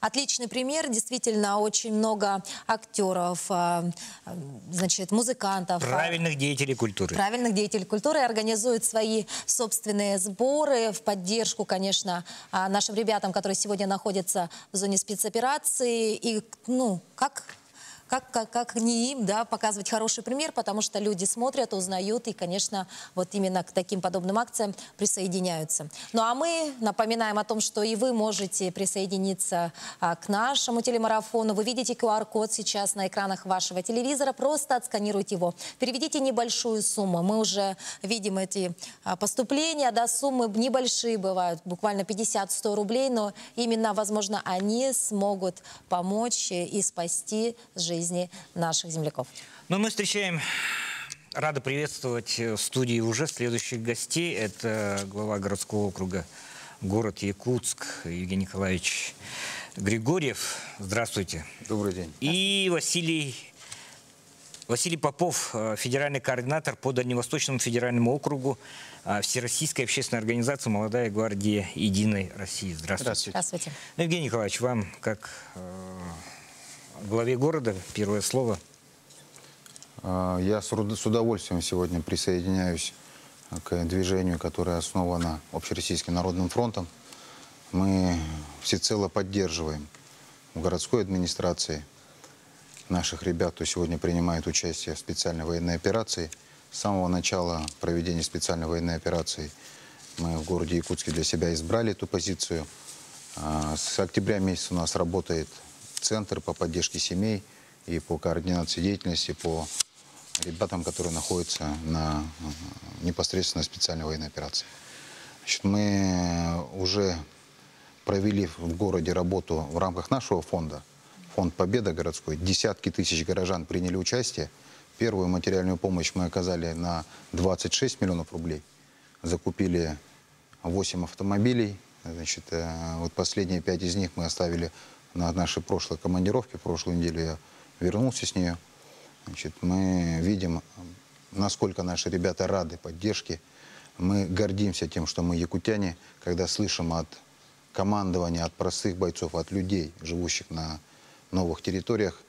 Отличный пример. Действительно, очень много актеров, значит, музыкантов. Правильных деятелей культуры. Правильных деятелей культуры организуют свои собственные сборы в поддержку, конечно, нашим ребятам, которые сегодня находятся в зоне спецоперации. И, ну, как не им, да, показывать хороший пример, потому что люди смотрят, узнают и, конечно, вот именно к таким подобным акциям присоединяются. Ну а мы напоминаем о том, что и вы можете присоединиться к нашему телемарафону. Вы видите QR-код сейчас на экранах вашего телевизора, просто отсканируйте его. Переведите небольшую сумму. Мы уже видим эти поступления, да, суммы небольшие бывают, буквально 50-100 рублей, но именно, возможно, они смогут помочь и спасти жизнь наших земляков. Но мы встречаем, рада приветствовать в студии уже следующих гостей. Это глава городского округа, город Якутск, Евгений Николаевич Григорьев. Здравствуйте. Добрый день. И Василий Попов, федеральный координатор по Дальневосточному федеральному округу Всероссийской общественной организации «Молодая гвардия Единой России». Здравствуйте. Здравствуйте. Евгений Николаевич, вам как главе города первое слово. Я с удовольствием сегодня присоединяюсь к движению, которое основано Общероссийским народным фронтом. Мы всецело поддерживаем в городской администрации наших ребят, кто сегодня принимает участие в специальной военной операции. С самого начала проведения специальной военной операции мы в городе Якутске для себя избрали эту позицию. С октября месяца у нас работает центр по поддержке семей и по координации деятельности по ребятам, которые находятся на непосредственно специальной военной операции. Значит, мы уже провели в городе работу в рамках нашего фонда, фонд «Победа» городской. Десятки тысяч горожан приняли участие. Первую материальную помощь мы оказали на 26 миллионов рублей. Закупили 8 автомобилей. Значит, вот последние 5 из них мы оставили на нашей прошлой командировке. Прошлой неделе я вернулся с нее. Значит, мы видим, насколько наши ребята рады поддержке. Мы гордимся тем, что мы якутяне, когда слышим от командования, от простых бойцов, от людей, живущих на новых территориях,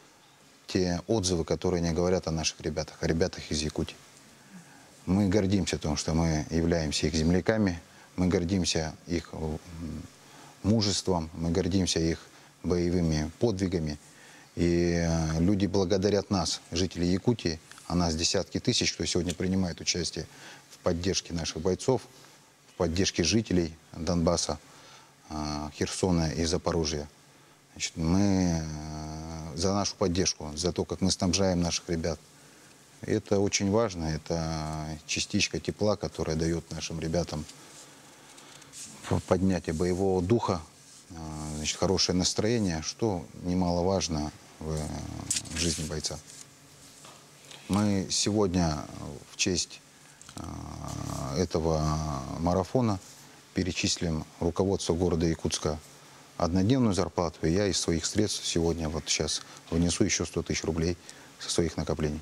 те отзывы, которые они говорят о наших ребятах, о ребятах из Якутии. Мы гордимся тем, что мы являемся их земляками, мы гордимся их мужеством, мы гордимся их боевыми подвигами. И люди благодарят нас, жители Якутии, а нас десятки тысяч, кто сегодня принимает участие в поддержке наших бойцов, в поддержке жителей Донбасса, Херсона и Запорожья. Значит, мы за нашу поддержку, за то, как мы снабжаем наших ребят. Это очень важно, это частичка тепла, которая дает нашим ребятам поднятие боевого духа, значит, хорошее настроение, что немаловажно в жизни бойца. Мы сегодня в честь этого марафона перечислим руководство города Якутска однодневную зарплату. И я из своих средств сегодня, вот сейчас, внесу еще 100 тысяч рублей со своих накоплений.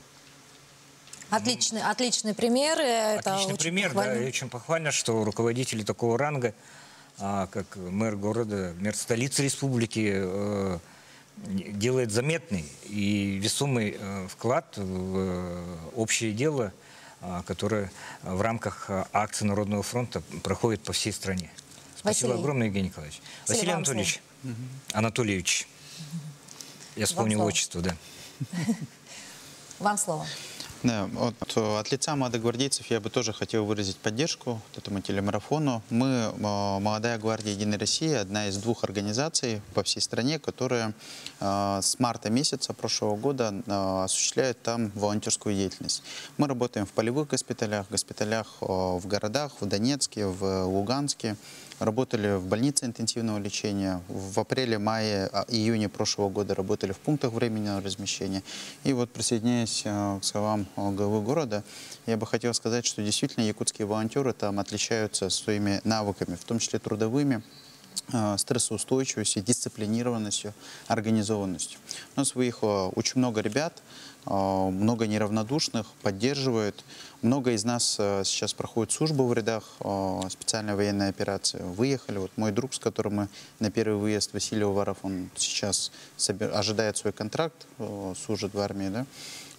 Отличный пример. Отличный пример, да. И очень похвально, что руководители такого ранга, как мэр города, мэр столицы республики, делает заметный и весомый вклад в общее дело, которое в рамках акции Народного фронта проходит по всей стране. Спасибо огромное, Евгений Николаевич. Василий Анатольевич. Анатольевич. Я вспомнил отчество, да. Вам слово. Да, от лица молодых гвардейцев я бы тоже хотел выразить поддержку этому телемарафону. Мы, Молодая гвардия Единой России, одна из двух организаций по всей стране, которая с марта месяца прошлого года осуществляет там волонтерскую деятельность. Мы работаем в полевых госпиталях, в городах, в Донецке, в Луганске. Работали в больнице интенсивного лечения. В апреле, мае, июне прошлого года работали в пунктах временного размещения. И вот, присоединяясь к словам главы города, я бы хотел сказать, что действительно якутские волонтеры там отличаются своими навыками, в том числе трудовыми, стрессоустойчивостью, дисциплинированностью, организованностью. У нас выехало очень много ребят, много неравнодушных, поддерживают. Много из нас сейчас проходит службу в рядах специальной военной операции. Выехали. Вот мой друг, с которым мы на первый выезд, Василий Уваров, он сейчас ожидает свой контракт, служит в армии, да?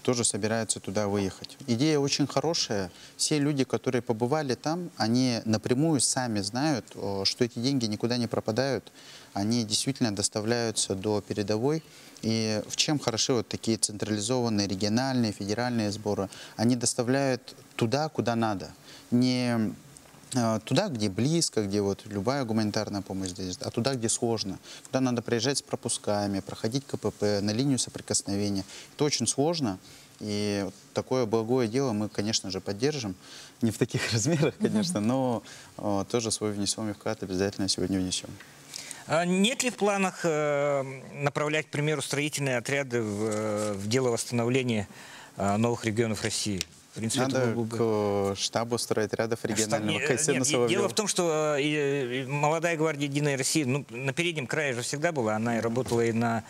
Тоже собираются туда выехать. Идея очень хорошая. Все люди, которые побывали там, они напрямую сами знают, что эти деньги никуда не пропадают. Они действительно доставляются до передовой. И в чем хороши вот такие централизованные, региональные, федеральные сборы? Они доставляют туда, куда надо. Не туда, где близко, где вот любая гуманитарная помощь здесь, а туда, где сложно. Туда надо проезжать с пропусками, проходить КПП, на линию соприкосновения. Это очень сложно. И такое благое дело мы, конечно же, поддержим. Не в таких размерах, конечно, но тоже свой внесем и вклад обязательно сегодня внесем. Нет ли в планах направлять, к примеру, строительные отряды в дело восстановления новых регионов России? В принципе, надо к штабу стройотрядов регионального. Дело в том, что Молодая гвардия Единой России, ну, на переднем крае же всегда была, она и работала и в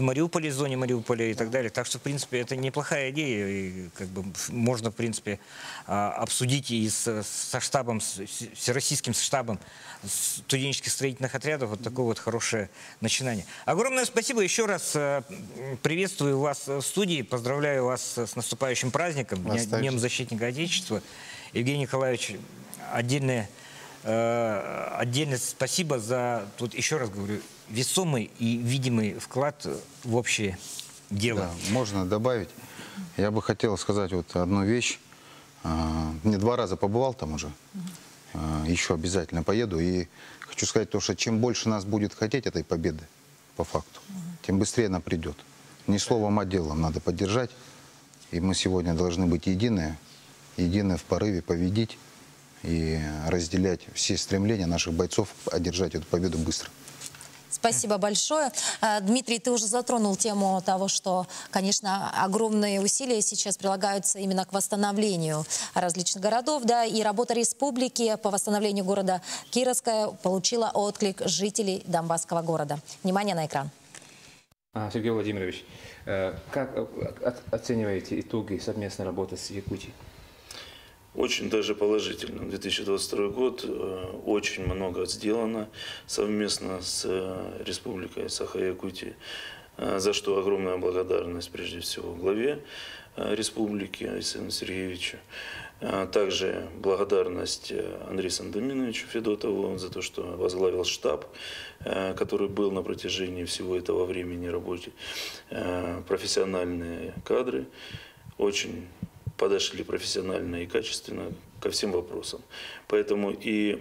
Мариуполе, в зоне Мариуполя и так далее. Так что, в принципе, это неплохая идея. И, как бы, можно, в принципе, обсудить и со штабом, с всероссийским штабом студенческих строительных отрядов вот такое вот хорошее начинание. Огромное спасибо. Еще раз приветствую вас в студии, поздравляю вас с наступающим праздником, Днем защитника Отечества. Евгений Николаевич, отдельное спасибо за, тут еще раз говорю, весомый и видимый вклад в общее дело. Да, можно добавить. Я бы хотел сказать вот одну вещь. Не два раза побывал там уже. Еще обязательно поеду. И хочу сказать то, что чем больше нас будет хотеть этой победы, по факту, тем быстрее она придет. Не словом, а делом надо поддержать. И мы сегодня должны быть едины в порыве победить и разделять все стремления наших бойцов одержать эту победу быстро. Спасибо большое. Дмитрий, ты уже затронул тему того, что, конечно, огромные усилия сейчас прилагаются именно к восстановлению различных городов, да, и работа республики по восстановлению города Кировска получила отклик жителей Донбасского города. Внимание на экран. Сергей Владимирович, как оцениваете итоги совместной работы с Якутией? Очень даже положительно. 2022 год очень много сделано совместно с Республикой Саха-Якутия, за что огромная благодарность прежде всего главе республики Александру Сергеевичу. Также благодарность Андрею Сандоминовичу Федотову за то, что возглавил штаб, который был на протяжении всего этого времени работы. Профессиональные кадры очень подошли профессионально и качественно ко всем вопросам. Поэтому и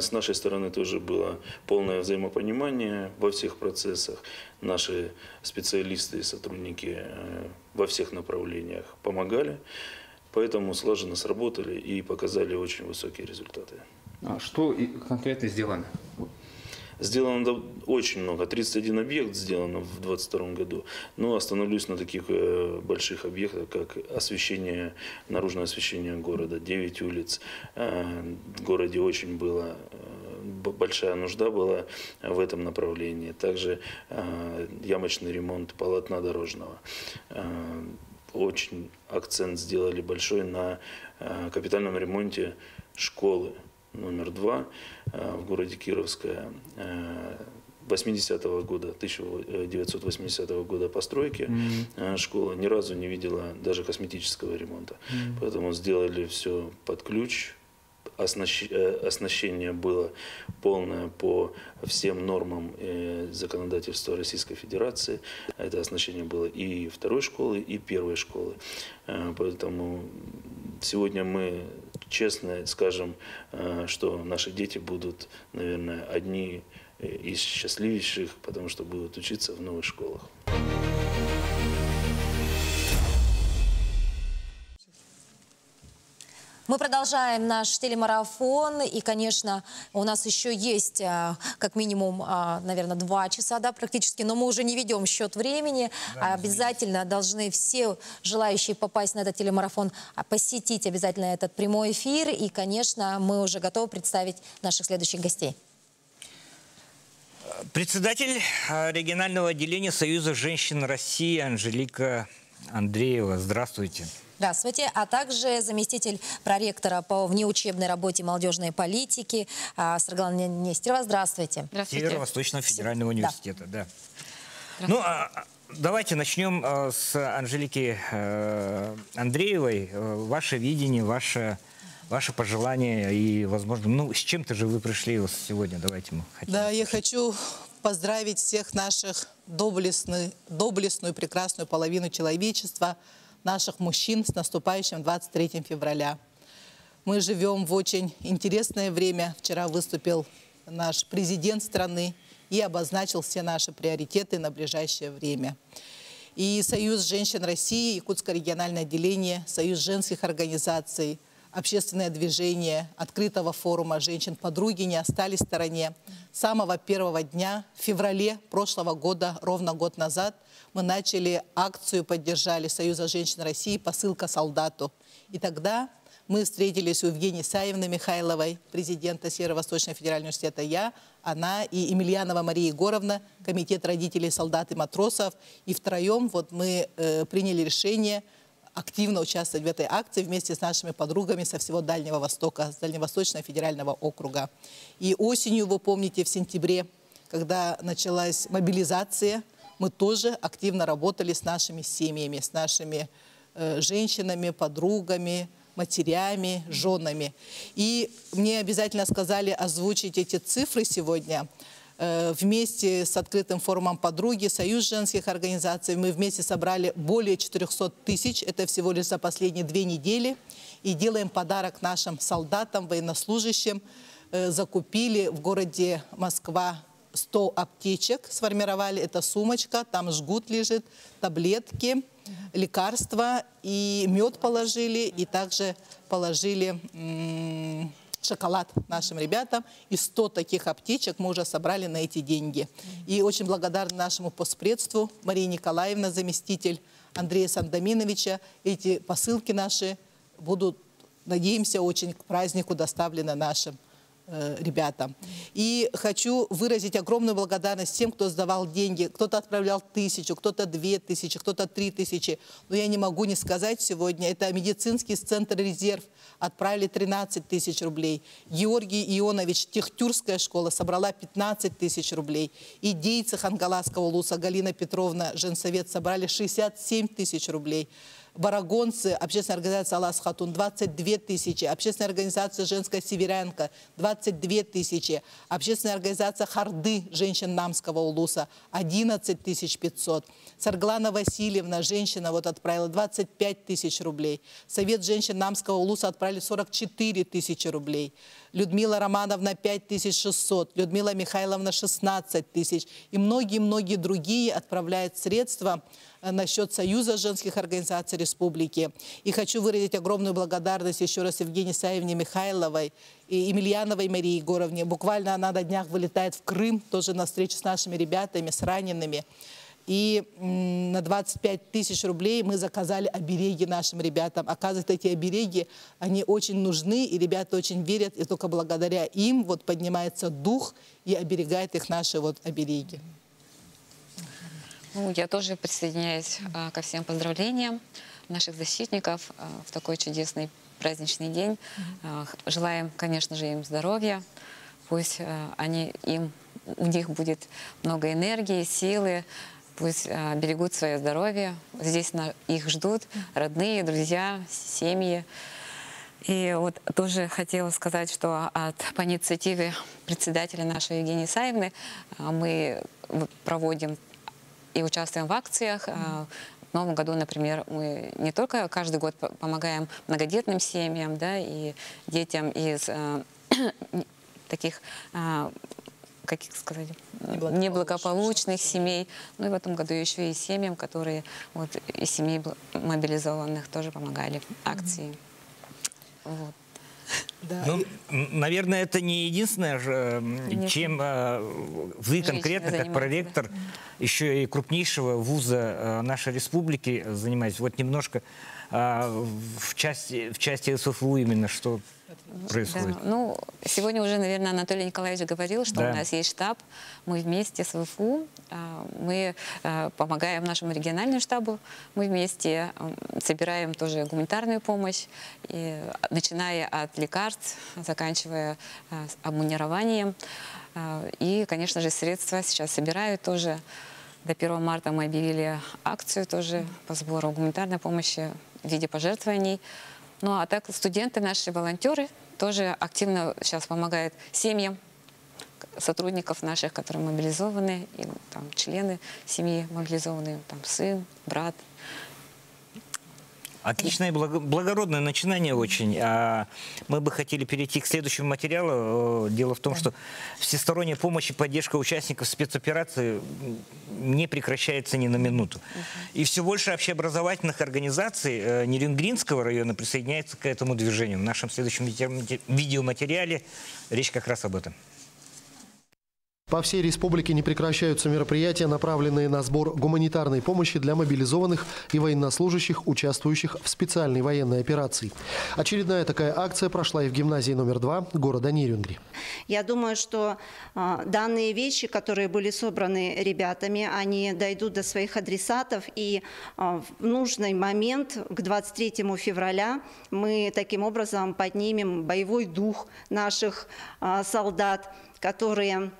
с нашей стороны тоже было полное взаимопонимание во всех процессах. Наши специалисты и сотрудники во всех направлениях помогали. Поэтому слаженно сработали и показали очень высокие результаты. А что конкретно сделано? Сделано очень много. 31 объект сделано в 2022 году. Но остановлюсь на таких больших объектах, как освещение, наружное освещение города, 9 улиц. В городе очень было большая нужда была в этом направлении. Также ямочный ремонт полотна дорожного. Очень акцент сделали большой на капитальном ремонте школы номер 2 в городе Кировска 1980 года постройки. Школа ни разу не видела даже косметического ремонта. Поэтому сделали все под ключ. Оснащение было полное по всем нормам законодательства Российской Федерации. Это оснащение было и второй школы, и первой школы. Поэтому сегодня мы честно скажем, что наши дети будут, наверное, одни из счастливейших, потому что будут учиться в новых школах. Мы продолжаем наш телемарафон, и, конечно, у нас еще есть как минимум, наверное, 2 часа, да, практически, но мы уже не ведем счет времени. Да, обязательно должны все желающие попасть на этот телемарафон посетить обязательно этот прямой эфир, и, конечно, мы уже готовы представить наших следующих гостей. Председатель регионального отделения Союза женщин России Анжелика Андреева. Здравствуйте. Здравствуйте. А также заместитель проректора по внеучебной работе молодежной политики Саргылана Нестерова. Здравствуйте. Здравствуйте. Северо-Восточного федерального университета. Да. Да. Ну, давайте начнем с Анжелики Андреевой. Ваше видение, Ваши пожелания и, возможно, ну, с чем-то же вы пришли сегодня, давайте мы хотим. Да, я хочу поздравить всех наших доблестную, прекрасную половину человечества, наших мужчин с наступающим 23 февраля. Мы живем в очень интересное время. Вчера выступил наш президент страны и обозначил все наши приоритеты на ближайшее время. И Союз женщин России, Якутское региональное отделение, Союз женских организаций, общественное движение открытого форума «Женщин-подруги» не остались в стороне. С самого первого дня, в феврале прошлого года, ровно год назад, мы начали акцию, поддержали Союза женщин России «Посылка солдату». И тогда мы встретились с Евгенией Саевной Михайловой, президента Северо-Восточного федерального университета, она и Емельянова Мария Егоровна, комитет родителей солдат и матросов. И втроем вот мы приняли решение активно участвовать в этой акции вместе с нашими подругами со всего Дальнего Востока, с Дальневосточного федерального округа. И осенью, вы помните, в сентябре, когда началась мобилизация, мы тоже активно работали с нашими семьями, с нашими женщинами, подругами, матерями, женами. И мне обязательно сказали озвучить эти цифры сегодня. Вместе с открытым форумом «Подруги», Союз женских организаций мы вместе собрали более 400 тысяч, это всего лишь за последние 2 недели, и делаем подарок нашим солдатам, военнослужащим. Закупили в городе Москва 100 аптечек, сформировали, это сумочка, там жгут лежит, таблетки, лекарства, и мед положили, и также положили шоколад нашим ребятам. И 100 таких аптечек мы уже собрали на эти деньги. И очень благодарны нашему постпредству Марии Николаевне, заместитель Андрея Сандоминовича. Эти посылки наши будут, надеемся, очень к празднику доставлены нашим ребятам. И хочу выразить огромную благодарность тем, кто сдавал деньги. Кто-то отправлял 1000, кто-то 2000, кто-то 3000. Но я не могу не сказать сегодня, это медицинский центр «Резерв» отправили 13 тысяч рублей. Георгий Ионович, Техтюрская школа, собрала 15 тысяч рублей. Идейцы Хангаласского улуса, Галина Петровна, женсовет, собрали 67 тысяч рублей. Барагонцы, общественная организация «Алас Хатун» 22 тысячи, общественная организация «Женская северянка» 22 тысячи, общественная организация «Харды» женщин Намского улуса 11 500. Сарглана Васильевна, женщина, вот отправила 25 тысяч рублей. Совет женщин Намского улуса отправили 44 тысячи рублей. Людмила Романовна 5600, Людмила Михайловна 16 тысяч. И многие-многие другие отправляют средства на счет Союза женских организаций республики. И хочу выразить огромную благодарность еще раз Евгении Саевне Михайловой и Емельяновой Марии Егоровне. Буквально она на днях вылетает в Крым, тоже на встречу с нашими ребятами, с ранеными. И на 25 тысяч рублей мы заказали обереги нашим ребятам. Оказывается, эти обереги, они очень нужны, и ребята очень верят, и только благодаря им вот поднимается дух и оберегает их наши вот обереги. Ну, я тоже присоединяюсь ко всем поздравлениям наших защитников в такой чудесный праздничный день. Желаем, конечно же, им здоровья. Пусть у них будет много энергии, силы. Пусть берегут свое здоровье. Здесь их ждут родные, друзья, семьи. И вот тоже хотела сказать, что по инициативе председателя нашей Евгении Саевны мы проводим и участвуем в акциях. В новом году, например, мы не только каждый год помогаем многодетным семьям, да, и детям из таких, как сказать, неблагополучных семей. Ну и в этом году еще и семьям, которые вот, из семей мобилизованных тоже помогали акции. Вот. Да. Ну, наверное, это не единственное, чем вы конкретно, как проректор, еще и крупнейшего вуза нашей республики занимаетесь. Вот немножко в части СФУ именно что происходит? Да. Ну, сегодня уже, наверное, Анатолий Николаевич говорил, что да, у нас есть штаб, мы вместе с ВФУ, мы помогаем нашему региональному штабу, мы вместе собираем тоже гуманитарную помощь, и, начиная от лекарств, заканчивая обмунированием, и, конечно же, средства сейчас собирают тоже. До 1 марта мы объявили акцию тоже по сбору гуманитарной помощи в виде пожертвований. Ну а так студенты, наши волонтеры тоже активно сейчас помогают семьям сотрудников наших, которые мобилизованы, и, там, члены семьи мобилизованы, там, сын, брат. Отличное, благородное начинание очень. А мы бы хотели перейти к следующему материалу. Дело в том, что всесторонняя помощь и поддержка участников спецоперации не прекращается ни на минуту. И все больше общеобразовательных организаций Нерюнгринского района присоединяется к этому движению. В нашем следующем видеоматериале речь как раз об этом. По всей республике не прекращаются мероприятия, направленные на сбор гуманитарной помощи для мобилизованных и военнослужащих, участвующих в специальной военной операции. Очередная такая акция прошла и в гимназии номер 2 города Нерюнгри. Я думаю, что данные вещи, которые были собраны ребятами, они дойдут до своих адресатов. И в нужный момент, к 23 февраля, мы таким образом поднимем боевой дух наших солдат, которые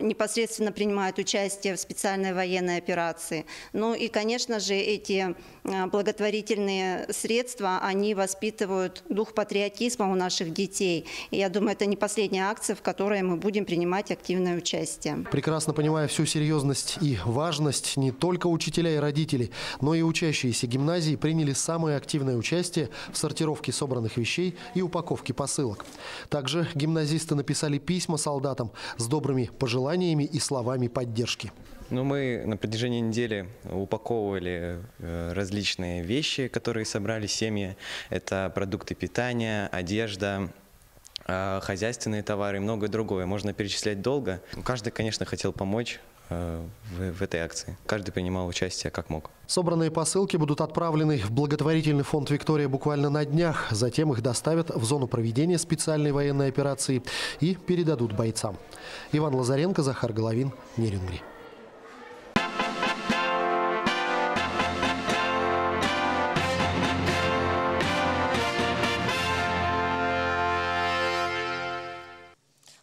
непосредственно принимают участие в специальной военной операции. Ну и, конечно же, эти благотворительные средства, они воспитывают дух патриотизма у наших детей. И я думаю, это не последняя акция, в которой мы будем принимать активное участие. Прекрасно понимая всю серьезность и важность, не только учителя и родители, но и учащиеся гимназии приняли самое активное участие в сортировке собранных вещей и упаковке посылок. Также гимназисты написали письма солдатам с добрым пожеланиями и словами поддержки. Ну, мы на протяжении недели упаковывали различные вещи, которые собрали семьи. Это продукты питания, одежда, хозяйственные товары и многое другое. Можно перечислять долго. Каждый, конечно, хотел помочь в этой акции. Каждый принимал участие как мог. Собранные посылки будут отправлены в благотворительный фонд «Виктория» буквально на днях. Затем их доставят в зону проведения специальной военной операции и передадут бойцам. Иван Лазаренко, Захар Головин, Нерюнгри.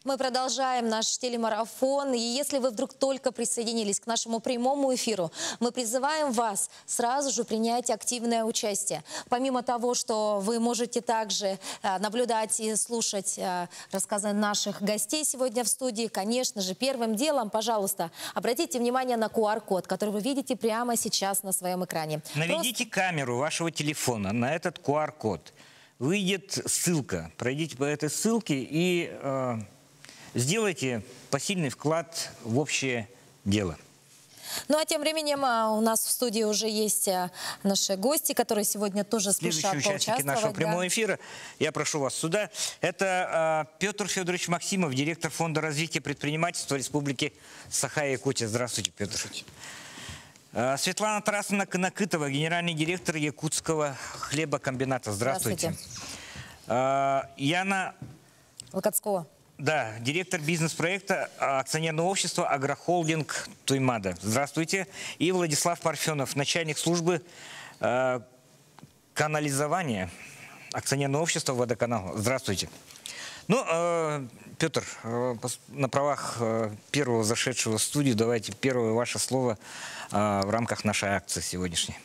Мы продолжаем наш телемарафон. И если вы вдруг только присоединились к нашему прямому эфиру, мы призываем вас сразу же принять активное участие. Помимо того, что вы можете также наблюдать и слушать рассказы наших гостей сегодня в студии, конечно же, первым делом, пожалуйста, обратите внимание на QR-код, который вы видите прямо сейчас на своем экране. Наведите камеру вашего телефона на этот QR-код. Выйдет ссылка. Пройдите по этой ссылке и... сделайте посильный вклад в общее дело. Ну а тем временем у нас в студии уже есть наши гости, которые сегодня тоже спешат поучаствовать. Следующие участники нашего прямого эфира, я прошу вас сюда, это Петр Федорович Максимов, директор Фонда развития предпринимательства Республики Саха-Якутия. Здравствуйте, Петр Федорович. Светлана Тарасовна Конакытова, генеральный директор Якутского хлебокомбината. Здравствуйте. Здравствуйте. Яна Локотского. Да, директор бизнес-проекта акционерного общества «Агрохолдинг Туймада». Здравствуйте. И Владислав Парфенов, начальник службы канализования акционерного общества «Водоканал». Здравствуйте. Ну, Петр, на правах первого зашедшего в студию, давайте первое ваше слово в рамках нашей акции сегодняшней.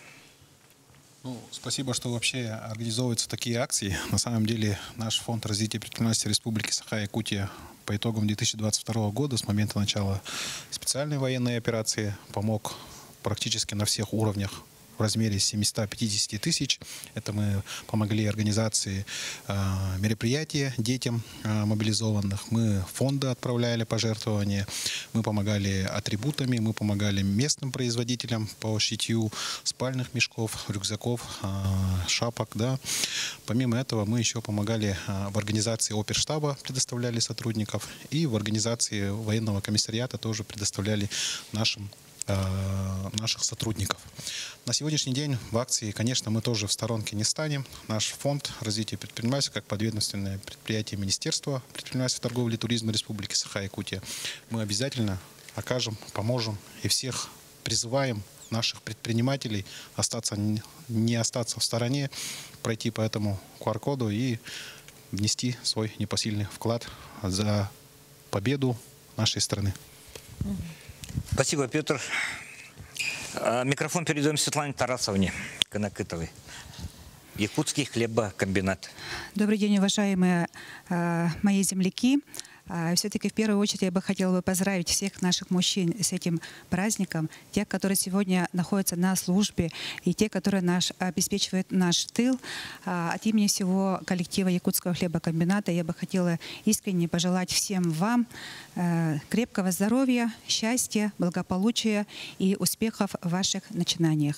Ну, спасибо, что вообще организовываются такие акции. На самом деле наш фонд развития предпринимательства Республики Саха-Якутия по итогам 2022 года с момента начала специальной военной операции помог практически на всех уровнях в размере 750 тысяч. Это мы помогли организации мероприятия детям мобилизованных. Мы фонды отправляли пожертвования, мы помогали атрибутами, мы помогали местным производителям по шитью спальных мешков, рюкзаков, шапок. Да. Помимо этого мы еще помогали в организации оперштаба, предоставляли сотрудников, и в организации военного комиссариата тоже предоставляли наших сотрудников. На сегодняшний день в акции, конечно, мы тоже в сторонке не станем. Наш фонд развития предпринимательства как подведомственное предприятие Министерства предпринимательства, торговли и туризма Республики Саха-Якутия. Мы обязательно окажем, поможем и всех призываем наших предпринимателей не остаться в стороне, пройти по этому QR-коду и внести свой непосильный вклад за победу нашей страны. Спасибо, Петр. Микрофон передаем Светлане Тарасовне Конакытовой. Якутский хлебокомбинат. Добрый день, уважаемые мои земляки. Все-таки в первую очередь я бы хотела поздравить всех наших мужчин с этим праздником. Те, которые сегодня находятся на службе, и те, которые обеспечивают наш тыл. От имени всего коллектива Якутского хлебокомбината я бы хотела искренне пожелать всем вам крепкого здоровья, счастья, благополучия и успехов в ваших начинаниях.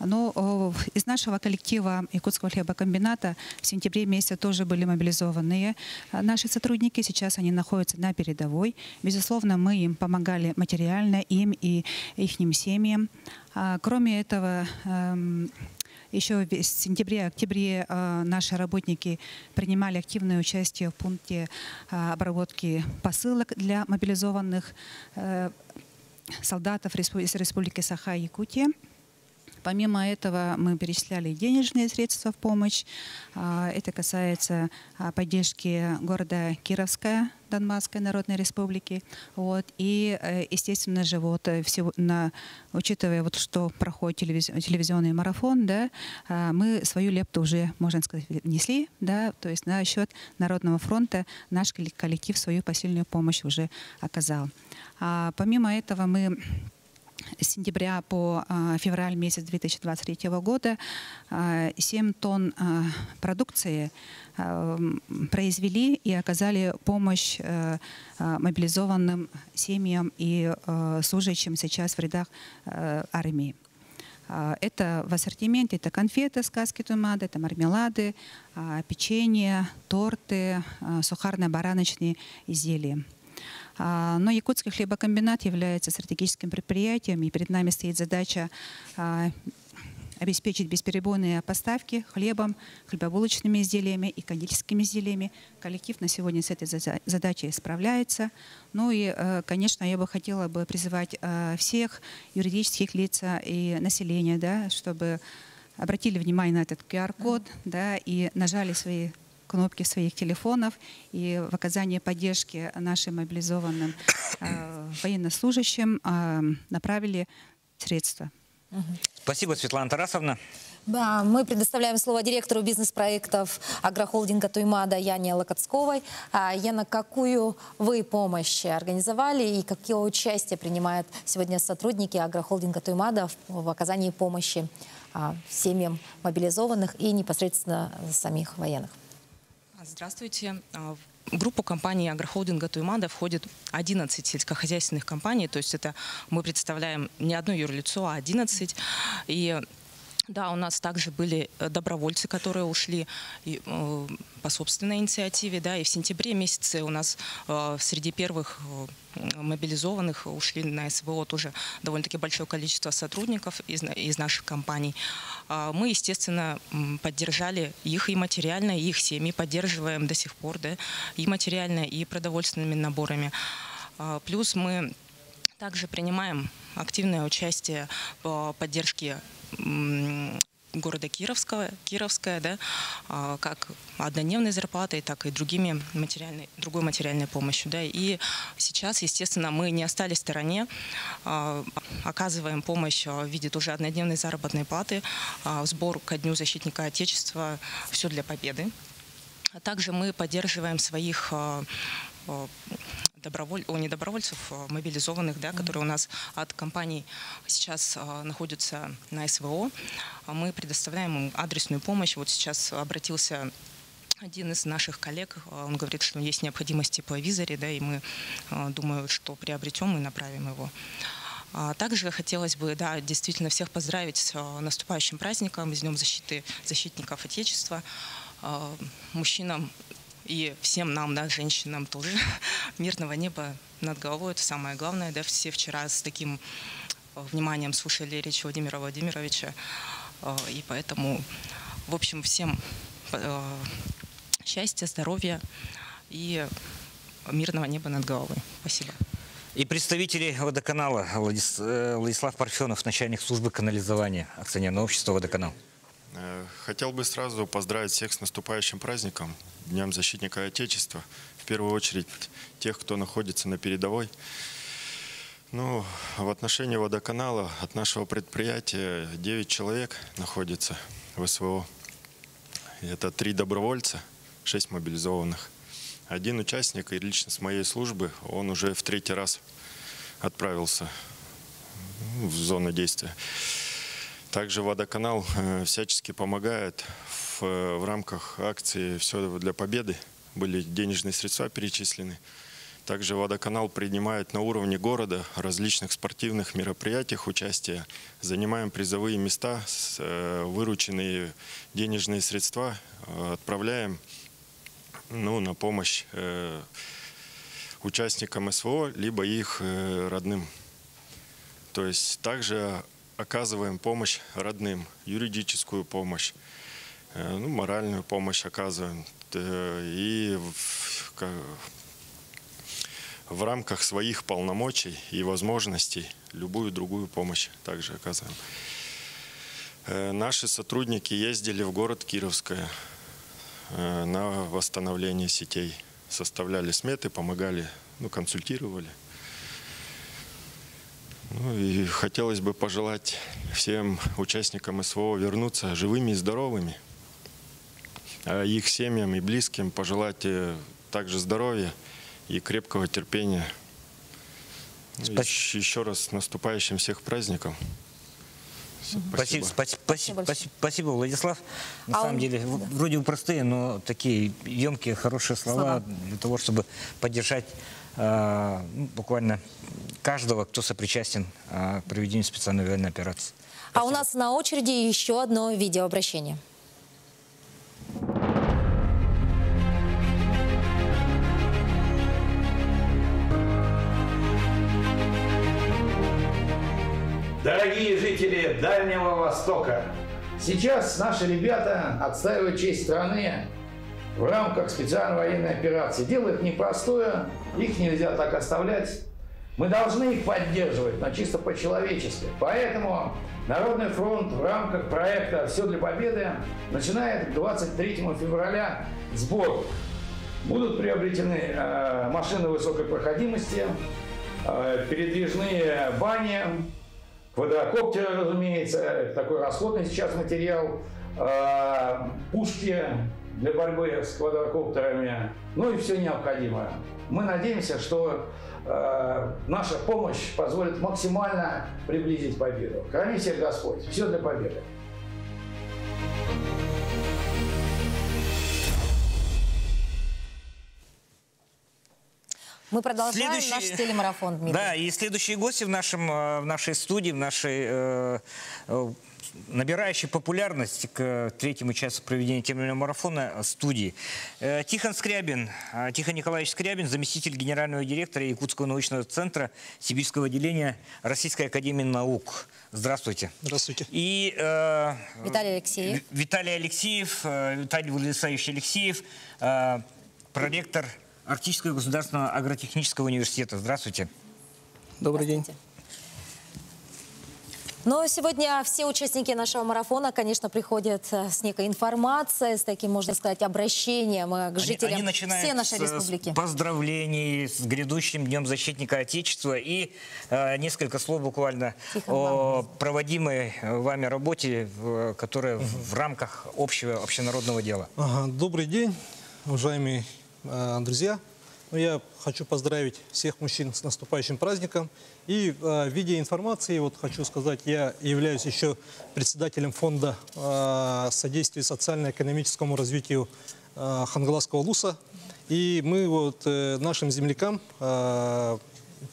Но из нашего коллектива Якутского хлебокомбината в сентябре месяце тоже были мобилизованы наши сотрудники. Сейчас они находятся на передовой. Безусловно, мы им помогали материально, им и их семьям. Кроме этого, еще в сентябре-октябре наши работники принимали активное участие в пункте обработки посылок для мобилизованных солдатов из Республики Саха-Якутия. Помимо этого, мы перечисляли денежные средства в помощь. Это касается поддержки города Кировска, Донбасской Народной Республики. Вот. И, естественно же, вот, учитывая, вот, что проходит телевизионный марафон, да, мы свою лепту уже, можно сказать, внесли. Да, то есть на счет Народного фронта наш коллектив свою посильную помощь уже оказал. Помимо этого, мы с сентября по февраль месяц 2023 года 7 тонн продукции произвели и оказали помощь мобилизованным семьям и служащим сейчас в рядах армии. Это в ассортименте, это конфеты, сказки Туймада, это мармелады, печенье, торты, сухарно-бараночные изделия. Но Якутский хлебокомбинат является стратегическим предприятием, и перед нами стоит задача обеспечить бесперебойные поставки хлебом, хлебобулочными изделиями и кондитерскими изделиями. Коллектив на сегодня с этой задачей справляется. Ну и, конечно, я бы хотела призывать всех юридических лиц и населения, да, чтобы обратили внимание на этот QR-код, да, и нажали свои кнопки своих телефонов и в оказании поддержки нашим мобилизованным военнослужащим направили средства. Спасибо, Светлана Тарасовна. Да, мы предоставляем слово директору бизнес-проектов агрохолдинга Туймада Яне Локотсковой. Яна, какую вы помощь организовали и какое участие принимают сегодня сотрудники агрохолдинга Туймада в оказании помощи семьям мобилизованных и непосредственно самих военных? Здравствуйте. В группу компаний агрохолдинга Туймада входит 11 сельскохозяйственных компаний. То есть это мы представляем не одно юрлицо, а 11. И да, у нас также были добровольцы, которые ушли по собственной инициативе. Да, и в сентябре месяце у нас среди первых мобилизованных ушли на СВО тоже довольно-таки большое количество сотрудников из наших компаний. Мы, естественно, поддержали их и материально, и их семьи, поддерживаем до сих пор, да, и материально, и продовольственными наборами. Плюс мы также принимаем активное участие в поддержке города Кировская, да, как однодневной зарплатой, так и другой материальной помощью. Да. И сейчас, естественно, мы не остались в стороне, оказываем помощь в виде тоже однодневной заработной платы, сбор ко Дню защитника Отечества, все для победы. А также мы поддерживаем своих мобилизованных, да, которые у нас от компаний сейчас находятся на СВО. Мы предоставляем им адресную помощь. Вот сейчас обратился один из наших коллег, он говорит, что есть необходимости по визоре, да, и мы, думаю, что приобретем и направим его. Также хотелось бы, да, действительно всех поздравить с наступающим праздником, с Днем защитников Отечества, мужчинам и всем нам, да, женщинам тоже, мирного неба над головой, это самое главное. Да, все вчера с таким вниманием слушали речь Владимира Владимировича. И поэтому, в общем, всем счастья, здоровья и мирного неба над головой. Спасибо. И представители водоканала. Владислав Парфенов, начальник службы канализования акционерного общества «Водоканал». Хотел бы сразу поздравить всех с наступающим праздником, Днем защитника Отечества. В первую очередь тех, кто находится на передовой. Ну, в отношении водоканала от нашего предприятия 9 человек находится в СВО. Это 3 добровольца, 6 мобилизованных. Один участник, и лично с моей службы, он уже в 3-й раз отправился в зону действия. Также водоканал всячески помогает в рамках акции «Все для победы». Были денежные средства перечислены. Также водоканал принимает на уровне города различных спортивных мероприятиях участие. Занимаем призовые места, вырученные денежные средства отправляем на помощь участникам СВО, либо их родным. То есть также оказываем помощь родным, юридическую помощь, моральную помощь оказываем. И в рамках своих полномочий и возможностей любую другую помощь также оказываем. Наши сотрудники ездили в город Кировское на восстановление сетей. Составляли сметы, помогали, консультировали. И хотелось бы пожелать всем участникам СВО вернуться живыми и здоровыми. А их семьям и близким пожелать также здоровья и крепкого терпения. Еще раз с наступающим всех праздником. Спасибо. Спасибо, Владислав. На самом деле, вроде бы простые, но такие емкие, хорошие слова для того, чтобы поддержать буквально каждого, кто сопричастен к проведению специальной военной операции. Спасибо. А у нас на очереди еще одно видеообращение. Дорогие жители Дальнего Востока, сейчас наши ребята отстаивают честь страны в рамках специальной военной операции. Дело это непростое, их нельзя так оставлять. Мы должны их поддерживать, но чисто по-человечески. Поэтому Народный фронт в рамках проекта «Все для победы» начинает 23 февраля сбор. Будут приобретены машины высокой проходимости, передвижные бани, квадрокоптеры, разумеется, такой расходный сейчас материал, пушки для борьбы с квадрокоптерами, ну и все необходимое. Мы надеемся, что наша помощь позволит максимально приблизить победу. Храни всех Господь. Все для победы. Мы продолжаем наш телемарафон, Дмитрий. Да, и следующие гости в нашей студии, набирающей популярность к третьему часу проведения темного марафона студии. Тихон Николаевич Скрябин, заместитель генерального директора Якутского научного центра Сибирского отделения Российской академии наук. Здравствуйте. Здравствуйте. И Виталий Алексеев. Виталий Владиславович Алексеев, проректор Арктического государственного агротехнического университета. Здравствуйте. Добрый день. Но сегодня все участники нашего марафона, конечно, приходят с некой информацией, с таким, можно сказать, обращением к жителям всей нашей республики. С поздравлений с грядущим Днем защитника Отечества и несколько слов буквально о проводимой вами работе, которая в рамках общенародного дела. Добрый день, уважаемые друзья. Я хочу поздравить всех мужчин с наступающим праздником. И в виде информации, хочу сказать, я являюсь еще председателем фонда содействия социально-экономическому развитию Хангаласского луса. И мы нашим землякам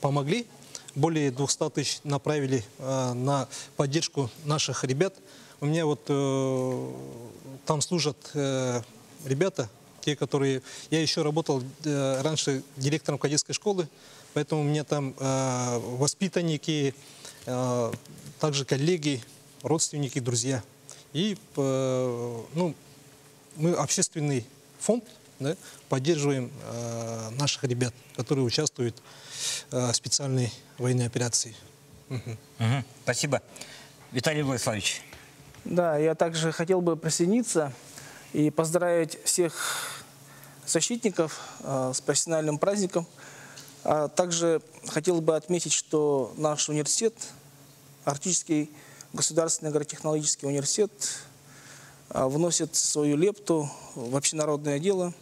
помогли, более 200 тысяч направили на поддержку наших ребят. У меня там служат ребята, те, которые... Я еще работал раньше директором кадетской школы, поэтому у меня там воспитанники, также коллеги, родственники, друзья. И мы общественный фонд, да, поддерживаем наших ребят, которые участвуют в специальной военной операции. Спасибо. Виталий Владиславович. Да, я также хотел бы присоединиться и поздравить всех защитников с профессиональным праздником. А также хотел бы отметить, что наш университет, Арктический государственный агротехнологический университет, вносит свою лепту в общенародное дело.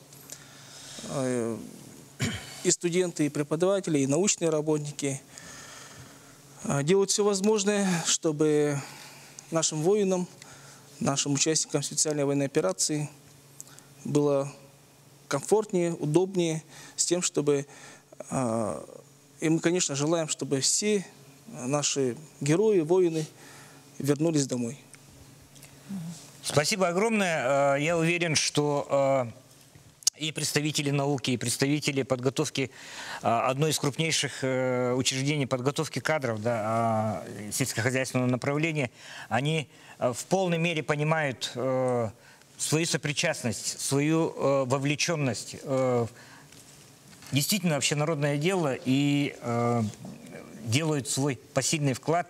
И студенты, и преподаватели, и научные работники делают все возможное, чтобы нашим воинам, нашим участникам специальной военной операции было комфортнее, удобнее, с тем, чтобы... И мы, конечно, желаем, чтобы все наши герои, воины вернулись домой. Спасибо огромное. Я уверен, что... И представители науки, и представители подготовки, одной из крупнейших учреждений подготовки кадров, да, сельскохозяйственного направления, они в полной мере понимают свою сопричастность, свою вовлеченность. Действительно, общенародное дело, и делают свой посильный вклад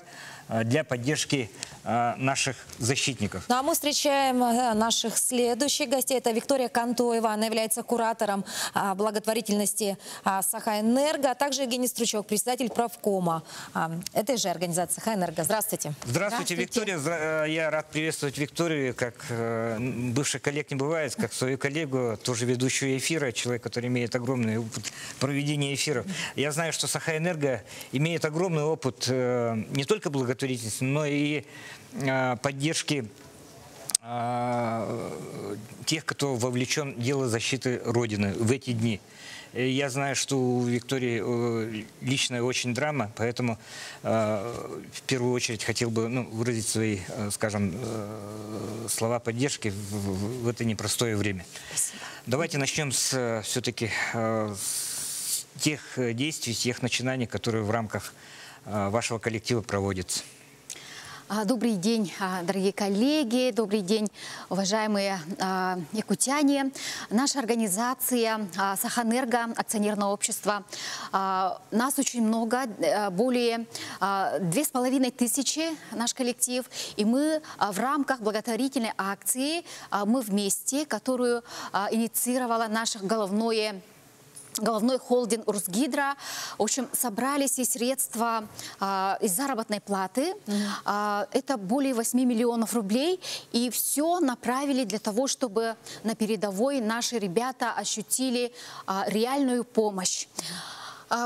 для поддержки наших защитников. Ну, а мы встречаем наших следующих гостей. Это Виктория Кантоева. Она является куратором благотворительности Сахаэнерго, а также Евгений Стручок, председатель правкома этой же организации Сахаэнерго. Здравствуйте. Здравствуйте, Виктория. Я рад приветствовать Викторию, как бывший коллег не бывает, как свою коллегу, тоже ведущую эфира, человек, который имеет огромный опыт проведения эфиров. Я знаю, что Сахаэнерго имеет огромный опыт не только благотворительности, но и поддержки тех, кто вовлечен в дело защиты Родины в эти дни. Я знаю, что у Виктории личная очень драма, поэтому в первую очередь хотел бы выразить свои, скажем, слова поддержки в это непростое время. Спасибо. Давайте начнем все-таки с тех действий, с тех начинаний, которые в рамках вашего коллектива проводится. Добрый день, дорогие коллеги, добрый день, уважаемые якутяне. Наша организация Сахаэнерго, акционерное общество, нас очень много, более 2500 наш коллектив. И мы в рамках благотворительной акции «Мы вместе», которую инициировала наше головной холдинг Русгидро. В общем, собрались и средства из заработной платы. Это более 8 миллионов рублей. И все направили для того, чтобы на передовой наши ребята ощутили реальную помощь.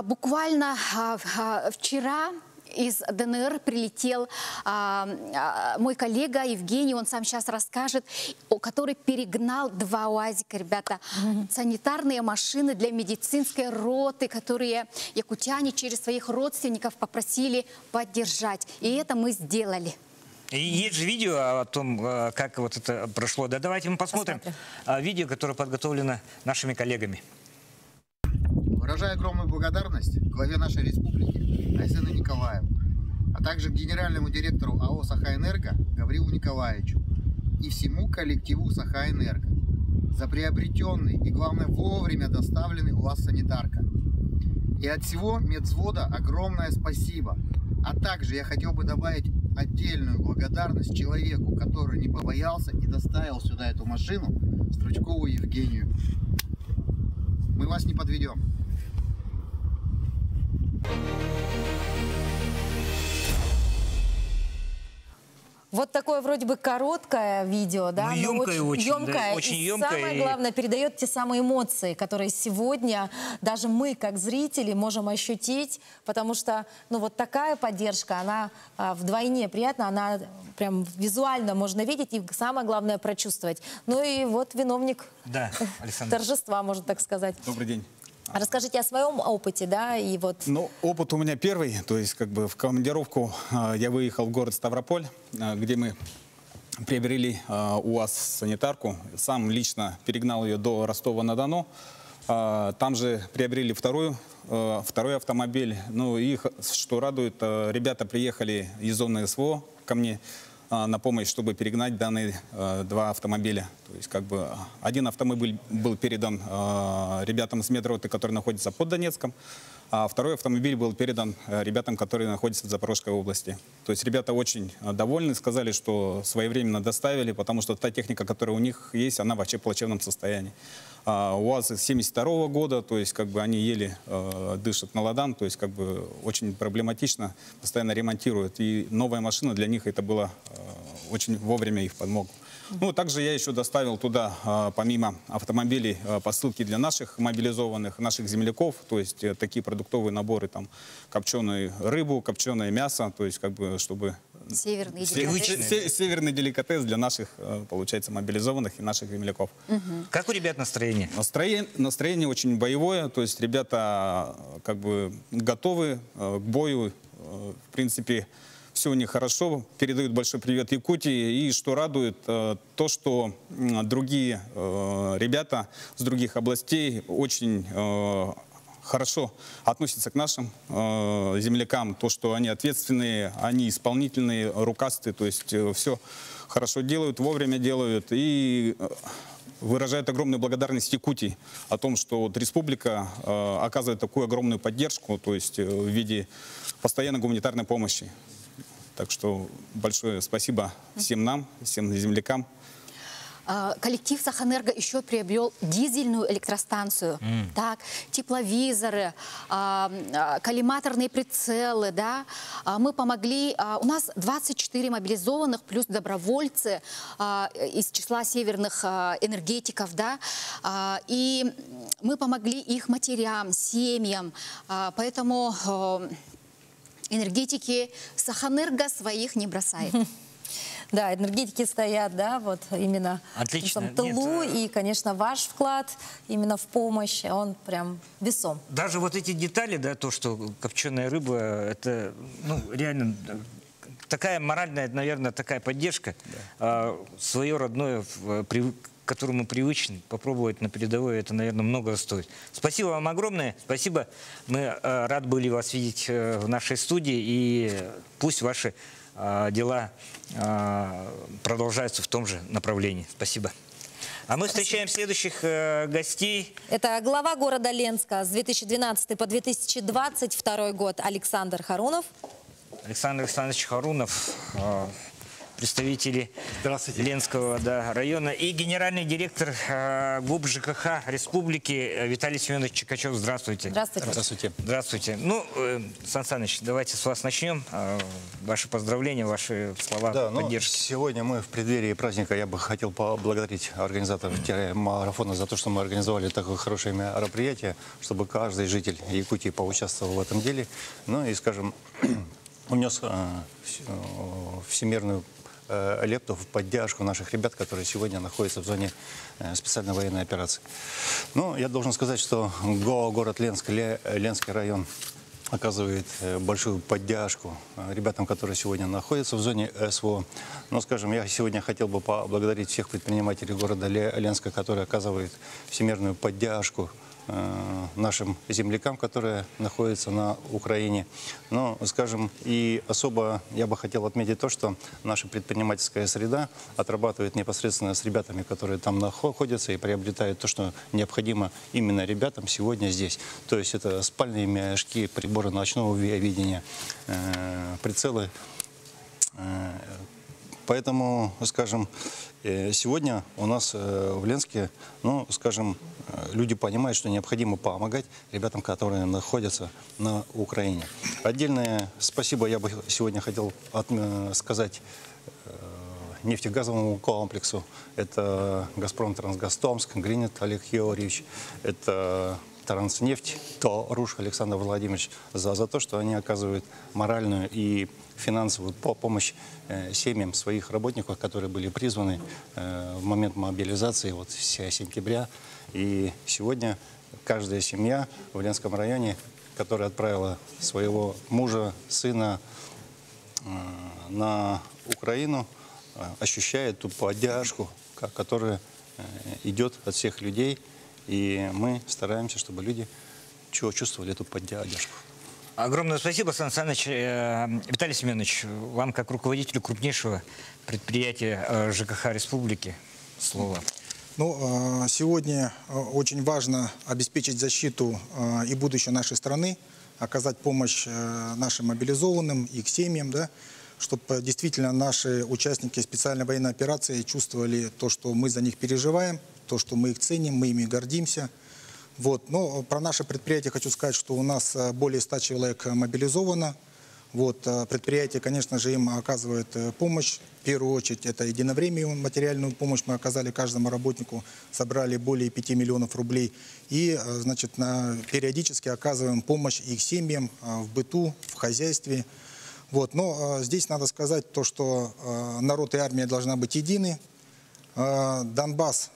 Буквально вчера из ДНР прилетел мой коллега Евгений, он сам сейчас расскажет, который перегнал 2 УАЗика, ребята. Санитарные машины для медицинской роты, которые якутяне через своих родственников попросили поддержать. И это мы сделали. И есть же видео о том, как вот это прошло. Да, давайте мы посмотрим. Видео, которое подготовлено нашими коллегами. Выражаю огромную благодарность главе нашей республики Айсену Николаеву, а также генеральному директору АО «Сахаэнерго» Гаврилу Николаевичу и всему коллективу «Сахаэнерго» за приобретенный и, главное, вовремя доставленный УАЗ «Санитарка». И от всего медвзвода огромное спасибо. А также я хотел бы добавить отдельную благодарность человеку, который не побоялся и доставил сюда эту машину, Стручкову Евгению. Мы вас не подведем. Вот такое вроде бы короткое видео, да, но очень емкое. Самое главное, передает те самые эмоции, которые сегодня даже мы, как зрители, можем ощутить, потому что, ну, вот такая поддержка, она вдвойне приятна, она прям визуально можно видеть и, самое главное, прочувствовать. Ну и вот виновник торжества, можно так сказать. Добрый день. Расскажите о своем опыте, да, и вот... Ну, опыт у меня первый, то есть как бы в командировку я выехал в город Ставрополь, где мы приобрели УАЗ-санитарку. Сам лично перегнал ее до Ростова-на-Дону, Там же приобрели второй автомобиль. Ну, их что радует, ребята приехали из зоны СВО ко мне на помощь, чтобы перегнать данные два автомобиля. То есть, как бы, один автомобиль был передан ребятам с медроты, которые находятся под Донецком, а второй автомобиль был передан ребятам, которые находятся в Запорожской области. То есть ребята очень довольны, сказали, что своевременно доставили, потому что та техника, которая у них есть, она вообще в плачевном состоянии. УАЗ с 1972-го года, то есть, как бы, они еле дышат на ладан, то есть, как бы, очень проблематично, постоянно ремонтируют. И новая машина для них это было очень вовремя их подмогу. Ну, также я еще доставил туда, помимо автомобилей, посылки для наших мобилизованных, наших земляков, то есть такие продуктовые наборы, там, копченую рыбу, копченое мясо, то есть, как бы, чтобы... Северный деликатес. Северный деликатес для наших, получается, мобилизованных и наших земляков. Угу. Как у ребят настроение? Настроение очень боевое, то есть ребята, как бы, готовы к бою, в принципе... Все у них хорошо, передают большой привет Якутии. И что радует, то, что другие ребята с других областей очень хорошо относятся к нашим землякам. То, что они ответственные, они исполнительные, рукастые, то есть все хорошо делают, вовремя делают. И выражают огромную благодарность Якутии о том, что вот республика оказывает такую огромную поддержку, то есть в виде постоянной гуманитарной помощи. Так что большое спасибо всем нам, всем землякам. Коллектив «Сахаэнерго» еще приобрел дизельную электростанцию, так, тепловизоры, коллиматорные прицелы. Да? Мы помогли, у нас 24 мобилизованных, плюс добровольцы из числа северных энергетиков. Да? И мы помогли их матерям, семьям, поэтому... Энергетики «Сахаэнерго» своих не бросает. Да, энергетики стоят, да, вот именно в тылу. И, конечно, ваш вклад именно в помощь, он прям весом. Даже вот эти детали, да, то, что копченая рыба, это, ну, реально... Такая моральная, наверное, такая поддержка, да. Свое родное, к которому привычен, попробовать на передовой, это, наверное, многое стоит. Спасибо вам огромное, спасибо. Мы рады были вас видеть в нашей студии, и пусть ваши дела продолжаются в том же направлении. Спасибо. А мы встречаем следующих гостей. Это глава города Ленска с 2012 по 2022 год Александр Харунов. Александр Александрович Харунов, представители Ленского, да, района, и генеральный директор ГУП ЖКХ республики Виталий Семенович Чикачев. Здравствуйте. Здравствуйте. Здравствуйте. Здравствуйте. Ну, Сан Саныч, давайте с вас начнем. Ваши поздравления, ваши слова, да, поддержки. Ну, сегодня мы в преддверии праздника, я бы хотел поблагодарить организаторов марафона за то, что мы организовали такое хорошее мероприятие, чтобы каждый житель Якутии поучаствовал в этом деле. Ну и, скажем, унес всемирную лепту в поддержку наших ребят, которые сегодня находятся в зоне специальной военной операции. Ну, я должен сказать, что город Ленск, Ленский район оказывает большую поддержку ребятам, которые сегодня находятся в зоне СВО. Но, скажем, я сегодня хотел бы поблагодарить всех предпринимателей города Ленска, которые оказывают всемирную поддержку нашим землякам, которые находятся на Украине. Но, скажем, и особо я бы хотел отметить то, что наша предпринимательская среда отрабатывает непосредственно с ребятами, которые там находятся, и приобретает то, что необходимо именно ребятам сегодня здесь. То есть это спальные мешки, приборы ночного видения, прицелы. Поэтому, скажем, сегодня у нас в Ленске, ну, скажем, люди понимают, что необходимо помогать ребятам, которые находятся на Украине. Отдельное спасибо я бы сегодня хотел сказать нефтегазовому комплексу. Это «Газпром Трансгаз Томск», «Гринет» Олег Георгиевич, это «Транснефть», «Торуш» Александр Владимирович за то, что они оказывают моральную и финансовую помощь семьям своих работников, которые были призваны в момент мобилизации, вот, с сентября. И сегодня каждая семья в Ленском районе, которая отправила своего мужа, сына на Украину, ощущает ту поддержку, которая идет от всех людей. И мы стараемся, чтобы люди чувствовали эту поддержку. Огромное спасибо, Сан Саныч. Виталий Семенович, вам как руководителю крупнейшего предприятия ЖКХ республики слово. Ну, сегодня очень важно обеспечить защиту и будущее нашей страны, оказать помощь нашим мобилизованным, их семьям, да, чтобы действительно наши участники специальной военной операции чувствовали то, что мы за них переживаем, то, что мы их ценим, мы ими гордимся. Вот. Но про наше предприятие хочу сказать, что у нас более 100 человек мобилизовано. Вот. Предприятие, конечно же, им оказывает помощь. В первую очередь, это единовременную материальную помощь мы оказали каждому работнику. Собрали более 5 миллионов рублей. И, значит, периодически оказываем помощь их семьям в быту, в хозяйстве. Вот. Но здесь надо сказать то, что народ и армия должны быть едины. Донбасс,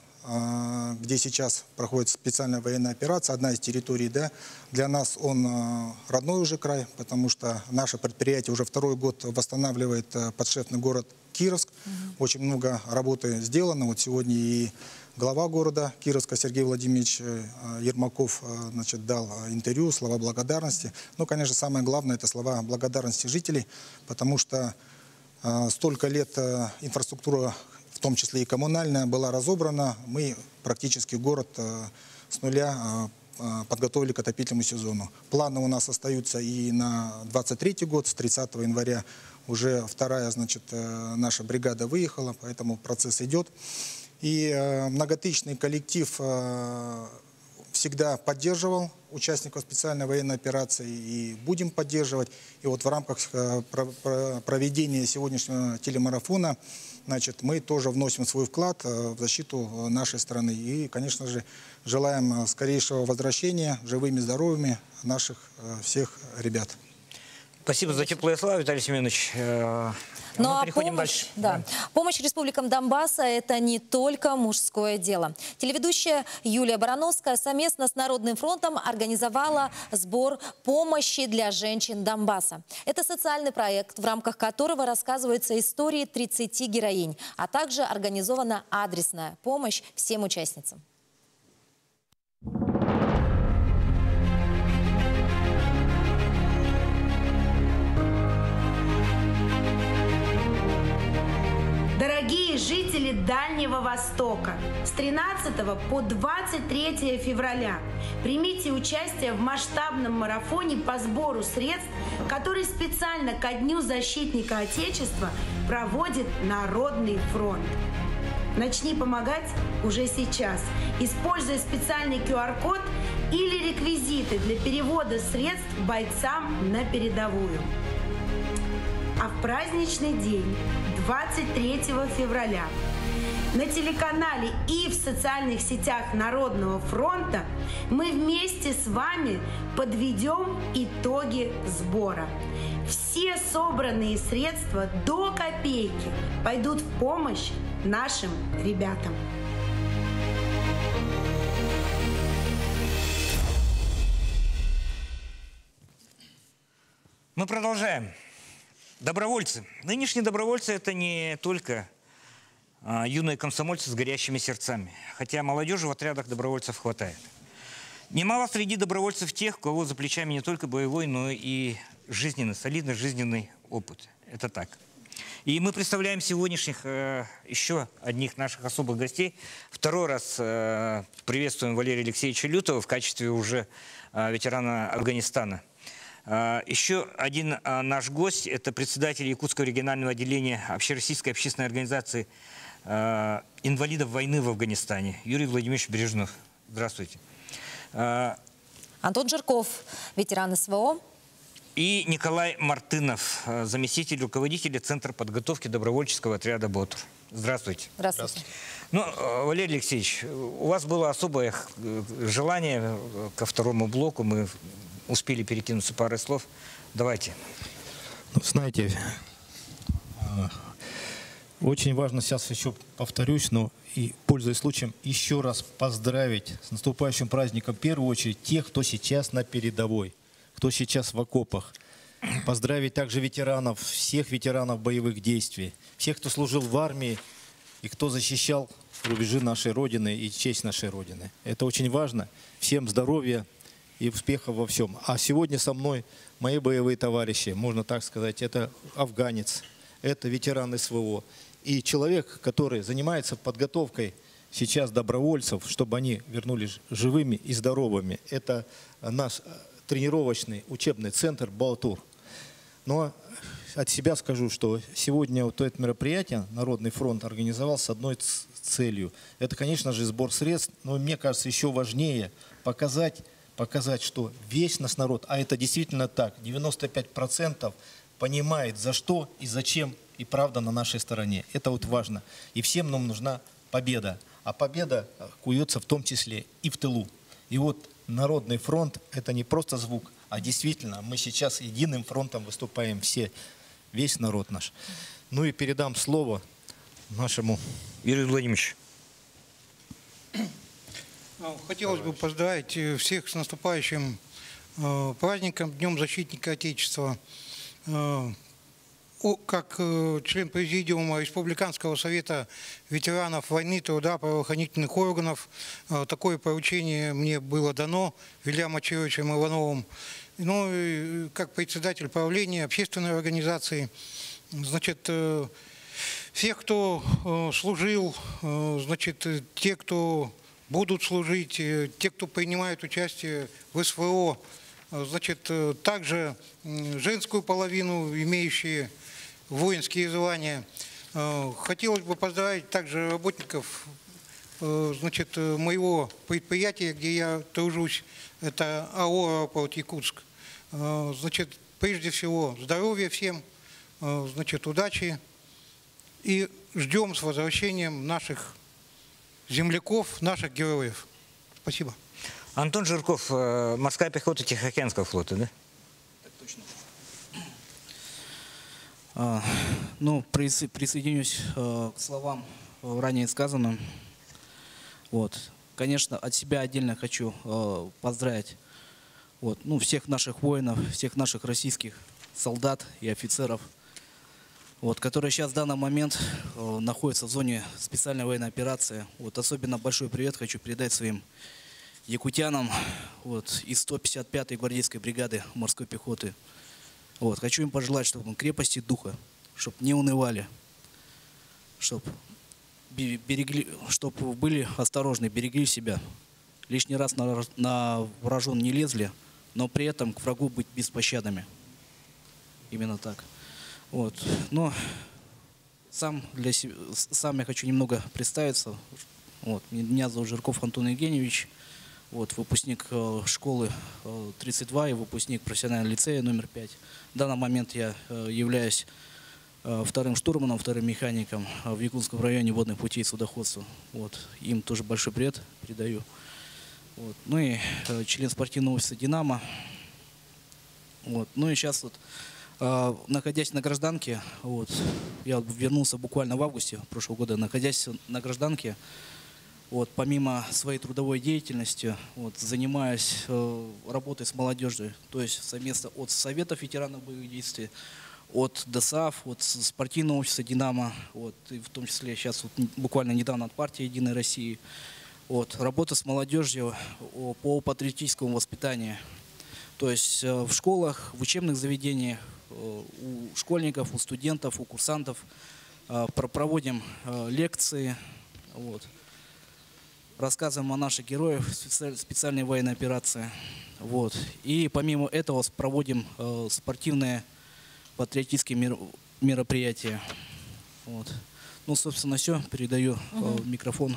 где сейчас проходит специальная военная операция, одна из территорий, да, для нас он родной уже край, потому что наше предприятие уже второй год восстанавливает подшефный город Кировск. Очень много работы сделано. Вот сегодня и глава города Кировска Сергей Владимирович Ермаков, значит, дал интервью, слова благодарности. Ну, конечно, самое главное — это слова благодарности жителей, потому что столько лет инфраструктура, в том числе и коммунальная, была разобрана. Мы практически город с нуля подготовили к отопительному сезону. Планы у нас остаются и на 23-й год. С 30 января уже вторая, значит, наша бригада выехала, поэтому процесс идет. И многотысячный коллектив всегда поддерживал участников специальной военной операции и будем поддерживать. И вот в рамках проведения сегодняшнего телемарафона, значит, мы тоже вносим свой вклад в защиту нашей страны. И, конечно же, желаем скорейшего возвращения живыми и здоровыми наших всех ребят. Спасибо за теплые слова, Виталий Семенович. Ну а помощь, да. Помощь республикам Донбасса – это не только мужское дело. Телеведущая Юлия Барановская совместно с Народным фронтом организовала сбор помощи для женщин Донбасса. Это социальный проект, в рамках которого рассказываются истории 30 героинь, а также организована адресная помощь всем участницам. Дорогие жители Дальнего Востока, с 13 по 23 февраля примите участие в масштабном марафоне по сбору средств, который специально ко Дню защитника Отечества проводит Народный фронт. Начни помогать уже сейчас, используя специальный QR-код или реквизиты для перевода средств бойцам на передовую. А в праздничный день, 23 февраля, на телеканале и в социальных сетях Народного фронта мы вместе с вами подведем итоги сбора. Все собранные средства до копейки пойдут в помощь нашим ребятам. Мы продолжаем. Добровольцы. Нынешние добровольцы – это не только юные комсомольцы с горящими сердцами, хотя молодежи в отрядах добровольцев хватает. Немало среди добровольцев тех, у кого за плечами не только боевой, но и жизненный, солидный жизненный опыт. Это так. И мы представляем сегодняшних еще одних наших особых гостей. Второй раз приветствуем Валерия Алексеевича Лютова в качестве уже ветерана Афганистана. Еще один наш гость – это председатель Якутского регионального отделения Общероссийской общественной организации инвалидов войны в Афганистане Юрий Владимирович Бережнов. Здравствуйте. Антон Жирков, ветеран СВО. И Николай Мартынов, заместитель руководителя Центра подготовки добровольческого отряда «Ботур». Здравствуйте. Здравствуйте. Ну, Валерий Алексеевич, у вас было особое желание ко второму блоку. Мы успели перекинуться парой слов. Давайте. Ну, знаете, очень важно, сейчас еще повторюсь, но и, пользуясь случаем, еще раз поздравить с наступающим праздником, в первую очередь, тех, кто сейчас на передовой, кто сейчас в окопах. Поздравить также ветеранов, всех ветеранов боевых действий, всех, кто служил в армии и кто защищал рубежи нашей Родины и честь нашей Родины. Это очень важно. Всем здоровья и успехов во всем. А сегодня со мной мои боевые товарищи, можно так сказать, это афганец, это ветеран СВО. И человек, который занимается подготовкой сейчас добровольцев, чтобы они вернулись живыми и здоровыми. Это наш тренировочный учебный центр «Балтур». Но от себя скажу, что сегодня вот это мероприятие Народный фронт организовал с одной целью. Это, конечно же, сбор средств, но мне кажется, еще важнее показать, что весь наш народ, а это действительно так, 95% понимает, за что и зачем, и правда на нашей стороне. Это вот важно. И всем нам нужна победа. А победа куется в том числе и в тылу. И вот Народный фронт – это не просто звук, а действительно мы сейчас единым фронтом выступаем все, весь народ наш. Ну и передам слово нашему… Юрию Владимировичу. Хотелось бы поздравить всех с наступающим праздником, Днем Защитника Отечества. Как член президиума Республиканского совета ветеранов войны, труда, правоохранительных органов, такое поручение мне было дано Вильямом Очаровичем Ивановым. Ну и как председатель правления общественной организации, значит, всех, кто служил, значит, те, кто будут служить, те, кто принимают участие в СВО, значит, также женскую половину, имеющие воинские звания. Хотелось бы поздравить также работников, значит, моего предприятия, где я тружусь, это АО «Аэропорт Якутск». Значит, прежде всего здоровья всем, значит, удачи и ждем с возвращением наших земляков, наших героев. Спасибо. Антон Жирков, морская пехота Тихоокеанского флота, да? Так точно. Ну, присоединюсь к словам ранее сказанным. Вот. Конечно, от себя отдельно хочу поздравить вот, ну, всех наших воинов, всех наших российских солдат и офицеров, вот, которые сейчас в данный момент находятся в зоне специальной военной операции. Вот, особенно большой привет хочу передать своим якутянам вот, из 155-й гвардейской бригады морской пехоты. Вот, хочу им пожелать, чтобы крепости духа, чтобы не унывали, чтобы были осторожны, берегли себя. Лишний раз на вражон не лезли, но при этом к врагу быть беспощадными. Именно так. Вот. Но сам я хочу немного представиться. Вот. Меня зовут Жирков Антон Евгеньевич. Вот, выпускник школы 32 и выпускник профессионального лицея номер 5. В данный момент я являюсь вторым штурманом, вторым механиком в Якутском районе водных путей судоходства. Вот, им тоже большой привет передаю. Вот, ну и член спортивного офиса «Динамо». Вот, ну и сейчас, вот, находясь на гражданке, вот, я вернулся буквально в августе прошлого года, находясь на гражданке, вот, помимо своей трудовой деятельности, вот, занимаюсь работой с молодежью, то есть совместно от Советов ветеранов боевых действий, от ДОСААФ, от спортивного общества «Динамо», вот, и в том числе сейчас вот, буквально недавно от партии «Единой России». Вот, работа с молодежью по патриотическому воспитанию, то есть в школах, в учебных заведениях, у школьников, у студентов, у курсантов проводим лекции. Вот. Рассказываем о наших героях специальной военной операции. Вот. И помимо этого проводим спортивные патриотические мероприятия. Вот. Ну, собственно, все. Передаю микрофон.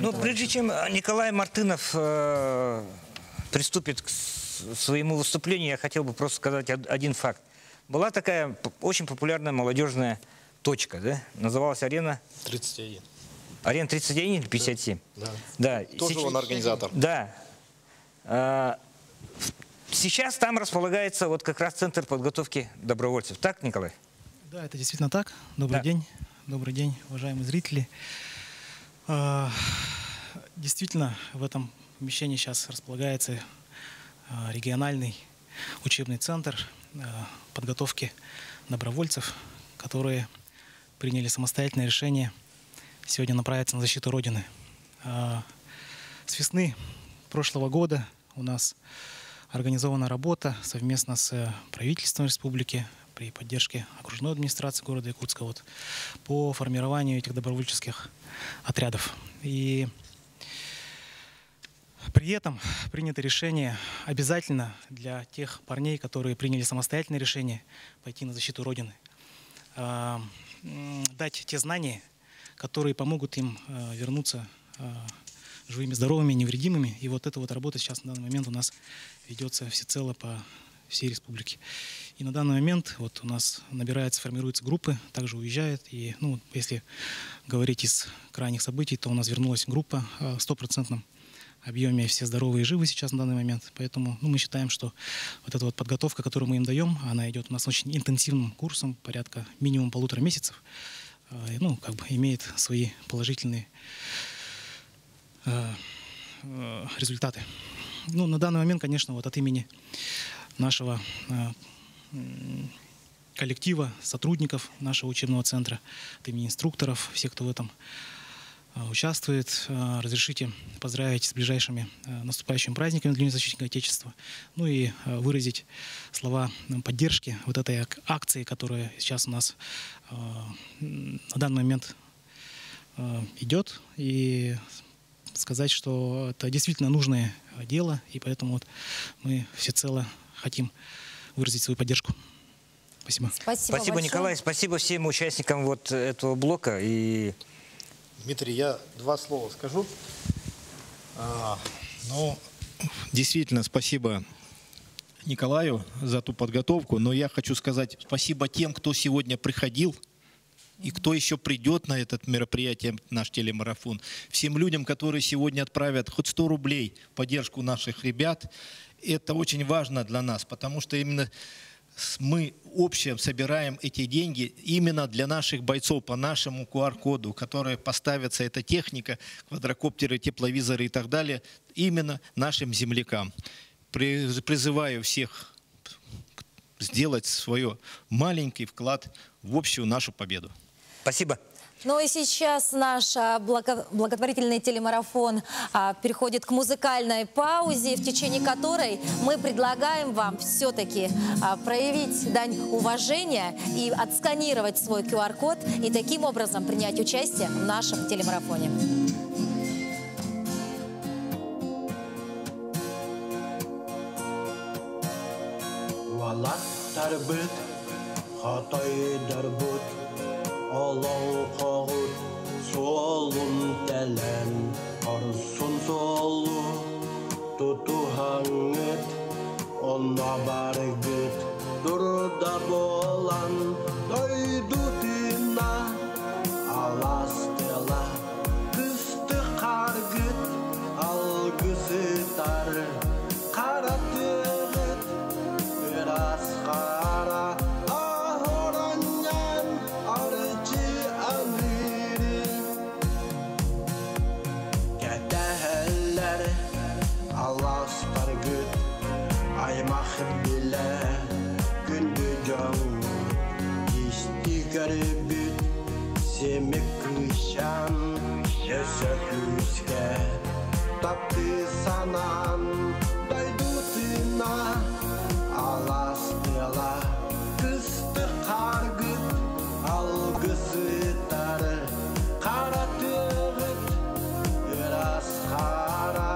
Ну, прежде чем Николай Мартынов приступит к своему выступлению, я хотел бы просто сказать один факт. Была такая очень популярная молодежная точка, да? Называлась «Арена 31». Арена 31 или 57? Да. Да. Тоже сейчас, он организатор. Да. Сейчас там располагается вот как раз центр подготовки добровольцев. Так, Николай? Да, это действительно так. Добрый день. Добрый день, уважаемые зрители. Действительно, в этом помещении сейчас располагается региональный учебный центр подготовки добровольцев, которые приняли самостоятельное решение сегодня направится на защиту Родины. С весны прошлого года у нас организована работа совместно с правительством республики при поддержке окружной администрации города Якутска по формированию этих добровольческих отрядов. И при этом принято решение обязательно для тех парней, которые приняли самостоятельное решение пойти на защиту Родины, дать те знания, которые помогут им вернуться живыми, здоровыми, невредимыми. И вот эта вот работа сейчас на данный момент у нас ведется всецело по всей республике. И на данный момент вот у нас набираются, формируются группы, также уезжают. И ну, если говорить из крайних событий, то у нас вернулась группа в 100% объеме, все здоровые и живы сейчас на данный момент. Поэтому мы считаем, что вот эта вот подготовка, которую мы им даем, она идет у нас очень интенсивным курсом, порядка минимум 1,5 месяцев. Ну, как бы имеет свои положительные результаты. Ну, на данный момент, конечно, вот от имени нашего коллектива, сотрудников нашего учебного центра, от имени инструкторов, всех, кто в этом участвует, разрешите поздравить с ближайшими наступающими праздниками для защитника Отечества. Ну и выразить слова поддержки вот этой акции, которая сейчас у нас на данный момент идет. И сказать, что это действительно нужное дело, и поэтому вот мы всецело хотим выразить свою поддержку. Спасибо. Спасибо, Николай. Спасибо всем участникам вот этого блока. И Дмитрий, я два слова скажу. Ну, действительно, спасибо Николаю за ту подготовку, но я хочу сказать спасибо тем, кто сегодня приходил и кто еще придет на это мероприятие, наш телемарафон. Всем людям, которые сегодня отправят хоть 100 рублей в поддержку наших ребят, это очень важно для нас, потому что именно мы общим собираем эти деньги именно для наших бойцов по нашему QR-коду, которые поставятся, эта техника, квадрокоптеры, тепловизоры и так далее, именно нашим землякам. Призываю всех сделать свой маленький вклад в общую нашу победу. Спасибо. Ну и сейчас наш благотворительный телемарафон переходит к музыкальной паузе, в течение которой мы предлагаем вам все-таки проявить дань уважения и отсканировать свой QR-код и таким образом принять участие в нашем телемарафоне. Аллау қағыр солын тәлән Арысын солы тұту хаңыт Онна барғыт дұрда болан Дойду тына аластыла Күсті қарғыт алғысы тары Қаратығыт біраз қара Семек крышам, еші күске, тапты санам, дайду тына, аластыла, кысты қарғыт, алғысы тары, қаратығыт, біраз қара.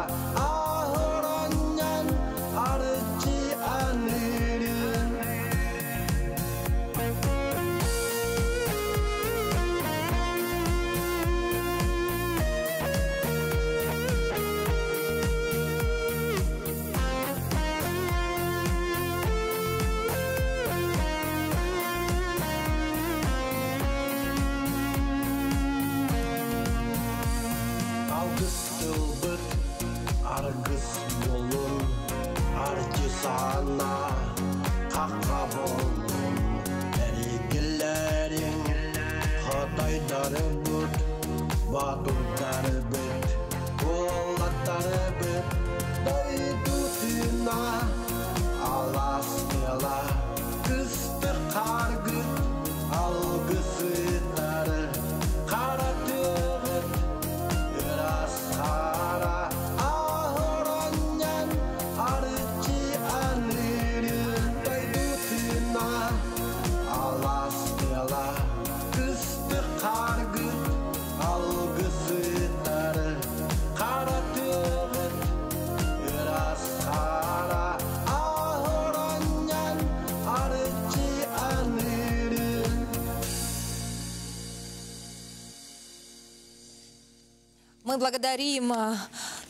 Sana kaqa bolun Erigillerin Hatayları büt Baturları büt Kullatları büt Daydutuna Alastila Kıstı kargıt Algısı tarı Karatı Мы благодарим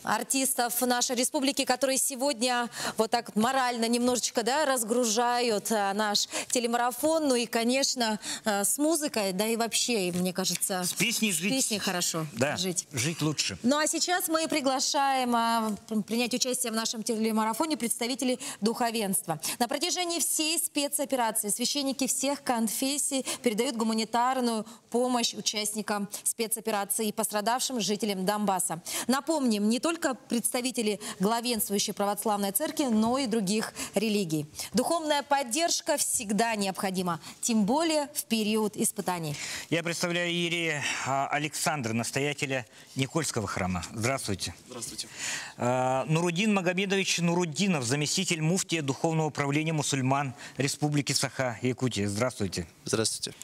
артистов нашей республики, которые сегодня вот так морально немножечко, да, разгружают наш телемарафон. Ну и, конечно, с музыкой, да и вообще, мне кажется, с песней жить. С песней хорошо, да, жить. Жить лучше. Ну а сейчас мы приглашаем принять участие в нашем телемарафоне представителей духовенства. На протяжении всей спецоперации священники всех конфессий передают гуманитарную помощь участникам спецоперации и пострадавшим жителям Донбасса. Напомним, не только представители главенствующей православной церкви, но и других религий. Духовная поддержка всегда необходима, тем более в период испытаний. Я представляю иерея Александра, настоятеля Никольского храма. Здравствуйте. Здравствуйте. Нурудин Магомедович Нурудинов, заместитель муфтия Духовного управления мусульман Республики Саха-Якутия. Здравствуйте. Здравствуйте.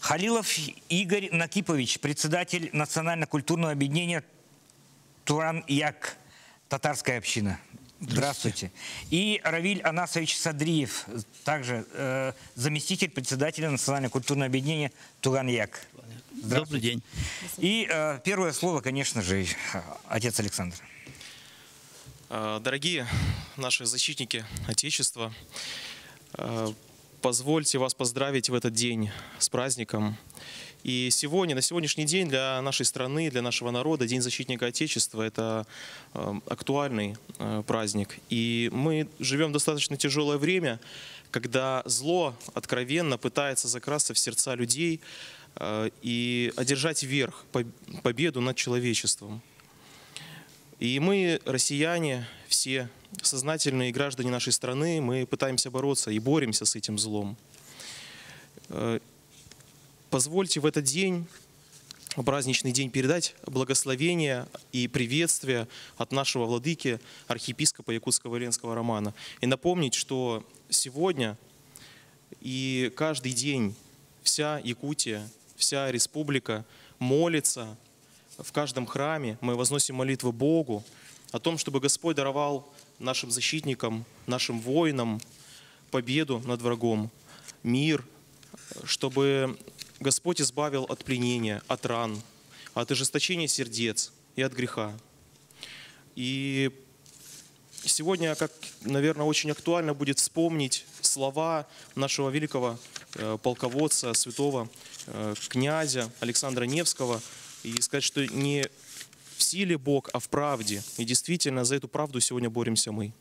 Халилов Игорь Накипович, председатель национально-культурного объединения Туран-Як, татарская община. Здравствуйте. И Равиль Анасович Садриев, также заместитель председателя национально-культурного объединения Туран-Як. Добрый день. И первое слово, конечно же, отец Александр. Дорогие наши защитники Отечества, позвольте вас поздравить в этот день с праздником. И сегодня, на сегодняшний день для нашей страны, для нашего народа День защитника Отечества – это актуальный праздник. И мы живем в достаточно тяжелое время, когда зло откровенно пытается закрасться в сердца людей и одержать верх, победу над человечеством. И мы, россияне, все сознательные граждане нашей страны, мы пытаемся бороться и боремся с этим злом. Позвольте в этот день, праздничный день, передать благословение и приветствие от нашего владыки, архиепископа Якутского Ленского Романа. И напомнить, что сегодня и каждый день вся Якутия, вся республика молится в каждом храме. Мы возносим молитвы Богу о том, чтобы Господь даровал нашим защитникам, нашим воинам победу над врагом, мир, чтобы Господь избавил от пленения, от ран, от ожесточения сердец и от греха. И сегодня, как, наверное, очень актуально будет вспомнить слова нашего великого полководца, святого князя Александра Невского, и сказать, что не в силе Бог, а в правде. И действительно, за эту правду сегодня боремся мы.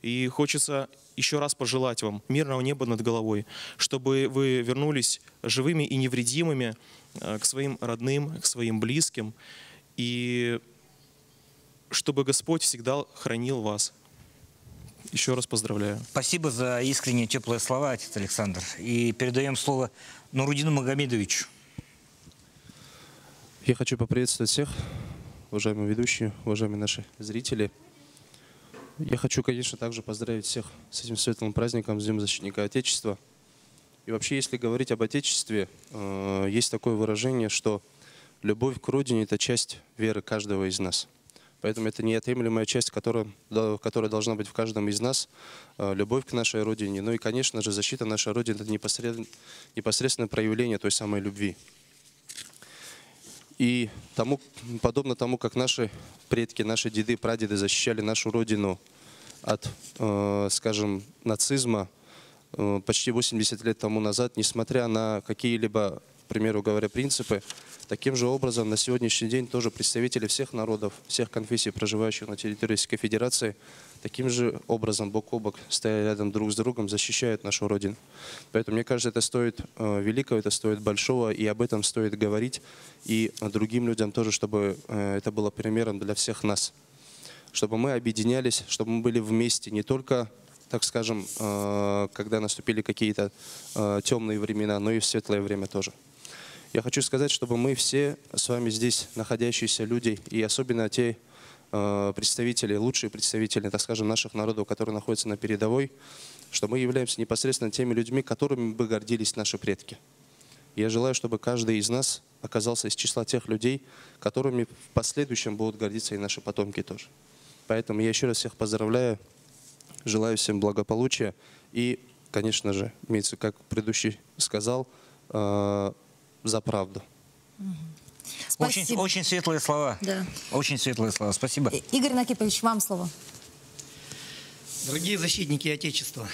И хочется еще раз пожелать вам мирного неба над головой, чтобы вы вернулись живыми и невредимыми к своим родным, к своим близким, и чтобы Господь всегда хранил вас. Еще раз поздравляю. Спасибо за искренние теплые слова, отец Александр. И передаем слово Нурудину Магомедовичу. Я хочу поприветствовать всех, уважаемые ведущие, уважаемые наши зрители. Я хочу, конечно, также поздравить всех с этим светлым праздником, с Днем защитника Отечества. И вообще, если говорить об Отечестве, есть такое выражение, что любовь к Родине – это часть веры каждого из нас. Поэтому это неотъемлемая часть, которая должна быть в каждом из нас, любовь к нашей Родине. Ну и, конечно же, защита нашей Родины – это непосредственное проявление той самой любви. И подобно тому, как наши предки, наши деды, прадеды защищали нашу Родину от, скажем, нацизма почти 80 лет тому назад, несмотря на какие-либо, к примеру говоря, принципы, таким же образом на сегодняшний день тоже представители всех народов, всех конфессий, проживающих на территории Российской Федерации, таким же образом, бок о бок, стоя рядом друг с другом, защищают нашу Родину. Поэтому, мне кажется, это стоит великого, это стоит большого, и об этом стоит говорить, и другим людям тоже, чтобы это было примером для всех нас. Чтобы мы объединялись, чтобы мы были вместе, не только, так скажем, когда наступили какие-то темные времена, но и в светлое время тоже. Я хочу сказать, чтобы мы все с вами здесь находящиеся люди, и особенно те представители, лучшие представители, так скажем, наших народов, которые находятся на передовой, что мы являемся непосредственно теми людьми, которыми бы гордились наши предки. Я желаю, чтобы каждый из нас оказался из числа тех людей, которыми в последующем будут гордиться и наши потомки тоже. Поэтому я еще раз всех поздравляю, желаю всем благополучия и, конечно же, имеется, как предыдущий сказал, за правду. Очень, очень светлые слова. Да. Очень светлые слова. Спасибо. Игорь Накипович, вам слово. Дорогие защитники Отечества,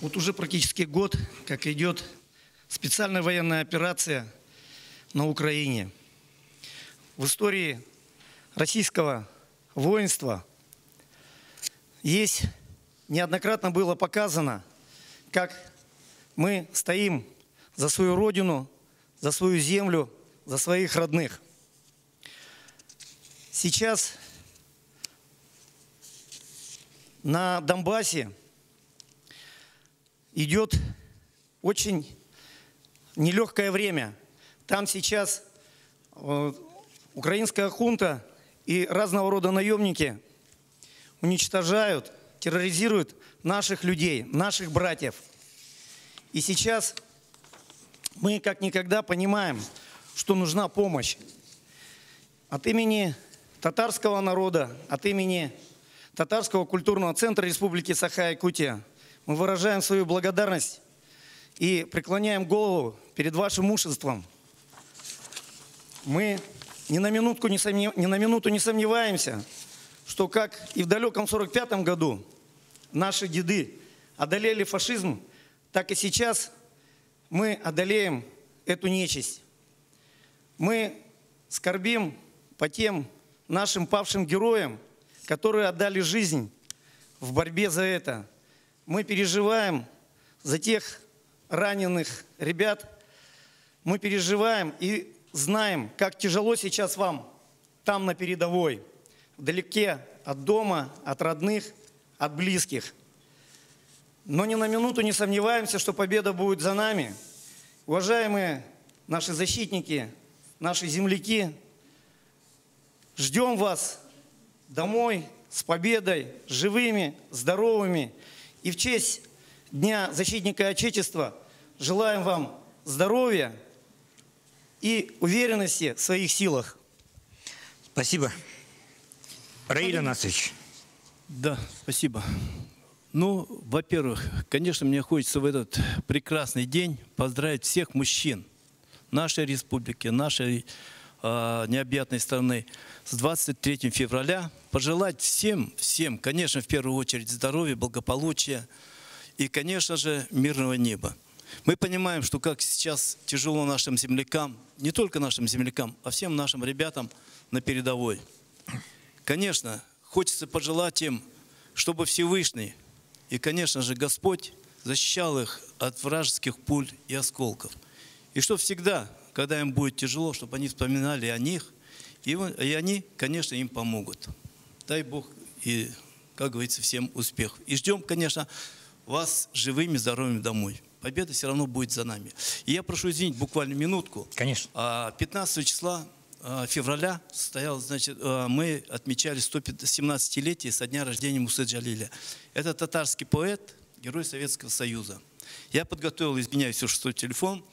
вот уже практически год, как идет специальная военная операция на Украине. В истории российского воинства есть, неоднократно было показано, как мы стоим за свою родину, за свою землю, за своих родных. Сейчас на Донбассе идет очень нелегкое время. Там сейчас украинская хунта и разного рода наемники уничтожают, терроризируют наших людей, наших братьев. И сейчас мы как никогда понимаем, что нужна помощь. От имени татарского народа, от имени Татарского культурного центра Республики Саха-Якутия мы выражаем свою благодарность и преклоняем голову перед вашим мужеством. Мы ни на минуту не сомневаемся, что как и в далеком 1945 году наши деды одолели фашизм, так и сейчас мы одолеем эту нечисть. Мы скорбим по тем нашим павшим героям, которые отдали жизнь в борьбе за это. Мы переживаем за тех раненых ребят. Мы переживаем и знаем, как тяжело сейчас вам там на передовой, вдалеке от дома, от родных, от близких. Но ни на минуту не сомневаемся, что победа будет за нами. Уважаемые наши защитники, наши земляки, ждем вас домой с победой, живыми, здоровыми. И в честь Дня защитника Отечества желаем вам здоровья и уверенности в своих силах. Спасибо. Раиль Анасович. Да, спасибо. Ну, во-первых, конечно, мне хочется в этот прекрасный день поздравить всех мужчин нашей республики, нашей необъятной страны с 23 февраля. Пожелать всем, конечно, в первую очередь здоровья, благополучия и, конечно же, мирного неба. Мы понимаем, что как сейчас тяжело нашим землякам, не только нашим землякам, а всем нашим ребятам на передовой. Конечно, хочется пожелать им, чтобы Всевышний и, конечно же, Господь защищал их от вражеских пуль и осколков. И что всегда, когда им будет тяжело, чтобы они вспоминали о них, и они, конечно, им помогут. Дай Бог и, как говорится, всем успех. И ждем, конечно, вас живыми, здоровыми домой. Победа все равно будет за нами. И я прошу извинить буквально минутку. Конечно. 15 числа февраля состоялось, значит, мы отмечали 117-летие со дня рождения Мусы Джалиля. Это татарский поэт, герой Советского Союза. Я подготовил, извиняюсь, уж свой телефон,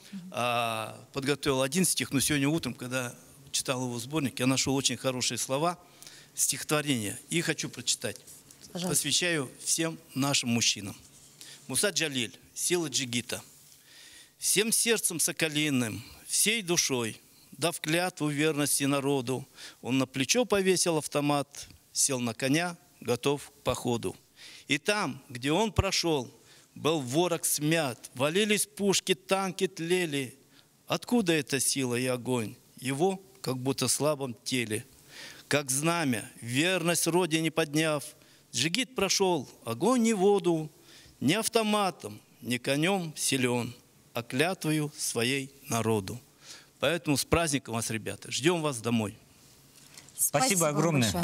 подготовил один стих, но сегодня утром, когда читал его сборник, я нашел очень хорошие слова, стихотворения, и хочу прочитать. Пожалуйста. Посвящаю всем нашим мужчинам. Муса Джалиль, сила джигита. Всем сердцем соколиным, всей душой, дав клятву верности народу, он на плечо повесил автомат, сел на коня, готов к походу. И там, где он прошел, был ворог смят, валились пушки, танки тлели. Откуда эта сила и огонь? Его, как будто в слабом теле. Как знамя, верность родине подняв, джигит прошел огонь и воду. Не автоматом, не конем силен, а клятвою своей народу. Поэтому с праздником вас, ребята. Ждем вас домой. Спасибо огромное. Большое.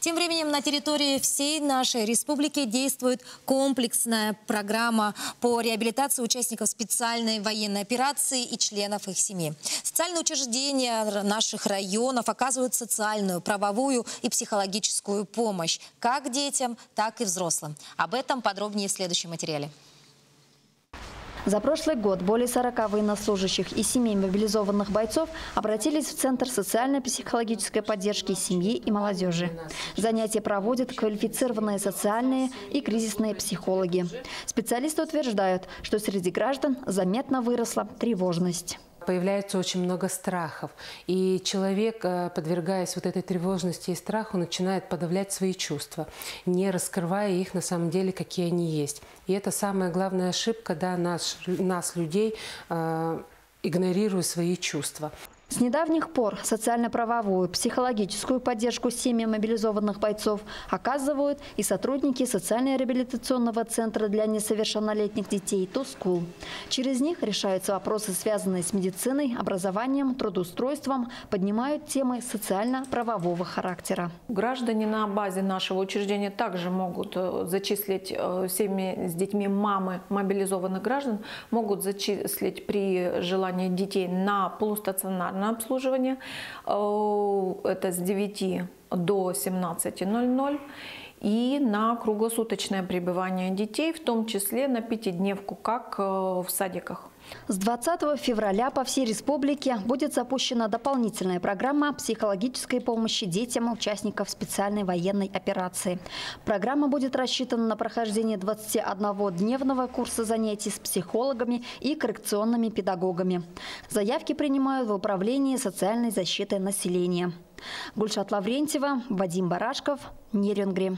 Тем временем на территории всей нашей республики действует комплексная программа по реабилитации участников специальной военной операции и членов их семьи. Социальные учреждения наших районов оказывают социальную, правовую и психологическую помощь как детям, так и взрослым. Об этом подробнее в следующем материале. За прошлый год более 40 военнослужащих и семей мобилизованных бойцов обратились в Центр социально-психологической поддержки семьи и молодежи. Занятия проводят квалифицированные социальные и кризисные психологи. Специалисты утверждают, что среди граждан заметно выросла тревожность. Появляется очень много страхов, и человек, подвергаясь вот этой тревожности и страху, начинает подавлять свои чувства, не раскрывая их на самом деле, какие они есть. И это самая главная ошибка, да, нас людей, игнорируя свои чувства. С недавних пор социально-правовую, психологическую поддержку семьям мобилизованных бойцов оказывают и сотрудники социально-реабилитационного центра для несовершеннолетних детей «ТОСКУЛ». Через них решаются вопросы, связанные с медициной, образованием, трудоустройством, поднимают темы социально-правового характера. Граждане на базе нашего учреждения также могут зачислить семьи с детьми, мамы мобилизованных граждан, могут зачислить при желании детей на полустационарное обслуживание. Это с 9 до 17:00. И на круглосуточное пребывание детей, в том числе на 5-дневку, как в садиках. С 20 февраля по всей республике будет запущена дополнительная программа психологической помощи детям участников специальной военной операции. Программа будет рассчитана на прохождение 21-дневного курса занятий с психологами и коррекционными педагогами. Заявки принимают в Управлении социальной защиты населения. Гульшат Лаврентьева, Вадим Барашков, Нерюнгри.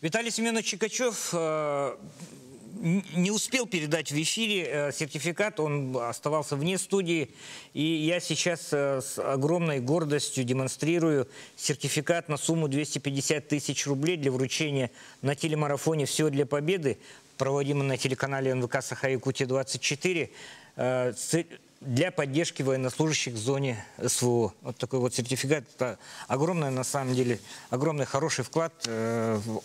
Виталий Семенович Чикачев не успел передать в эфире сертификат, он оставался вне студии. И я сейчас с огромной гордостью демонстрирую сертификат на сумму 250 тысяч рублей для вручения на телемарафоне «Все для победы», проводимом на телеканале НВК «Саха-Якутия-24», для поддержки военнослужащих в зоне СВО. Вот такой вот сертификат. Это огромный, на самом деле, огромный хороший вклад в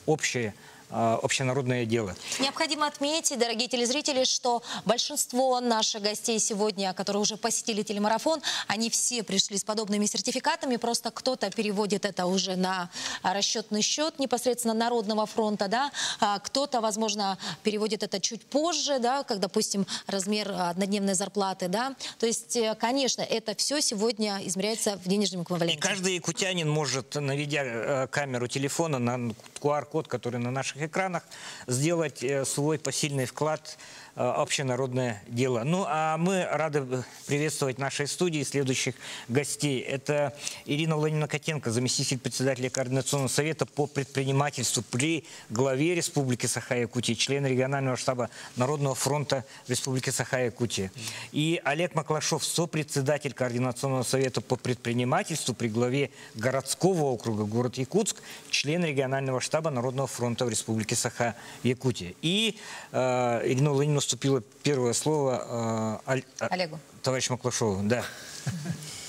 общенародное дело. Необходимо отметить, дорогие телезрители, что большинство наших гостей сегодня, которые уже посетили телемарафон, они все пришли с подобными сертификатами, просто кто-то переводит это уже на расчетный счет непосредственно Народного фронта, да? А кто-то, возможно, переводит это чуть позже, да? Как, допустим, размер однодневной зарплаты. Да? То есть, конечно, это все сегодня измеряется в денежном эквиваленте. И каждый якутянин может, наведя камеру телефона на QR-код, который на наших экранах, сделать свой посильный вклад в общенародное дело. Ну, а мы рады приветствовать в нашей студии следующих гостей. Это Ирина Владимировна Котенко, заместитель председателя Координационного совета по предпринимательству при главе Республики Саха-Якутия, член регионального штаба Народного фронта Республики Саха-Якутия. И Олег Маклашов, сопредседатель Координационного совета по предпринимательству при главе городского округа город Якутск, член регионального штаба Народного фронта в Республике Саха-Якутия. И Ирина Владимировна вступило первое слово Олегу. Товарищ Маклашов, да.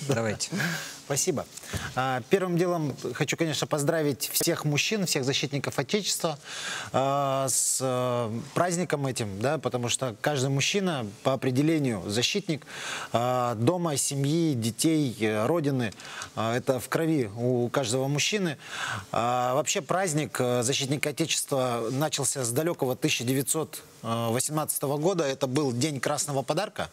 Давайте. Спасибо. Первым делом хочу, конечно, поздравить всех мужчин, всех защитников Отечества с праздником этим, да, потому что каждый мужчина по определению защитник дома, семьи, детей, родины. Это в крови у каждого мужчины. Вообще праздник защитника Отечества начался с далекого 1918 года. Это был День Красного Подарка.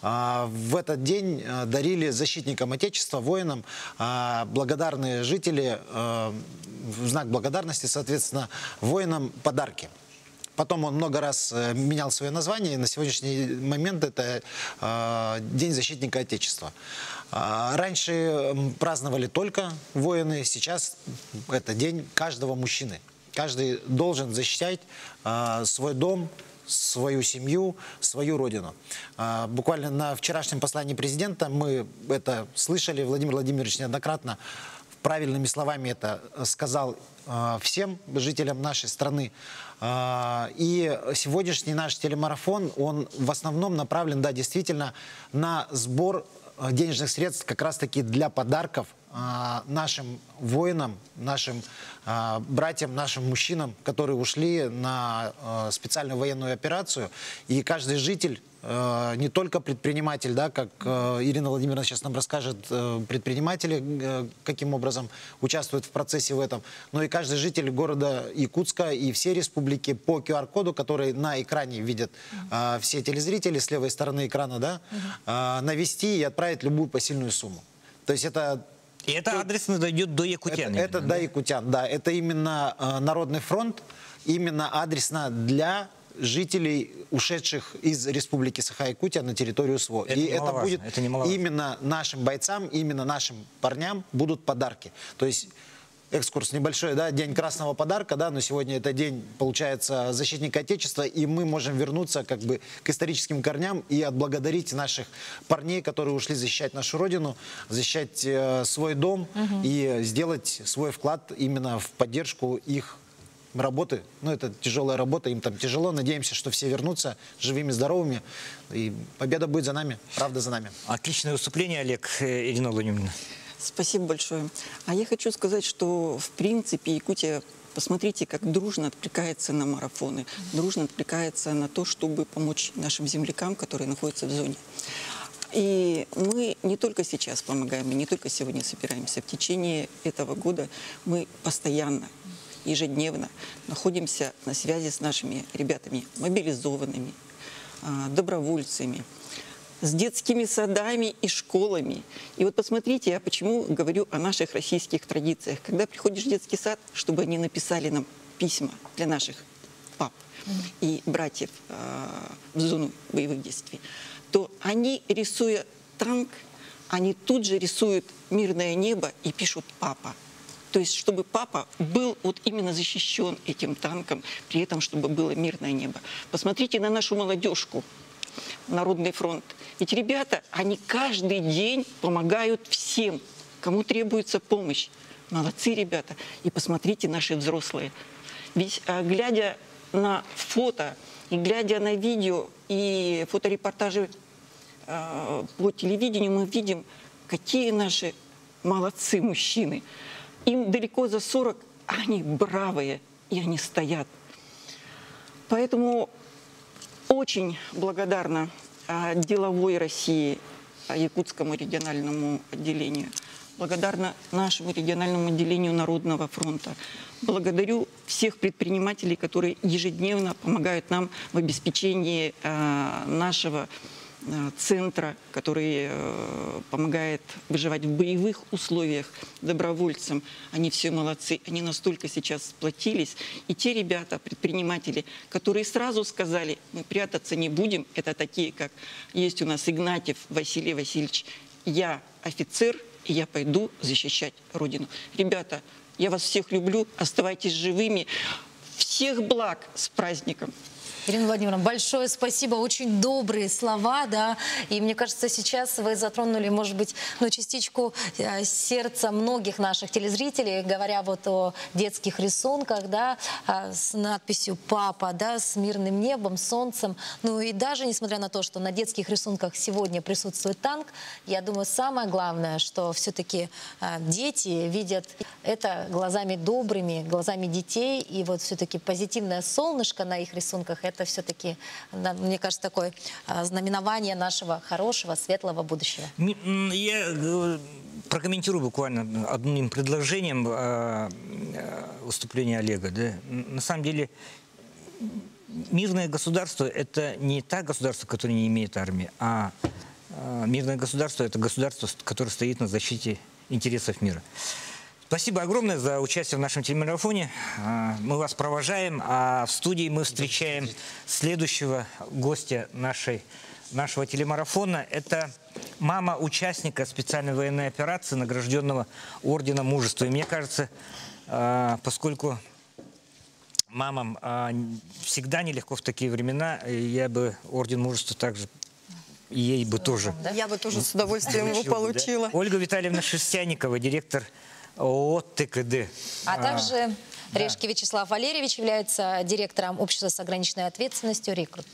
В этот день дарили защитникам Отечества, воинам, благодарные жители в знак благодарности, соответственно, воинам подарки. Потом он много раз менял свое название, и на сегодняшний момент это День защитника Отечества. Раньше праздновали только воины, сейчас это день каждого мужчины. Каждый должен защищать свой дом, свою семью, свою родину. Буквально на вчерашнем послании президента мы это слышали, Владимир Владимирович неоднократно правильными словами это сказал всем жителям нашей страны. И сегодняшний наш телемарафон, он в основном направлен, да, действительно, на сбор денежных средств как раз-таки для подарков нашим воинам, нашим братьям, нашим мужчинам, которые ушли на специальную военную операцию. И каждый житель, не только предприниматель, да, как Ирина Владимировна сейчас нам расскажет, предприниматели, каким образом участвуют в процессе в этом, но и каждый житель города Якутска и всей республики по QR-коду, который на экране видят все телезрители с левой стороны экрана, да, навести и отправить любую посильную сумму. То есть это И это адресно дойдет до якутян. Это до якутян, да. Это именно Народный фронт, именно адресно для жителей, ушедших из Республики Саха-Якутия на территорию СВО. Это немаловажно. Именно нашим бойцам, именно нашим парням будут подарки. То есть экскурс небольшой, да, день красного подарка, да, но сегодня это день, получается, защитника Отечества, и мы можем вернуться как бы к историческим корням и отблагодарить наших парней, которые ушли защищать нашу родину, защищать свой дом и сделать свой вклад именно в поддержку их работы. Ну, это тяжелая работа, им там тяжело. Надеемся, что все вернутся живыми, здоровыми. И победа будет за нами, правда за нами. Отличное выступление, Олег, Ирина Владимировна. Спасибо большое. А я хочу сказать, что в принципе Якутия, посмотрите, как дружно откликается на марафоны, дружно откликается на то, чтобы помочь нашим землякам, которые находятся в зоне. И мы не только сейчас помогаем, и не только сегодня собираемся. В течение этого года мы постоянно, ежедневно находимся на связи с нашими ребятами, мобилизованными, добровольцами, с детскими садами и школами. И вот посмотрите, я почему говорю о наших российских традициях. Когда приходишь в детский сад, чтобы они написали нам письма для наших пап и братьев в зону боевых действий, то они, рисуя танк, они тут же рисуют мирное небо и пишут «папа». То есть, чтобы папа был вот именно защищен этим танком, при этом, чтобы было мирное небо. Посмотрите на нашу молодежку, Народный фронт. Ведь ребята, они каждый день помогают всем, кому требуется помощь. Молодцы ребята. И посмотрите наши взрослые. Ведь глядя на фото, и глядя на видео, и фоторепортажи по телевидению, мы видим, какие наши молодцы мужчины. Им далеко за 40, они бравые, и они стоят. Поэтому очень благодарна деловой России, Якутскому региональному отделению. Благодарна нашему региональному отделению Народного фронта. Благодарю всех предпринимателей, которые ежедневно помогают нам в обеспечении нашего центра, который помогает выживать в боевых условиях добровольцам. Они все молодцы, они настолько сейчас сплотились. И те ребята, предприниматели, которые сразу сказали, мы прятаться не будем, это такие, как есть у нас Игнатьев Василий Васильевич. Я офицер, и я пойду защищать Родину. Ребята, я вас всех люблю, оставайтесь живыми. Всех благ, с праздником! Ирина Владимировна, большое спасибо, очень добрые слова, да, и мне кажется, сейчас вы затронули, может быть, ну, частичку сердца многих наших телезрителей, говоря вот о детских рисунках, да, с надписью «Папа», да, с мирным небом, солнцем, ну и даже несмотря на то, что на детских рисунках сегодня присутствует танк, я думаю, самое главное, что все-таки дети видят это глазами добрыми, глазами детей, и вот все-таки позитивное солнышко на их рисунках, это все-таки, мне кажется, такое знаменование нашего хорошего, светлого будущего. Я прокомментирую буквально одним предложением выступление Олега. Да? На самом деле, мирное государство – это не та государство, которое не имеет армии, а мирное государство – это государство, которое стоит на защите интересов мира. Спасибо огромное за участие в нашем телемарафоне. Мы вас провожаем, а в студии мы встречаем следующего гостя нашего телемарафона. Это мама участника специальной военной операции, награжденного Орденом Мужества. И мне кажется, поскольку мамам всегда нелегко в такие времена, я бы Орден Мужества также ей бы тоже. Я бы тоже с удовольствием его получила. Ольга Витальевна Шерстяникова, директор ООО ТКД. А также Решки Вячеслав Валерьевич является директором общества с ограниченной ответственностью «Рекрут».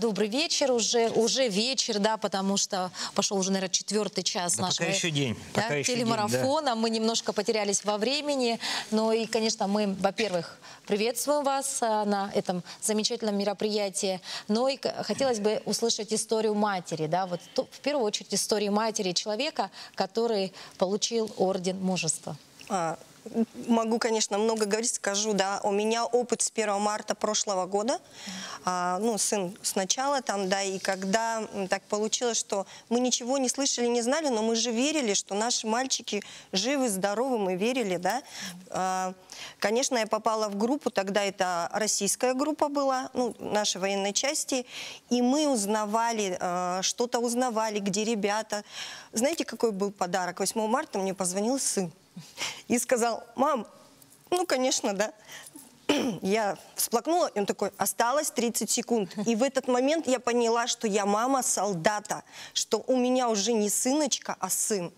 Добрый вечер, уже вечер, да, потому что пошел уже, наверное, четвертый час нашего телемарафона. Мы немножко потерялись во времени, но и, конечно, мы, во-первых, приветствуем вас на этом замечательном мероприятии, но и хотелось бы услышать историю матери, да, вот в первую очередь историю матери человека, который получил Орден Мужества. могу, конечно, много говорить, скажу, да, у меня опыт с 1 марта прошлого года, ну, сын сначала там, да, и когда так получилось, что мы ничего не слышали, не знали, но мы же верили, что наши мальчики живы, здоровы, мы верили, да. Конечно, я попала в группу, тогда это российская группа была, ну, нашей военной части, и мы узнавали, что-то узнавали, где ребята. Знаете, какой был подарок? 8 марта мне позвонил сын. И сказал: мам, ну, конечно, да. Я всплакнула, и он такой: осталось 30 секунд. И в этот момент я поняла, что я мама солдата, что у меня уже не сыночка, а сын.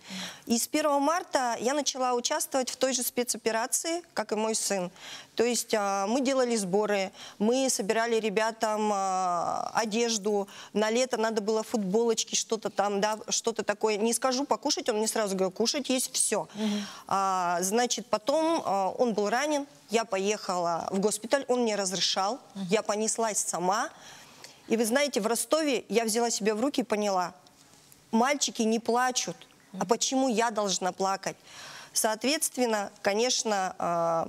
И с 1 марта я начала участвовать в той же спецоперации, как и мой сын. То есть мы делали сборы, мы собирали ребятам одежду, на лето надо было футболочки, что-то там, да, что-то такое. Не скажу покушать, он мне сразу говорил: кушать есть все. Значит, потом он был ранен, я поехала в госпиталь, он мне разрешал, я понеслась сама. И вы знаете, в Ростове я взяла себя в руки и поняла: мальчики не плачут, а почему я должна плакать? Соответственно, конечно...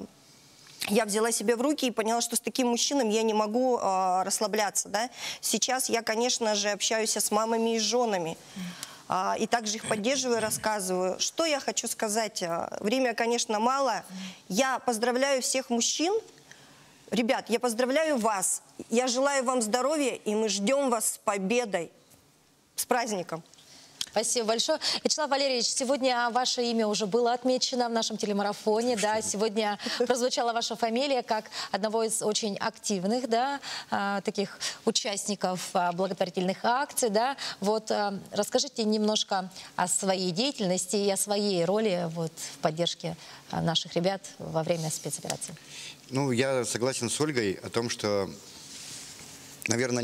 Я взяла себя в руки и поняла, что с таким мужчиной я не могу расслабляться. Да? Сейчас я, конечно же, общаюсь с мамами и женами. И также их поддерживаю, рассказываю. Что я хочу сказать? Время, конечно, мало. Я поздравляю всех мужчин. Ребят, я поздравляю вас. Я желаю вам здоровья, и мы ждем вас с победой. С праздником. Спасибо большое. Вячеслав Валерьевич, сегодня ваше имя уже было отмечено в нашем телемарафоне. Да, сегодня прозвучала ваша фамилия как одного из очень активных, да, таких участников благотворительных акций. Да. Вот, расскажите немножко о своей деятельности и о своей роли вот, в поддержке наших ребят во время спецоперации. Ну, я согласен с Ольгой о том, что, наверное,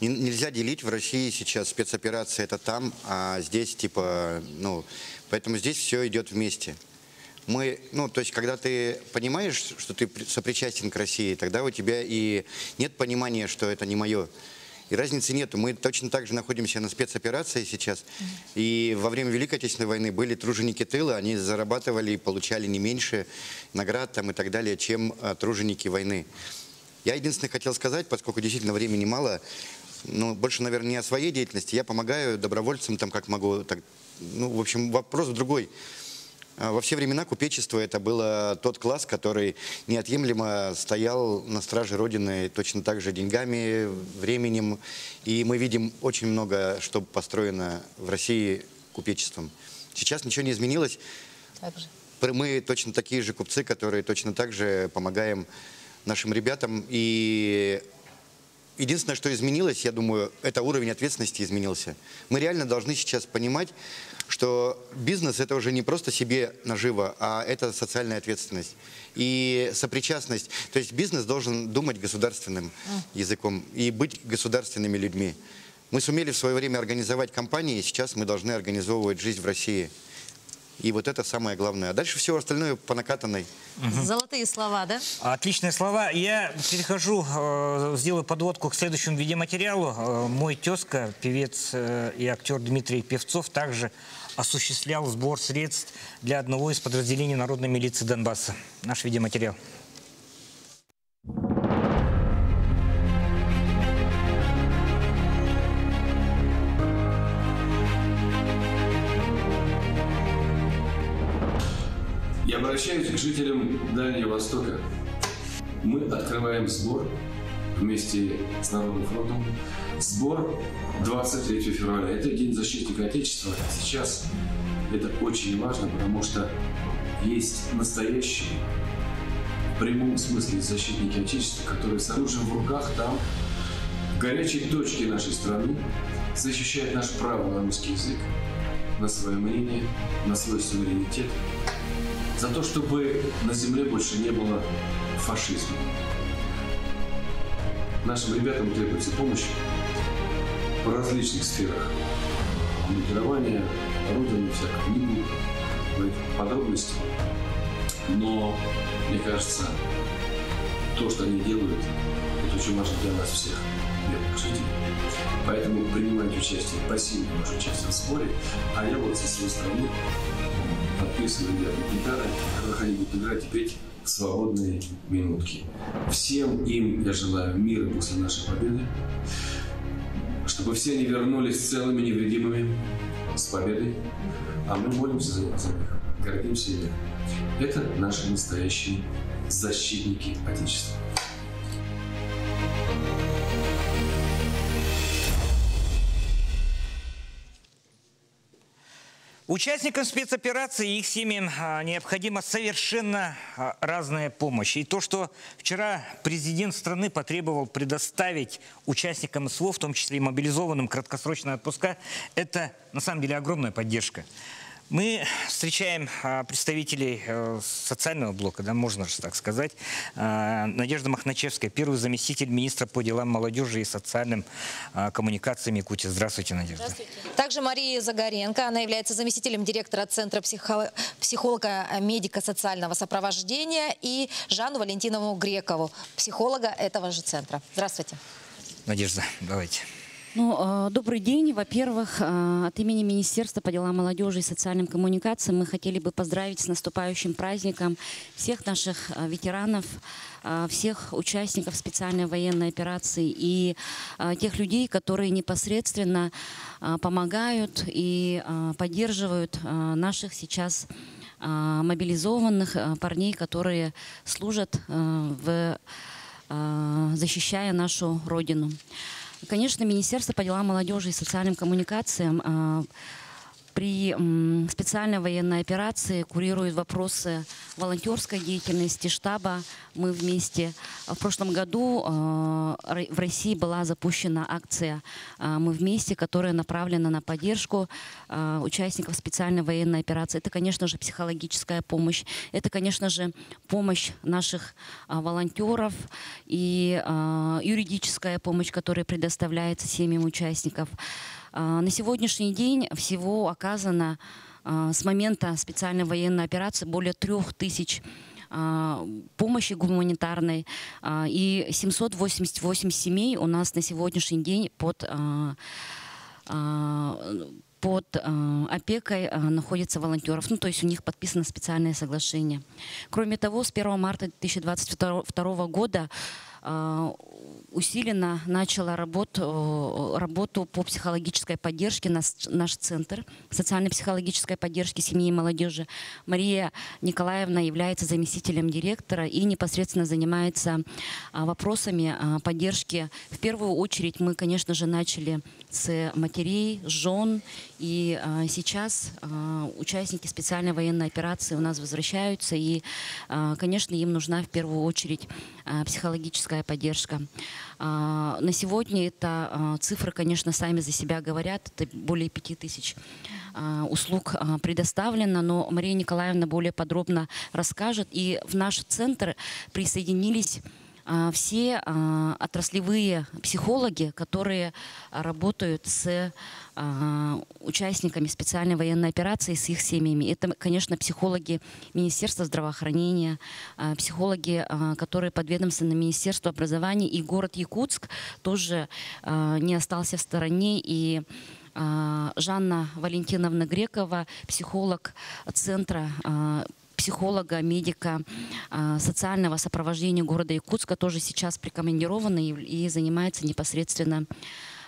нельзя делить в России сейчас спецоперация — это там, а здесь типа, ну, поэтому здесь все идет вместе. Мы, ну, то есть, когда ты понимаешь, что ты сопричастен к России, тогда у тебя и нет понимания, что это не мое. И разницы нету. Мы точно так же находимся на спецоперации сейчас. И во время Великой Отечественной войны были труженики тыла, они зарабатывали и получали не меньше наград там, и так далее, чем труженики войны. Я единственное хотел сказать, поскольку действительно времени мало, ну, больше, наверное, не о своей деятельности. Я помогаю добровольцам, там, как могу. Так, ну, в общем, вопрос другой. Во все времена купечество — это был тот класс, который неотъемлемо стоял на страже Родины точно так же деньгами, временем. И мы видим очень много, что построено в России купечеством. Сейчас ничего не изменилось. Также. Мы точно такие же купцы, которые точно так же помогаем нашим ребятам. И... Единственное, что изменилось, я думаю, это уровень ответственности изменился. Мы реально должны сейчас понимать, что бизнес — это уже не просто себе наживо, а это социальная ответственность и сопричастность. То есть бизнес должен думать государственным языком и быть государственными людьми. Мы сумели в свое время организовать компании, и сейчас мы должны организовывать жизнь в России. И вот это самое главное. А дальше все остальное по накатанной. Золотые слова, да? Отличные слова. Я перехожу, сделаю подводку к следующему видеоматериалу. Мой тезка, певец и актер Дмитрий Певцов, также осуществлял сбор средств для одного из подразделений народной милиции Донбасса. Наш видеоматериал. Я обращаюсь к жителям Дальнего Востока. Мы открываем сбор вместе с Народным фронтом. Сбор 23 февраля. Это День защитника Отечества. Сейчас это очень важно, потому что есть настоящие, в прямом смысле, защитники Отечества, которые с оружием в руках там, в горячей точке нашей страны, защищают наше право на русский язык, на свое мнение, на свой суверенитет. За то, чтобы на земле больше не было фашизма. Нашим ребятам требуется помощь в различных сферах. Монтирование, орудия, всякого. Не буду говорить подробности. Но, мне кажется, то, что они делают, это очень важно для нас всех, бедных людей. Поэтому принимайте участие, пассивное ваше участие в сборе, а я вот со своей стороны подписывали гитары, выходили играть и петь свободные минутки. Всем им я желаю мира после нашей победы, чтобы все они вернулись целыми, невредимыми, с победой, а мы молимся за них, гордимся ими. Это наши настоящие защитники Отечества. Участникам спецоперации и их семьям необходима совершенно разная помощь. И то, что вчера президент страны потребовал предоставить участникам СВО, в том числе и мобилизованным, краткосрочные отпуска, это на самом деле огромная поддержка. Мы встречаем представителей социального блока, да, можно же так сказать. Надежда Махначевская, первый заместитель министра по делам молодежи и социальным коммуникациям Якутии. Здравствуйте, Надежда. Здравствуйте. Также Мария Загоренко, она является заместителем директора Центра психолога медико-социального сопровождения, и Жанну Валентинову Грекову, психолога этого же центра. Здравствуйте. Надежда, давайте. Ну, добрый день. Во-первых, от имени Министерства по делам молодежи и социальным коммуникациям мы хотели бы поздравить с наступающим праздником всех наших ветеранов, всех участников специальной военной операции и тех людей, которые непосредственно помогают и поддерживают наших сейчас мобилизованных парней, которые служат, защищая нашу Родину. Конечно, Министерство по делам молодежи и социальным коммуникациям при специальной военной операции курирует вопросы волонтерской деятельности, штаба «Мы вместе». В прошлом году в России была запущена акция «Мы вместе», которая направлена на поддержку участников специальной военной операции. Это, конечно же, психологическая помощь. Это, конечно же, помощь наших волонтеров и юридическая помощь, которая предоставляется семьям участников. На сегодняшний день всего оказано с момента специальной военной операции более 3000 помощи гуманитарной, и 788 семей у нас на сегодняшний день под опекой находятся волонтеров, ну, то есть у них подписано специальное соглашение. Кроме того, с 1 марта 2022 года усиленно начала работу по психологической поддержке наш Центр социально-психологической поддержки семьи и молодежи. Мария Николаевна является заместителем директора и непосредственно занимается вопросами поддержки. В первую очередь мы, конечно же, начали с матерей, жен, и сейчас участники специальной военной операции у нас возвращаются, и, конечно, им нужна в первую очередь психологическая поддержка. На сегодня это цифры, конечно, сами за себя говорят, это более 5000 услуг предоставлено, но Мария Николаевна более подробно расскажет. И в наш центр присоединились все отраслевые психологи, которые работают с участниками специальной военной операции, с их семьями. Это, конечно, психологи Министерства здравоохранения, психологи, которые подведомственны Министерству образования, и город Якутск тоже не остался в стороне. И Жанна Валентиновна Грекова, психолог Центра психолога, медика социального сопровождения города Якутска, тоже сейчас прикомандирована и занимается непосредственно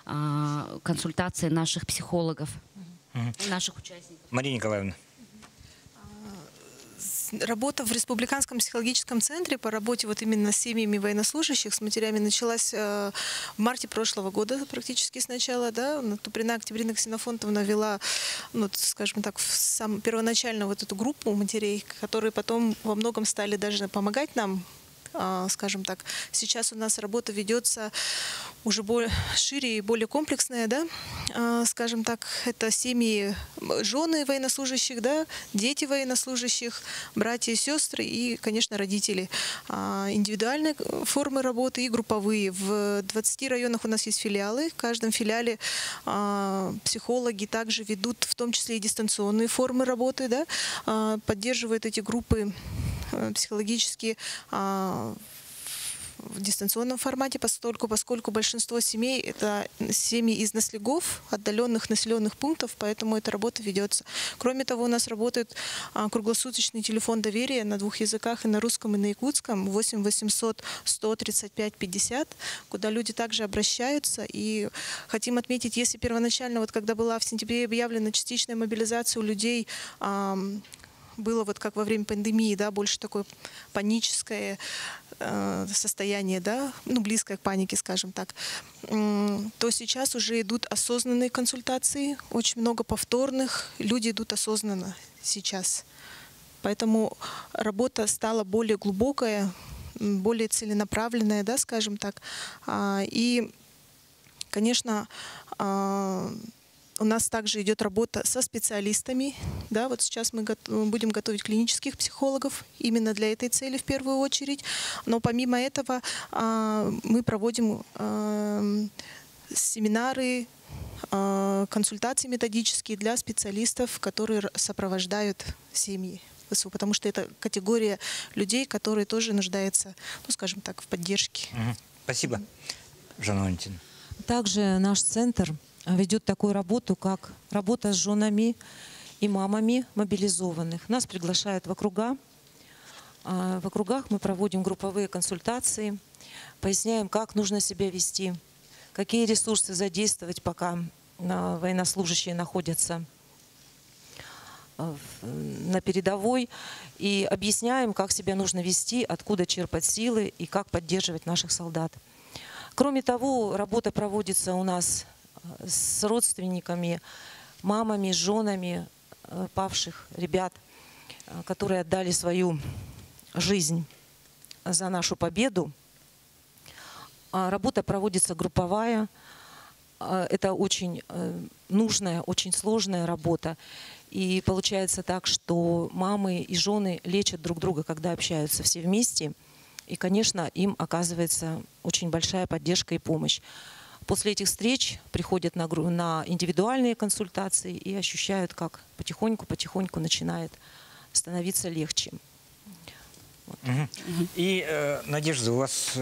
консультацией наших психологов, наших участников. Мария Николаевна. Работа в Республиканском психологическом центре по работе вот именно с семьями военнослужащих, с матерями началась в марте прошлого года практически сначала. Да? Туприна Октябрина Ксенофонтовна вела, ну, скажем так, первоначально вот эту группу матерей, которые потом во многом стали даже помогать нам. Скажем так, сейчас у нас работа ведется уже более шире и более комплексная, да, скажем так, это семьи, жены военнослужащих, да, дети военнослужащих, братья и сестры и, конечно, родители. Индивидуальные формы работы и групповые. В 20 районах у нас есть филиалы. В каждом филиале психологи также ведут, в том числе и дистанционные формы работы, да, поддерживают эти группы психологически в дистанционном формате, поскольку большинство семей – это семьи из наследников отдаленных населенных пунктов, поэтому эта работа ведется. Кроме того, у нас работает круглосуточный телефон доверия на двух языках, и на русском, и на якутском, 8 800 135 50, куда люди также обращаются. И хотим отметить, если первоначально, вот когда была в сентябре объявлена частичная мобилизация у людей, было вот как во время пандемии, да, больше такое паническое состояние, да, ну, близкое к панике, скажем так, то сейчас уже идут осознанные консультации, очень много повторных, люди идут осознанно сейчас. Поэтому работа стала более глубокая, более целенаправленная, да, скажем так. И, конечно, у нас также идет работа со специалистами. Да, вот сейчас мы будем готовить клинических психологов именно для этой цели в первую очередь. Но помимо этого мы проводим семинары, консультации методические для специалистов, которые сопровождают семьи. Потому что это категория людей, которые тоже нуждаются, ну, скажем так, в поддержке. Спасибо, Жанна Валентиновна. Также наш центр ведет такую работу, как работа с женами и мамами мобилизованных. Нас приглашают в округа. В округах мы проводим групповые консультации, поясняем, как нужно себя вести, какие ресурсы задействовать, пока военнослужащие находятся на передовой, и объясняем, как себя нужно вести, откуда черпать силы и как поддерживать наших солдат. Кроме того, работа проводится у нас с родственниками, мамами, женами павших ребят, которые отдали свою жизнь за нашу победу. Работа проводится групповая. Это очень нужная, очень сложная работа. И получается так, что мамы и жены лечат друг друга, когда общаются все вместе. И, конечно, им оказывается очень большая поддержка и помощь. После этих встреч приходят на индивидуальные консультации и ощущают, как потихоньку-потихоньку начинает становиться легче. Вот. И Надежда, у вас...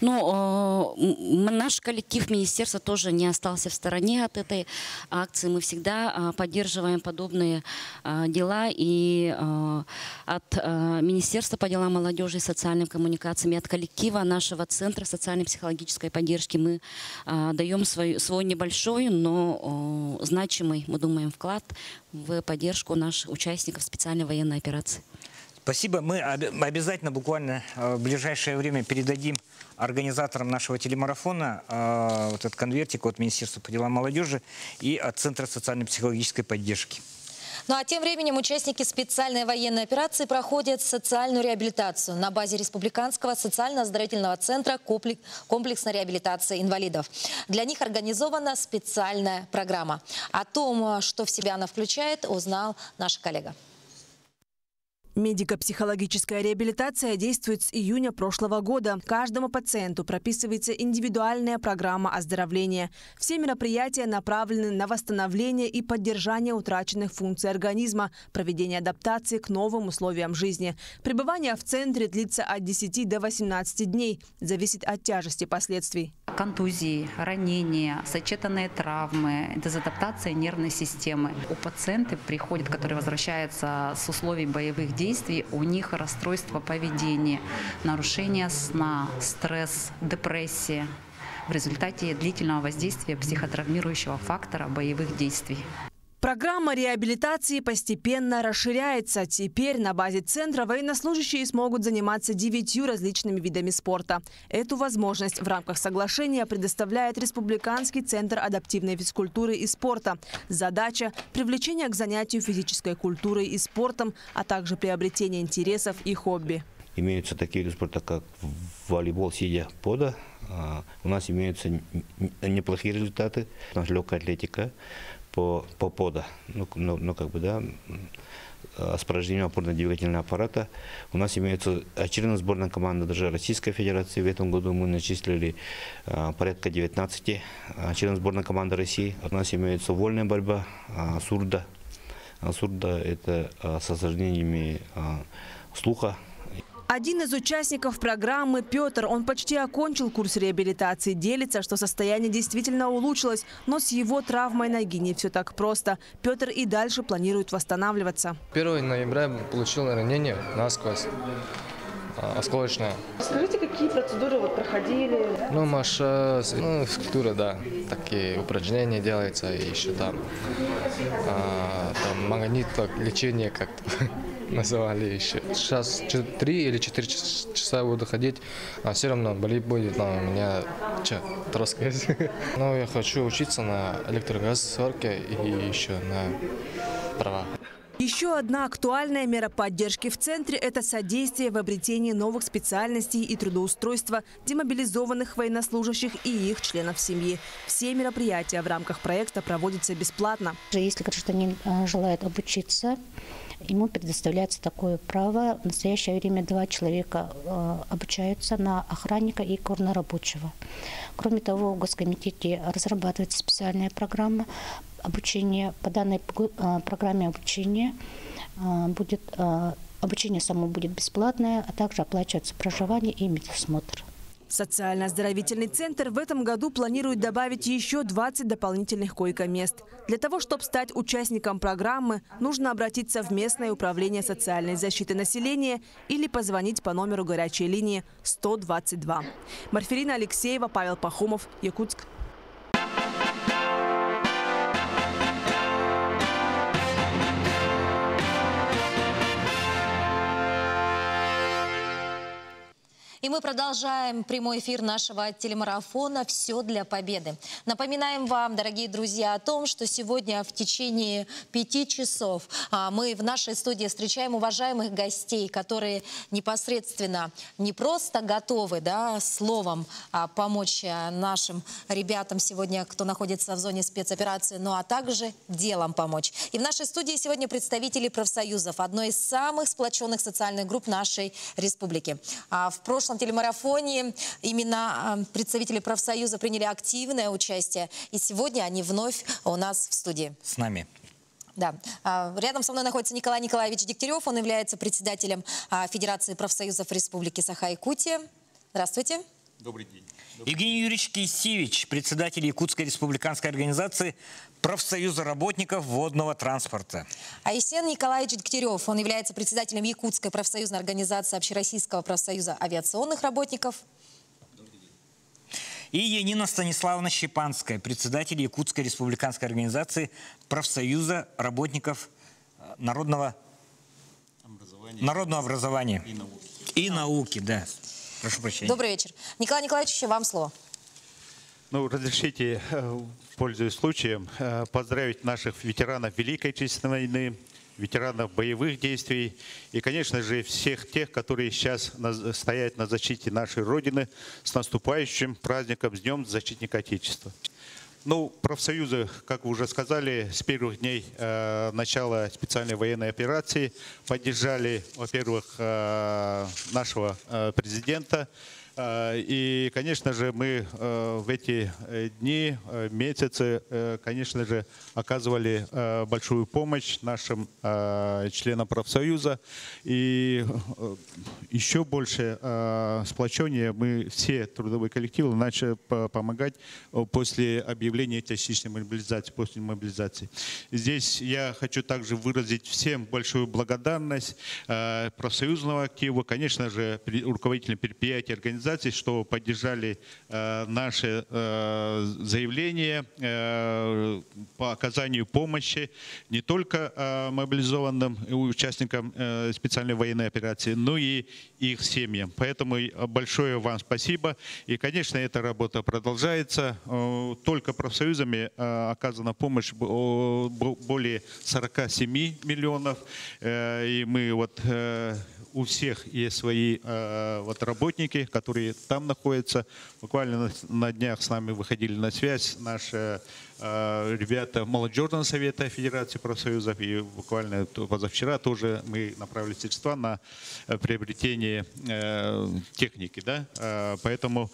Ну, наш коллектив министерства тоже не остался в стороне от этой акции. Мы всегда поддерживаем подобные дела. И от Министерства по делам молодежи и социальным коммуникациям, и от коллектива нашего Центра социально-психологической поддержки мы даем свой небольшой, но значимый, мы думаем, вклад в поддержку наших участников специальной военной операции. Спасибо. Мы обязательно буквально в ближайшее время передадим организаторам нашего телемарафона вот этот конвертик от Министерства по делам молодежи и от Центра социально-психологической поддержки. Ну а тем временем участники специальной военной операции проходят социальную реабилитацию на базе Республиканского социально-оздоровительного центра комплексной реабилитации инвалидов. Для них организована специальная программа. О том, что в себя она включает, узнал наш коллега. Медико-психологическая реабилитация действует с июня прошлого года. Каждому пациенту прописывается индивидуальная программа оздоровления. Все мероприятия направлены на восстановление и поддержание утраченных функций организма, проведение адаптации к новым условиям жизни. Пребывание в центре длится от 10 до 18 дней, зависит от тяжести последствий. Контузии, ранения, сочетанные травмы, дезадаптация нервной системы. У пациентов приходят, которые возвращаются с условий боевых действий, у них расстройство поведения, нарушение сна, стресс, депрессия в результате длительного воздействия психотравмирующего фактора боевых действий. Программа реабилитации постепенно расширяется. Теперь на базе центра военнослужащие смогут заниматься 9 различными видами спорта. Эту возможность в рамках соглашения предоставляет Республиканский центр адаптивной физкультуры и спорта. Задача – привлечение к занятию физической культурой и спортом, а также приобретение интересов и хобби. Имеются такие виды спорта, как волейбол, сидя пода. У нас имеются неплохие результаты. У нас легкая атлетика. По пода, освобождение опорно-двигательного аппарата. У нас имеется очередная сборная команда даже Российской Федерации. В этом году мы начислили порядка 19 членов сборной команды России. У нас имеется вольная борьба, сурда. Сурда – это с осложнениями слуха. Один из участников программы Петр. Он почти окончил курс реабилитации. Делится, что состояние действительно улучшилось, но с его травмой ноги не все так просто. Петр и дальше планирует восстанавливаться. 1 ноября получил ранение насквозь. Осколочная. Скажите, какие процедуры вот проходили? Ну, массаж, скульптура, да. Такие упражнения делаются, и еще там магнит, лечение как-то называли еще. Сейчас 3 или 4 часа буду ходить, а все равно болит будет, но у меня троска. Но я хочу учиться на электрогаз-сварке и еще на права. Еще одна актуальная мера поддержки в центре – это содействие в обретении новых специальностей и трудоустройства демобилизованных военнослужащих и их членов семьи. Все мероприятия в рамках проекта проводятся бесплатно. Если гражданин желает обучиться, ему предоставляется такое право. В настоящее время 2 человека обучаются на охранника и горнорабочего. Кроме того, в Госкомитете разрабатывается специальная программа. Обучение по данной программе обучение само будет бесплатное, а также оплачивается проживание и медосмотр. Социально-оздоровительный центр в этом году планирует добавить еще 20 дополнительных койко-мест. Для того, чтобы стать участником программы, нужно обратиться в местное управление социальной защиты населения или позвонить по номеру горячей линии 122. Марферина Алексеева, Павел Пахомов, Якутск. И мы продолжаем прямой эфир нашего телемарафона «Все для победы». Напоминаем вам, дорогие друзья, о том, что сегодня в течение 5 часов мы в нашей студии встречаем уважаемых гостей, которые непосредственно не просто готовы словом помочь нашим ребятам сегодня, кто находится в зоне спецоперации, но а также делом помочь. И в нашей студии сегодня представители профсоюзов, одной из самых сплоченных социальных групп нашей республики. В прошлом телемарафоне именно представители профсоюза приняли активное участие. И сегодня они вновь у нас в студии. С нами. Да. Рядом со мной находится Николай Николаевич Дегтярев. Он является председателем Федерации профсоюзов Республики Саха-Якутия. Здравствуйте. Добрый день. Евгений Юрьевич Кисевич, председатель Якутской республиканской организации профсоюза работников водного транспорта. Айсен Николаевич Дегтярев, он является председателем Якутской профсоюзной организации Общероссийского профсоюза авиационных работников. И Енина Станиславовна Щепанская, председатель Якутской республиканской организации профсоюза работников народного образования и науки, да. Прошу прощения. Добрый вечер. Николай Николаевич, вам слово. Ну, разрешите, пользуясь случаем, поздравить наших ветеранов Великой Отечественной войны, ветеранов боевых действий и, конечно же, всех тех, которые сейчас стоят на защите нашей Родины, с наступающим праздником, с Днем Защитника Отечества. Ну, профсоюзы, как вы уже сказали, с первых дней начала специальной военной операции поддержали, во-первых, нашего президента. И, конечно же, мы в эти дни, месяцы, конечно же, оказывали большую помощь нашим членам профсоюза. И еще больше сплочения мы все трудовые коллективы начали помогать после объявления частичной мобилизации, после мобилизации. Здесь я хочу также выразить всем большую благодарность профсоюзного актива, конечно же, руководителям предприятий, организаций, что поддержали наше заявление по оказанию помощи не только мобилизованным участникам специальной военной операции, но и их семьям. Поэтому большое вам спасибо. И, конечно, эта работа продолжается. Только профсоюзами оказана помощь более 47 миллионов. И мы у всех есть свои работники, которые там находятся. Буквально на днях с нами выходили на связь наши ребята молодежного совета Федерации профсоюзов, и буквально позавчера тоже мы направили средства на приобретение техники. Да? Поэтому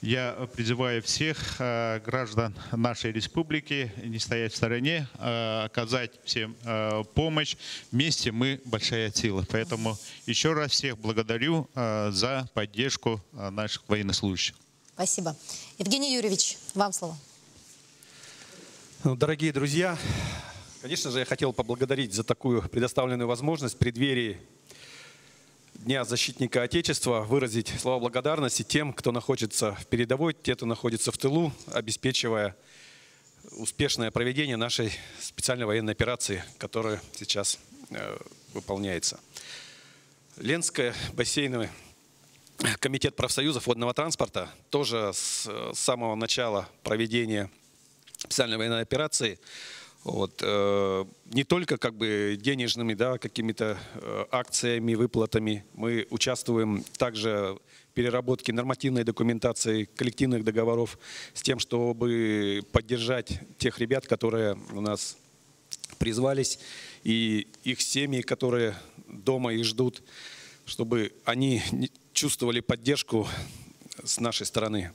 я призываю всех граждан нашей республики не стоять в стороне, оказать всем помощь. Вместе мы большая сила. Поэтому еще раз всех благодарю за поддержку наших военнослужащих. Спасибо. Евгений Юрьевич, вам слово. Дорогие друзья, конечно же, я хотел поблагодарить за такую предоставленную возможность в преддверии Дня защитника Отечества выразить слова благодарности тем, кто находится в передовой, те, кто находится в тылу, обеспечивая успешное проведение нашей специальной военной операции, которая сейчас выполняется. Ленская бассейновая комитет профсоюзов водного транспорта тоже с самого начала проведения специальной военной операции вот, не только как бы денежными, да, какими-то акциями, выплатами. Мы участвуем также в переработке нормативной документации, коллективных договоров с тем, чтобы поддержать тех ребят, которые у нас призвались, и их семьи, которые дома их ждут, чтобы они чувствовали поддержку с нашей стороны.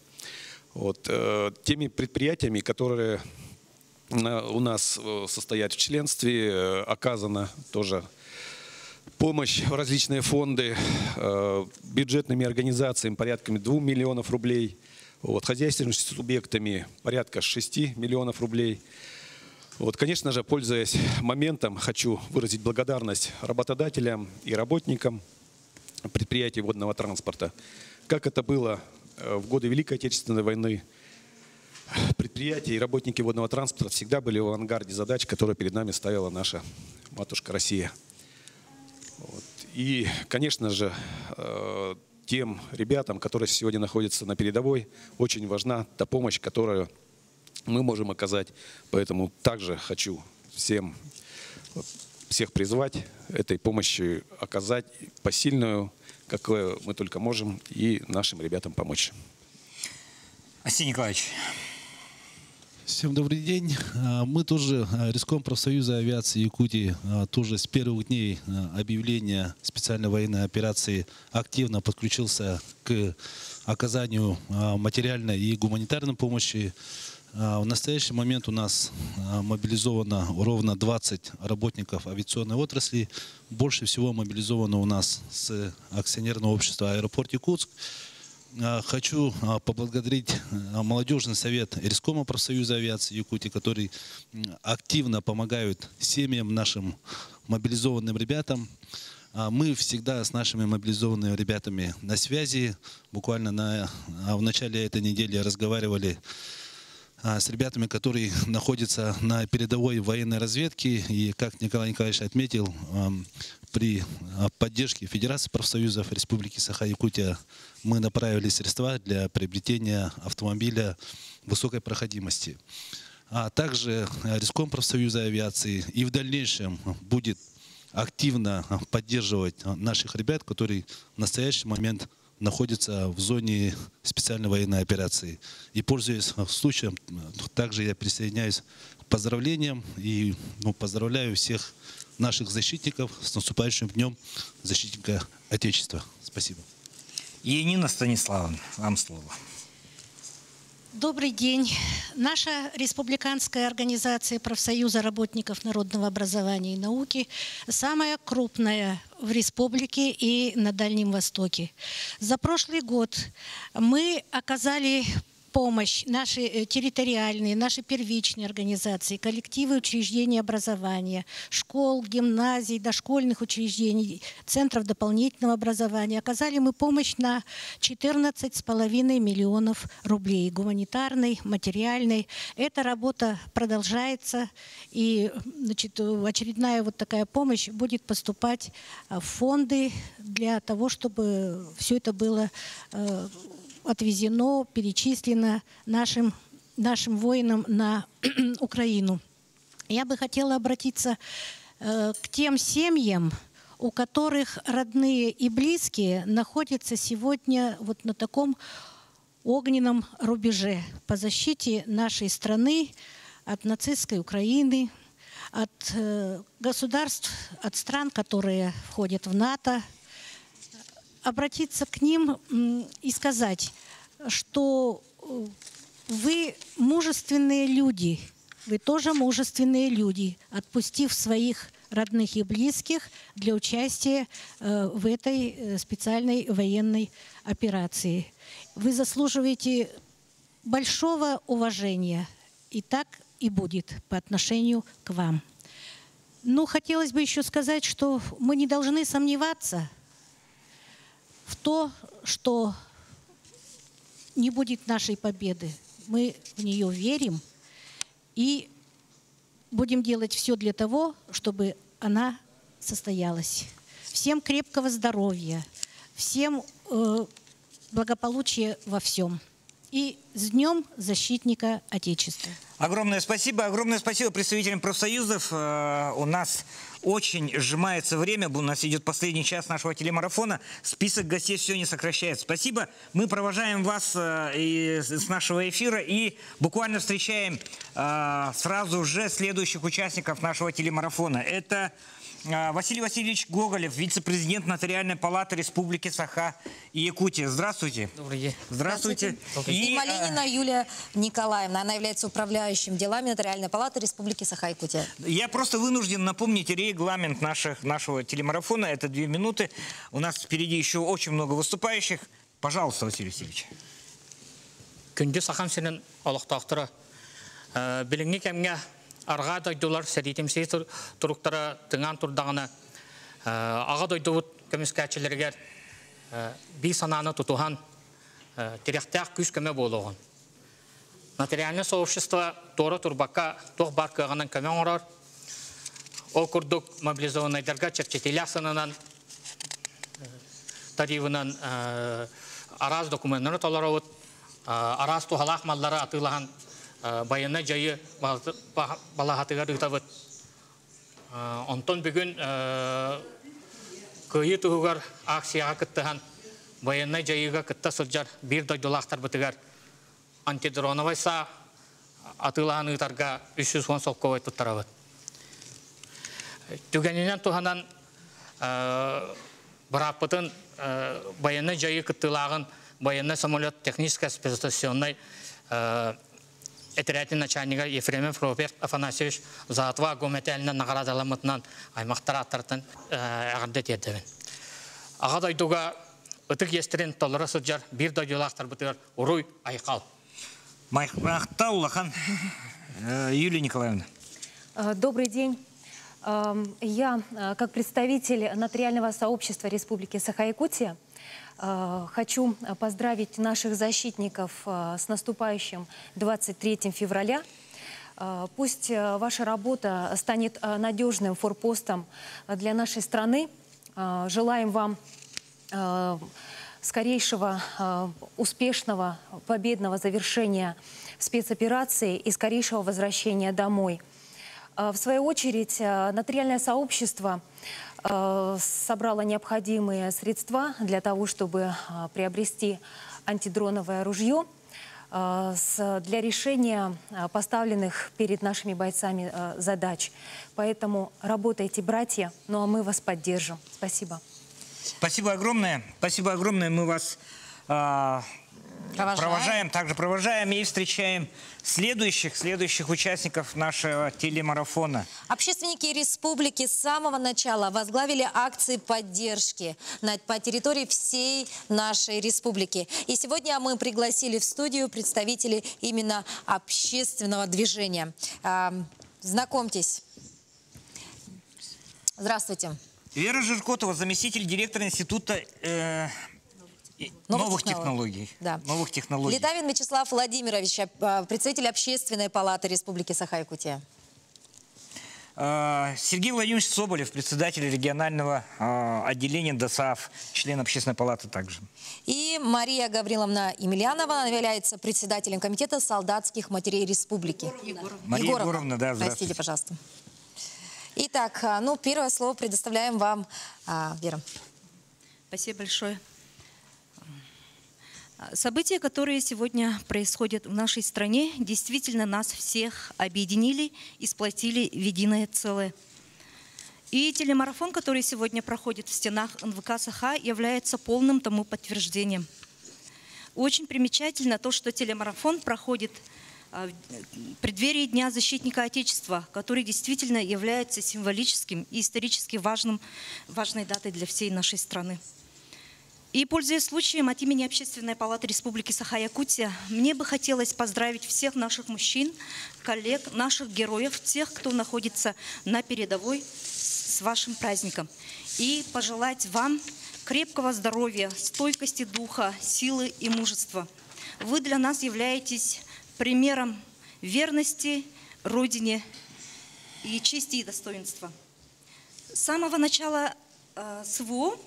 Вот. Теми предприятиями, которые у нас состоят в членстве, оказана тоже помощь в различные фонды, бюджетными организациями порядками 2 миллионов рублей, вот, хозяйственными субъектами порядка 6 миллионов рублей. Вот, конечно же, пользуясь моментом, хочу выразить благодарность работодателям и работникам предприятий водного транспорта. Как это было в годы Великой Отечественной войны, предприятия и работники водного транспорта всегда были в авангарде задач, которые перед нами ставила наша матушка Россия. Вот. И, конечно же, тем ребятам, которые сегодня находятся на передовой, очень важна та помощь, которую мы можем оказать, поэтому также хочу всех призвать этой помощи оказать посильную, какую мы только можем, и нашим ребятам помочь. Василий Николаевич. Всем добрый день. Мы тоже, риском профсоюза авиации Якутии, тоже с первых дней объявления специальной военной операции активно подключился к оказанию материальной и гуманитарной помощи. В настоящий момент у нас мобилизовано ровно 20 работников авиационной отрасли. Больше всего мобилизовано у нас с акционерного общества «Аэропорт Якутск». Хочу поблагодарить молодежный совет Рискома профсоюза авиации Якутии, который активно помогает семьям нашим мобилизованным ребятам. Мы всегда с нашими мобилизованными ребятами на связи. Буквально в начале этой недели разговаривали с ребятами, которые находятся на передовой военной разведке. И, как Николай Николаевич отметил, при поддержке Федерации профсоюзов Республики Саха-Якутия мы направили средства для приобретения автомобиля высокой проходимости. А также Риском профсоюза авиации и в дальнейшем будет активно поддерживать наших ребят, которые в настоящий момент находится в зоне специальной военной операции. И, пользуясь случаем, также я присоединяюсь к поздравлениям и поздравляю всех наших защитников с наступающим Днем защитника Отечества. Спасибо. Енина Станиславовна, вам слово. Добрый день. Наша республиканская организация профсоюза работников народного образования и науки самая крупная в республике и на Дальнем Востоке. За прошлый год мы оказали помощь наши территориальные, наши первичные организации, коллективы учреждений образования, школ, гимназий, дошкольных учреждений, центров дополнительного образования. Оказали мы помощь на 14,5 миллионов рублей, гуманитарной, материальной. Эта работа продолжается, и, значит, очередная вот такая помощь будет поступать в фонды для того, чтобы все это было отвезено, перечислено нашим воинам на Украину. Я бы хотела обратиться к тем семьям, у которых родные и близкие находятся сегодня вот на таком огненном рубеже по защите нашей страны от нацистской Украины, от государств, от стран, которые входят в НАТО, обратиться к ним и сказать, что вы мужественные люди, вы тоже мужественные люди, отпустив своих родных и близких для участия в этой специальной военной операции. Вы заслуживаете большого уважения, и так и будет по отношению к вам. Но хотелось бы еще сказать, что мы не должны сомневаться в то, что не будет нашей победы. Мы в нее верим и будем делать все для того, чтобы она состоялась. Всем крепкого здоровья, всем благополучия во всем. И с Днем Защитника Отечества. Огромное спасибо представителям профсоюзов. У нас очень сжимается время, у нас идет последний час нашего телемарафона. Список гостей все не сокращается. Спасибо. Мы провожаем вас с нашего эфира и буквально встречаем сразу же следующих участников нашего телемарафона. Это Василий Васильевич Гоголев, вице-президент Нотариальной палаты Республики Саха-Якутия. Здравствуйте. Добрый день. Здравствуйте. Здравствуйте. И Малинина Юлия Николаевна. Она является управляющим делами Нотариальной палаты Республики Саха-Якутия. Я просто вынужден напомнить регламент нашего телемарафона. Это 2 минуты. У нас впереди еще очень много выступающих. Пожалуйста, Василий Васильевич. Аргадой доллар сидим сидит туруктора тынган турдагана агадой довод комиссачилерге бисанана тутухан теряхтях куш кеме болгон. Нотариальное сообщество тора турбака тохбарка ганан кемеорар окурдук мобилизованный дерга черчетилясанан тариванан араз документнер толаровод араз тухалах маллара атылахан. Баянна жайы балахатыга дыктавыт. Онтон бүгін көйі тұғығар акцияға кіттіған баянна жайыға кітті сылжар бір дойдулақтар бітігар. Антидроновайса атылаған ұйтарға 310 соққовай тұттарабыт. Түгенінен тұғанан бұраппытын баянна жайы кіттілағын баянна самолет техническая спецстационной Этерятин начальника Ефремов Роберт Афанасьевич за отва гументельна награда ламутнан аймахтаратартан ардетедевин. Агадай дуга утык естерин толрасуджар бир дойдулахтар бутыр уруй айкал. Майхтаулахан Юлия Николаевна. Добрый день. Я как представитель нотариального сообщества Республики Саха-Якутия хочу поздравить наших защитников с наступающим 23 февраля. Пусть ваша работа станет надежным форпостом для нашей страны. Желаем вам скорейшего успешного победного завершения спецоперации и скорейшего возвращения домой. В свою очередь, нотариальное сообщество собрало необходимые средства для того, чтобы приобрести антидроновое ружье для решения поставленных перед нашими бойцами задач. Поэтому работайте, братья, ну а мы вас поддержим. Спасибо. Спасибо огромное. Спасибо огромное. Мы вас Также провожаем и встречаем следующих участников нашего телемарафона. Общественники республики с самого начала возглавили акции поддержки по территории всей нашей республики. И сегодня мы пригласили в студию представителей именно общественного движения. Знакомьтесь. Здравствуйте. Вера Жиркотова, заместитель директора Института новых технологий. Литавин Вячеслав Владимирович, представитель Общественной палаты Республики Саха-Якутия. Сергей Владимирович Соболев, председатель регионального отделения ДОСААФ, член Общественной палаты также. И Мария Гавриловна Емельянова, она является председателем комитета солдатских матерей Республики. Мария Егоровна, да, здравствуйте. Простите, пожалуйста. Итак, ну, первое слово предоставляем вам, Вера. Спасибо большое. События, которые сегодня происходят в нашей стране, действительно нас всех объединили и сплотили в единое целое. И телемарафон, который сегодня проходит в стенах НВК Саха, является полным тому подтверждением. Очень примечательно то, что телемарафон проходит в преддверии Дня защитника Отечества, который действительно является символическим и исторически важной датой для всей нашей страны. И, пользуясь случаем, от имени Общественной палаты Республики Саха-Якутия, мне бы хотелось поздравить всех наших мужчин, коллег, наших героев, тех, кто находится на передовой, с вашим праздником. И пожелать вам крепкого здоровья, стойкости духа, силы и мужества. Вы для нас являетесь примером верности, Родине и чести и достоинства. С самого начала СВО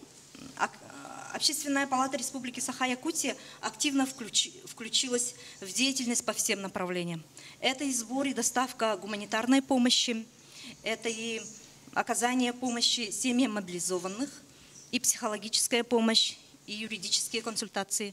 Общественная палата Республики Саха-Якутия активно включилась в деятельность по всем направлениям. Это и сбор, и доставка гуманитарной помощи, это и оказание помощи семьям мобилизованных, и психологическая помощь, и юридические консультации.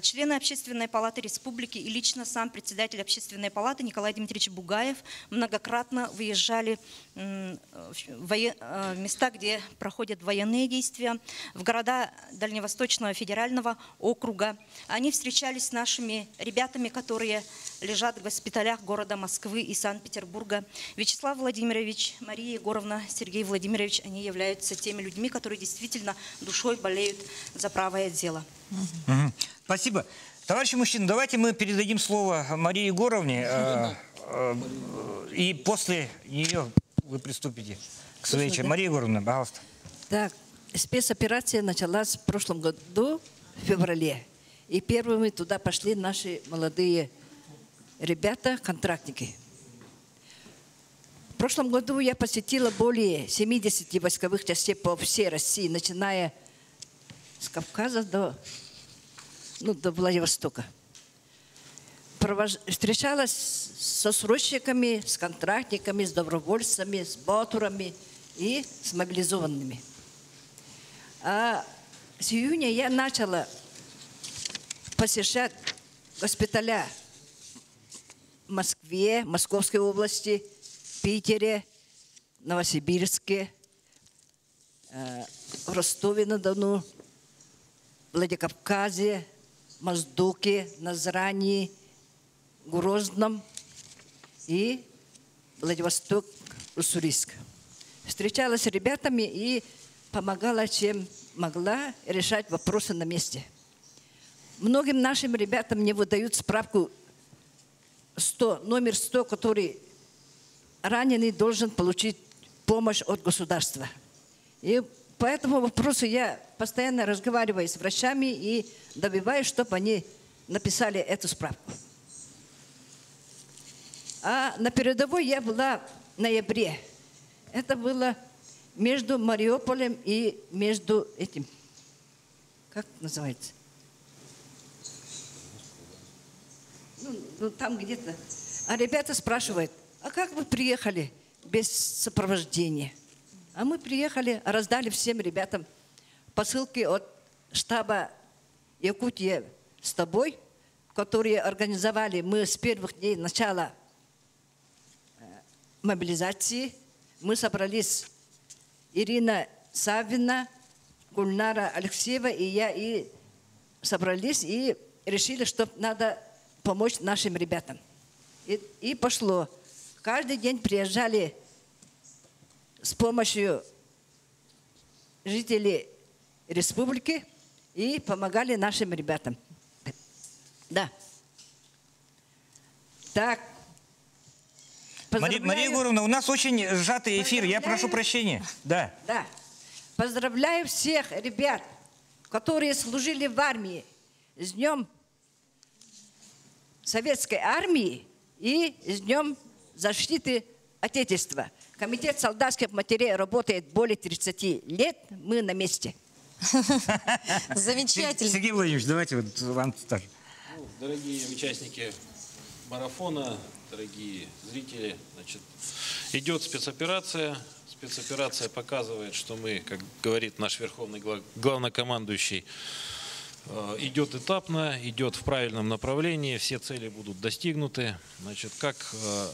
Члены Общественной палаты Республики и лично сам председатель Общественной палаты Николай Дмитриевич Бугаев многократно выезжали в места, где проходят военные действия, в города Дальневосточного федерального округа. Они встречались с нашими ребятами, которые лежат в госпиталях города Москвы и Санкт-Петербурга. Вячеслав Владимирович, Мария Егоровна, Сергей Владимирович, они являются теми людьми, которые действительно душой болеют за правое дело. Спасибо. Товарищи мужчины, давайте мы передадим слово Марии Егоровне, и после нее вы приступите к своей части. Мария Егоровна, пожалуйста. Так, спецоперация началась в прошлом году, в феврале. И первыми туда пошли наши молодые ребята, контрактники. В прошлом году я посетила более 70 войсковых частей по всей России, начиная с Кавказа до Владивостока. Встречалась со срочниками, с контрактниками, с добровольцами, с батурами и с мобилизованными. А с июня я начала посещать госпиталя в Москве, Московской области, Питере, Новосибирске, в Ростове-на-Дону, Владикавказе, Моздоке, Назрани, Грозном и Владивосток, Уссурийск. Встречалась с ребятами и помогала, чем могла, решать вопросы на месте. Многим нашим ребятам не выдают справку 100, номер 100, который раненый должен получить помощь от государства. И по этому вопросу я постоянно разговариваю с врачами и добиваюсь, чтобы они написали эту справку. А на передовой я была в ноябре. Это было между Мариуполем и между этим, как называется? Ну, там где-то. А ребята спрашивают, а как вы приехали без сопровождения? А мы приехали, раздали всем ребятам посылки от штаба «Якутия с тобой», которые организовали мы с первых дней начала мобилизации. Мы собрались Ирина Савина, Гульнара Алексеева и я, и собрались и решили, что надо помочь нашим ребятам. И пошло. Каждый день приезжали с помощью жителей республики и помогали нашим ребятам. Да. Так. Мария Егоровна, у нас очень сжатый эфир, я прошу прощения. Да. Да. Поздравляю всех ребят, которые служили в армии, с Днем Советской Армии и с Днем Защиты Отечества. Комитет солдатских матерей работает более 30 лет. Мы на месте. Замечательно. Сергей Владимирович, давайте вот вам тоже. Дорогие участники марафона, дорогие зрители, значит, идет спецоперация. Спецоперация показывает, что мы, как говорит наш верховный главнокомандующий, идет этапно, идет в правильном направлении, все цели будут достигнуты. Значит, как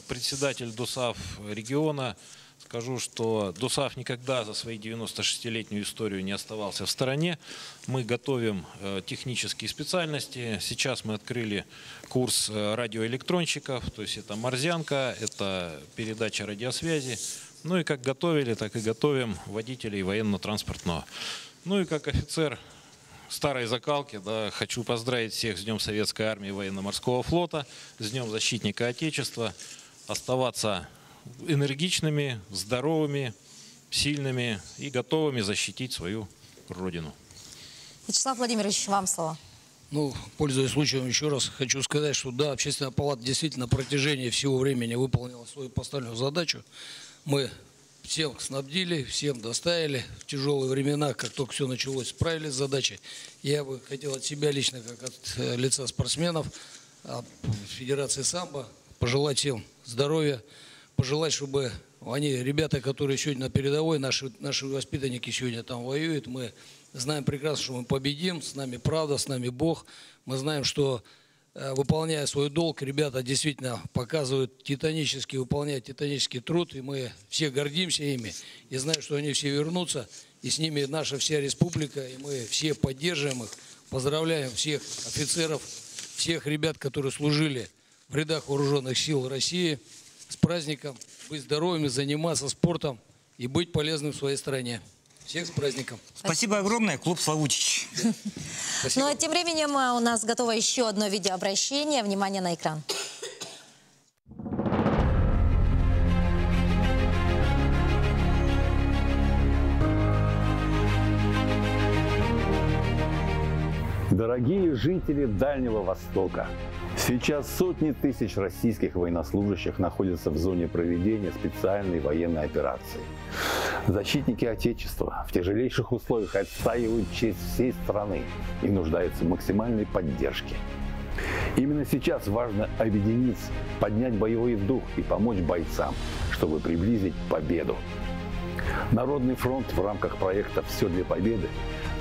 председатель ДОСААФ региона скажу, что ДОСААФ никогда за свою 96-летнюю историю не оставался в стороне. Мы готовим технические специальности. Сейчас мы открыли курс радиоэлектронщиков, то есть это морзянка, это передача радиосвязи. Ну и как готовили, так и готовим водителей военно-транспортного. Ну и как офицер старой закалки, да, хочу поздравить всех с Днем Советской Армии и Военно-Морского флота, с Днем Защитника Отечества. Оставаться энергичными, здоровыми, сильными и готовыми защитить свою Родину. Вячеслав Владимирович, вам слово. Ну, пользуясь случаем, еще раз хочу сказать, что да, Общественная палата действительно на протяжении всего времени выполнила свою поставленную задачу. Мы всем снабдили, всем доставили. В тяжелые времена, как только все началось, справились с задачей. Я бы хотел от себя лично, как от лица спортсменов, от Федерации самбо, пожелать всем здоровья, пожелать, чтобы они, ребята, которые сегодня на передовой, наши воспитанники сегодня там воюют, мы знаем прекрасно, что мы победим, с нами правда, с нами Бог. Мы знаем, что, выполняя свой долг, ребята действительно показывают титанический, выполняют титанический труд, и мы все гордимся ими, и знаем, что они все вернутся, и с ними наша вся республика, и мы все поддерживаем их. Поздравляем всех офицеров, всех ребят, которые служили в рядах вооруженных сил России, с праздником, быть здоровыми, заниматься спортом и быть полезным в своей стране. Всех с праздником. Спасибо огромное, клуб «Славутич». Ну а тем временем у нас готово еще одно видеообращение. Внимание на экран. Дорогие жители Дальнего Востока, сейчас сотни тысяч российских военнослужащих находятся в зоне проведения специальной военной операции. Защитники Отечества в тяжелейших условиях отстаивают честь всей страны и нуждаются в максимальной поддержке. Именно сейчас важно объединиться, поднять боевой дух и помочь бойцам, чтобы приблизить победу. Народный фронт в рамках проекта «Все для победы»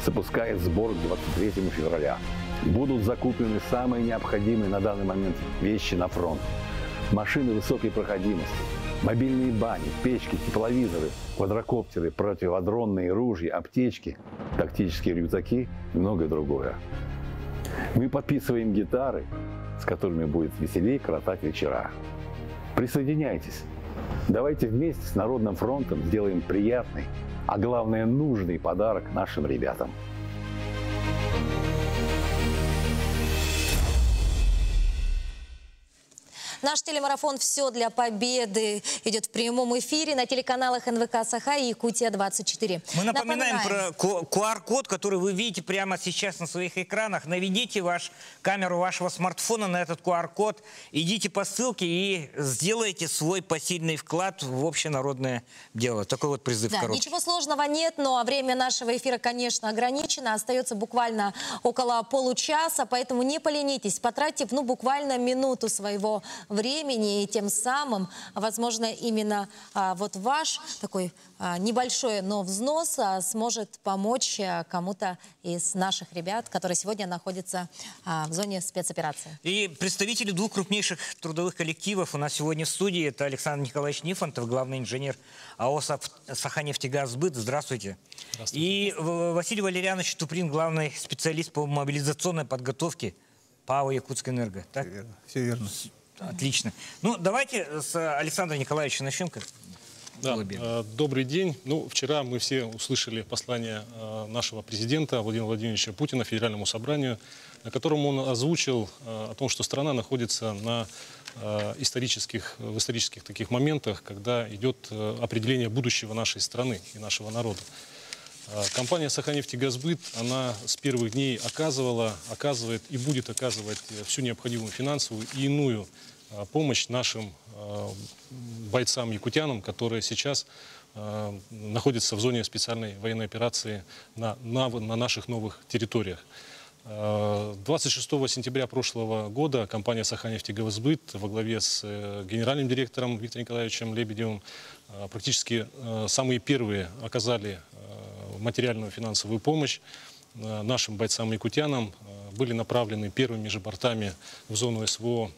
запускает сбор к 23 февраля. Будут закуплены самые необходимые на данный момент вещи на фронт. Машины высокой проходимости, мобильные бани, печки, тепловизоры, квадрокоптеры, противодронные ружья, аптечки, тактические рюкзаки и многое другое. Мы подписываем гитары, с которыми будет веселее коротать вечера. Присоединяйтесь. Давайте вместе с Народным фронтом сделаем приятный, а главное, нужный подарок нашим ребятам. Наш телемарафон «Все для победы» идет в прямом эфире на телеканалах НВК «Саха» и «Якутия-24». Мы напоминаем про QR-код, который вы видите прямо сейчас на своих экранах. Наведите камеру вашего смартфона на этот QR-код, идите по ссылке и сделайте свой посильный вклад в общенародное дело. Такой вот призыв. Да, ничего сложного нет, но время нашего эфира, конечно, ограничено. Остается буквально около получаса, поэтому не поленитесь, потратив, ну, буквально минуту своего времени, и тем самым, возможно, именно вот ваш такой небольшой, но взнос сможет помочь кому-то из наших ребят, которые сегодня находятся в зоне спецоперации. И представители двух крупнейших трудовых коллективов у нас сегодня в студии. Это Александр Николаевич Нифонтов, главный инженер АО «Саханефтегазбыт». Здравствуйте. Здравствуйте. И Василий Валерьянович Туприн, главный специалист по мобилизационной подготовке ПАО «Якутскэнерго». Так? Все верно. Отлично. Ну, давайте с Александра Николаевича начнем. Да, добрый день. Ну, вчера мы все услышали послание нашего президента Владимира Владимировича Путина Федеральному собранию, на котором он озвучил о том, что страна находится в исторических таких моментах, когда идет определение будущего нашей страны и нашего народа. Компания «Саханефтегазбыт», она с первых дней оказывала, оказывает и будет оказывать всю необходимую финансовую и иную помощь нашим бойцам-якутянам, которые сейчас находятся в зоне специальной военной операции на наших новых территориях. 26 сентября прошлого года компания «Саханефтегазбыт» во главе с генеральным директором Виктором Николаевичем Лебедевым практически самые первые оказали материальную финансовую помощь нашим бойцам-якутянам были направлены первыми же бортами в зону СВО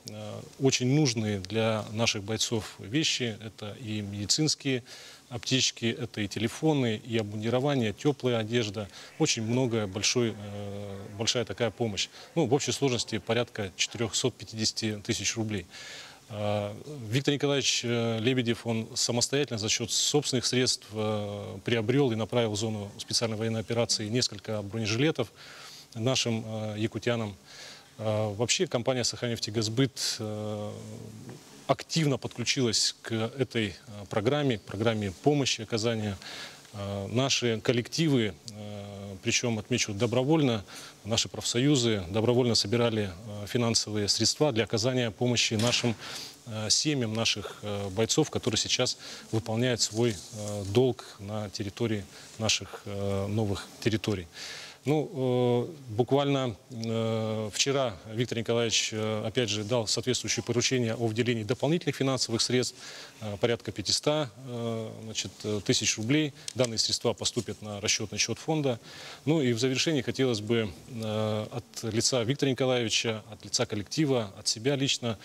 очень нужные для наших бойцов вещи. Это и медицинские аптечки, это и телефоны, и обмундирование, теплая одежда. Очень много, большая такая помощь. Ну, в общей сложности порядка 450 тысяч рублей. Виктор Николаевич Лебедев, он самостоятельно за счет собственных средств приобрел и направил в зону специальной военной операции несколько бронежилетов нашим якутянам. Вообще компания «Саханефтегазбыт» активно подключилась к этой программе, к программе помощи, оказания. Наши коллективы, причем, отмечу, добровольно, наши профсоюзы добровольно собирали финансовые средства для оказания помощи нашим семьям, наших бойцов, которые сейчас выполняют свой долг на территории наших новых территорий. Ну, буквально вчера Виктор Николаевич, опять же, дал соответствующее поручение о выделении дополнительных финансовых средств, порядка 500 тысяч рублей. Данные средства поступят на расчетный счет фонда. Ну и в завершении хотелось бы от лица Виктора Николаевича, от лица коллектива, от себя лично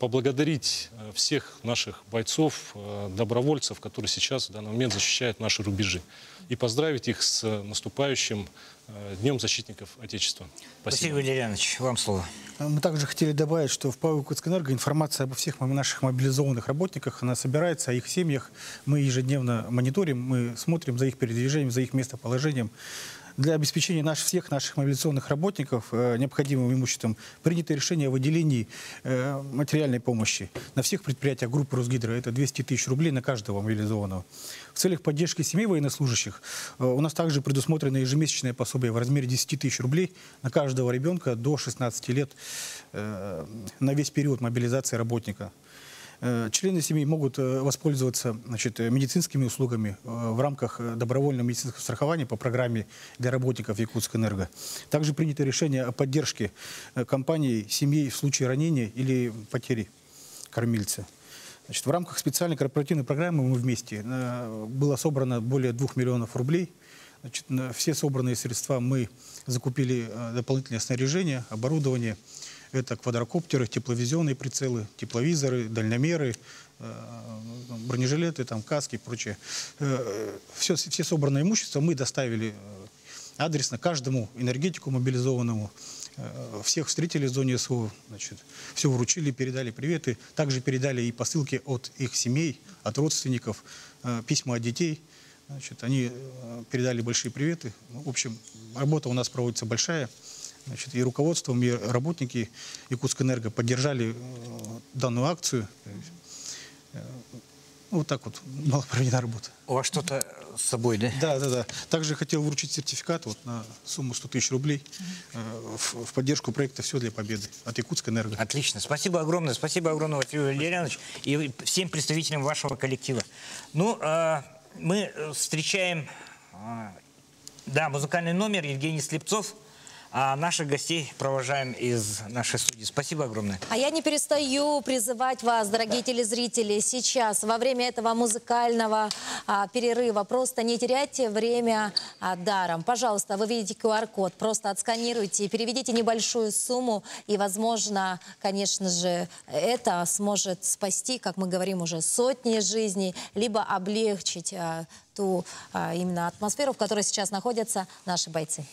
поблагодарить всех наших бойцов, добровольцев, которые сейчас в данный момент защищают наши рубежи. И поздравить их с наступающим Днем защитников Отечества. Спасибо. Василий Валерьянович, вам слово. Мы также хотели добавить, что в ПАО «Якутскэнерго» информация обо всех наших мобилизованных работниках, она собирается, о их семьях. Мы ежедневно мониторим, мы смотрим за их передвижением, за их местоположением. Для обеспечения всех наших мобилизационных работников необходимым имуществом принято решение о выделении материальной помощи на всех предприятиях группы «Русгидро». Это 200 тысяч рублей на каждого мобилизованного. В целях поддержки семей военнослужащих у нас также предусмотрено ежемесячное пособие в размере 10 тысяч рублей на каждого ребенка до 16 лет на весь период мобилизации работника. Члены семьи могут воспользоваться, значит, медицинскими услугами в рамках добровольного медицинского страхования по программе для работников «Якутскэнерго». Также принято решение о поддержке компании семьи в случае ранения или потери кормильца. Значит, в рамках специальной корпоративной программы «Мы вместе» было собрано более 2 миллионов рублей. Значит, на все собранные средства мы закупили дополнительное снаряжение, оборудование. Это квадрокоптеры, тепловизионные прицелы, тепловизоры, дальномеры, бронежилеты, там, каски и прочее. Все собранное имущество мы доставили адресно каждому энергетику мобилизованному. Всех встретили в зоне СВО, значит, все вручили, передали приветы. Также передали и посылки от их семей, от родственников, письма от детей. Значит, они передали большие приветы. В общем, работа у нас проводится большая. Значит, и руководством, и работники «Якутскэнерго» поддержали данную акцию. Вот так вот была проведена работа. У вас что-то с собой, да? Да. Также хотел вручить сертификат вот, на сумму 100 тысяч рублей в поддержку проекта «Все для победы» от «Якутскэнерго». Отлично. Спасибо огромное, Василий Валерьянович, и всем представителям вашего коллектива. Ну, мы встречаем музыкальный номер Евгений Слепцов. А наших гостей провожаем из нашей студии. Спасибо огромное. А я не перестаю призывать вас, дорогие телезрители, сейчас, во время этого музыкального перерыва, просто не теряйте время даром. Пожалуйста, вы видите QR-код, просто отсканируйте, переведите небольшую сумму, и, возможно, конечно же, это сможет спасти, как мы говорим, уже сотни жизней, либо облегчить ту именно атмосферу, в которой сейчас находятся наши бойцы.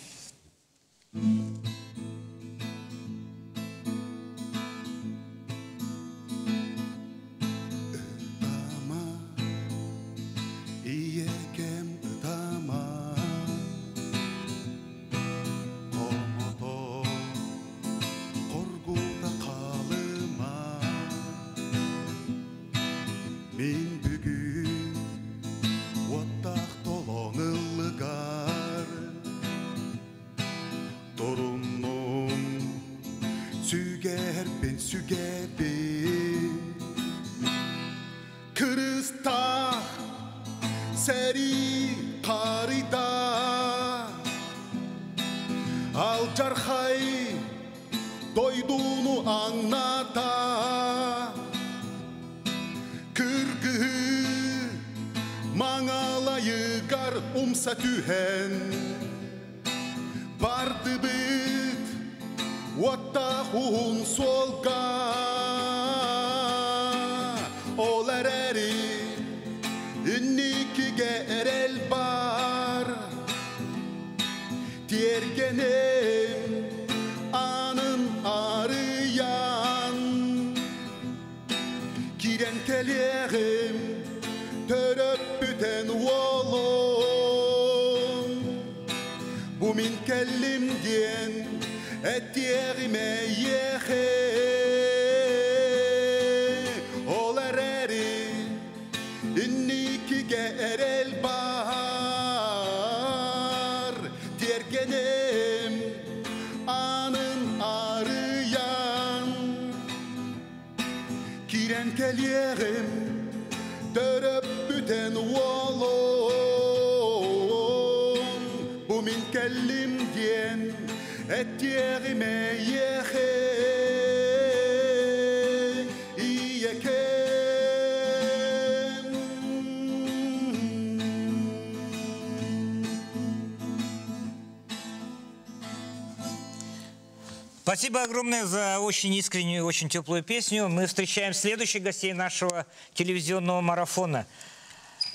Маңалайығар ұмса түйен барды бит, отта хун солга, олари, инники герел бар, тергенем, анын арыян, кирен келерем, төрөп бүтен Калимден, этьериме ехе, олари, инники герел бар, дергенем, анын арыян, кирен келерем, төрөп бүтен уолом, бу мин келим. Этьери мейехе и екен. Спасибо огромное за очень искреннюю, очень теплую песню. Мы встречаем следующих гостей нашего телевизионного марафона.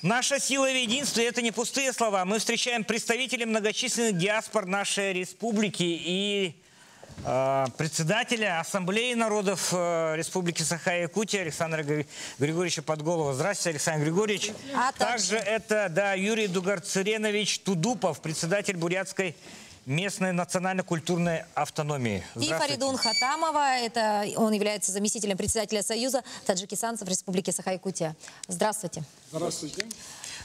Наша сила в единстве – это не пустые слова. Мы встречаем представителей многочисленных диаспор нашей республики и председателя Ассамблеи народов Республики Саха-Якутия Александра Григорьевича Подголова. Здравствуйте, Александр Григорьевич. Также это Юрий Дугарцыренович Тудупов, председатель Бурятской местной национально-культурной автономии. И Фаридун Хатамова, это он является заместителем председателя Союза таджикистанцев Республики Саха-Якутия. Здравствуйте. Здравствуйте.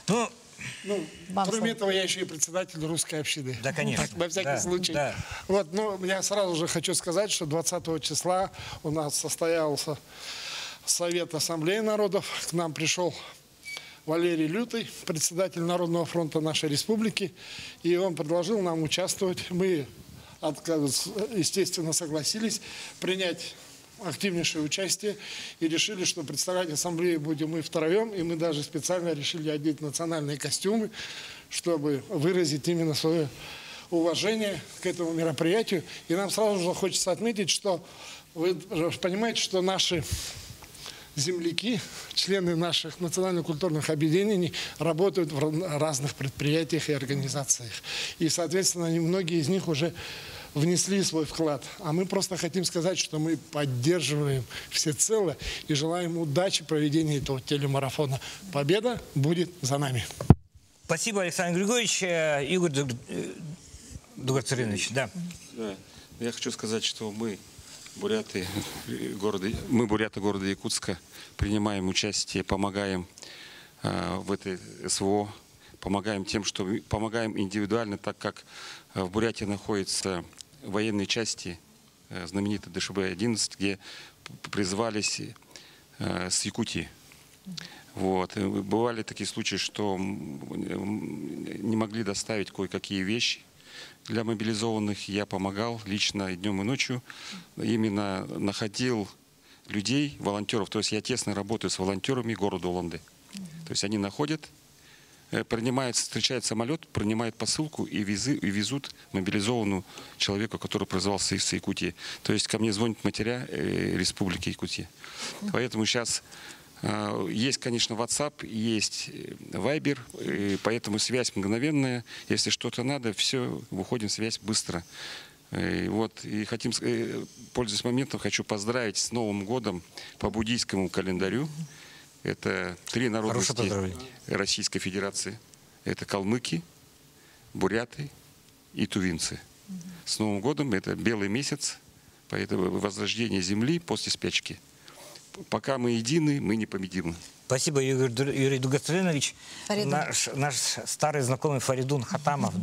Кроме этого, я еще и председатель русской общины. Да, конечно. Так, во всякий случай. Да. Я сразу же хочу сказать, что 20 числа у нас состоялся Совет Ассамблеи народов. К нам пришел Валерий Лютый, председатель Народного фронта нашей республики, и он предложил нам участвовать. Мы, естественно, согласились принять активнейшее участие и решили, что представлять ассамблею будем мы втроем, и мы даже специально решили одеть национальные костюмы, чтобы выразить именно свое уважение к этому мероприятию. И нам сразу же хочется отметить, что вы понимаете, что наши земляки, члены наших национально-культурных объединений, работают в разных предприятиях и организациях. И, соответственно, многие из них уже внесли свой вклад. А мы просто хотим сказать, что мы поддерживаем всецело и желаем удачи проведения этого телемарафона. Победа будет за нами. Спасибо, Александр Григорьевич. Игорь Дугарцыренович, да. Я хочу сказать, что мы, буряты города Якутска, принимаем участие, помогаем в этой СВО, помогаем тем, что помогаем индивидуально, так как в Бурятии находятся военные части, знаменитый ДШБ-11, где призвались с Якутии. Бывали такие случаи, что не могли доставить кое-какие вещи. Для мобилизованных я помогал лично и днем, и ночью. Именно находил людей, волонтеров. То есть я тесно работаю с волонтерами города Уланды. То есть они находят, принимают, встречает самолет, принимают посылку и везут мобилизованную человеку, который призвался из Якутии. То есть ко мне звонит матеря Республики Якутия. Поэтому сейчас есть, конечно, WhatsApp, есть Viber, поэтому связь мгновенная. Если что-то надо, все, выходим в связь быстро. И хотим, пользуясь моментом, хочу поздравить с Новым годом по буддийскому календарю. Это три народности Российской Федерации. Это калмыки, буряты и тувинцы. С Новым годом, это белый месяц, поэтому возрождение земли после спячки. Пока мы едины, мы непобедимы. Спасибо, Юрий Дугарцыренович. Наш старый знакомый Фаридун Хатамов.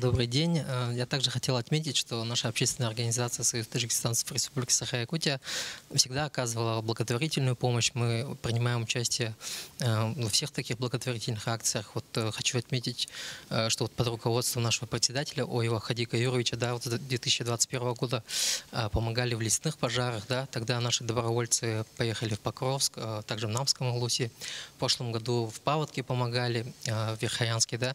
Добрый день. Я также хотел отметить, что наша общественная организация Союз таджикистанцев Республики Саха-Якутия всегда оказывала благотворительную помощь. Мы принимаем участие во всех таких благотворительных акциях. Хочу отметить, что под руководством нашего председателя Оева Хадика Юровича с 2021 года помогали в лесных пожарах. Тогда наши добровольцы поехали в Покровск, также в Намском углу. Якутии. В прошлом году в паводке помогали, в Верхоянске, да.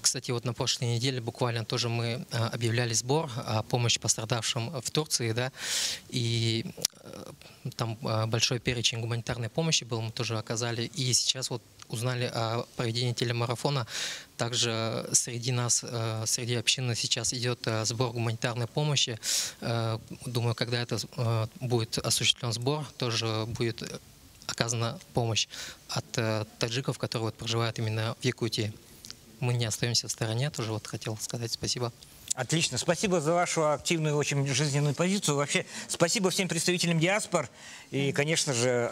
Кстати, вот на прошлой неделе буквально тоже мы объявляли сбор о помощи пострадавшим в Турции, да, и там большой перечень гуманитарной помощи был, мы тоже оказали. И сейчас вот узнали о проведении телемарафона. Также среди нас, среди общины сейчас идет сбор гуманитарной помощи. Думаю, когда это будет осуществлен сбор, тоже будет оказана помощь от таджиков, которые вот проживают именно в Якутии. Мы не остаемся в стороне, тоже вот хотел сказать спасибо. Отлично. Спасибо за вашу активную, очень жизненную позицию. Вообще, спасибо всем представителям диаспор. И, конечно же...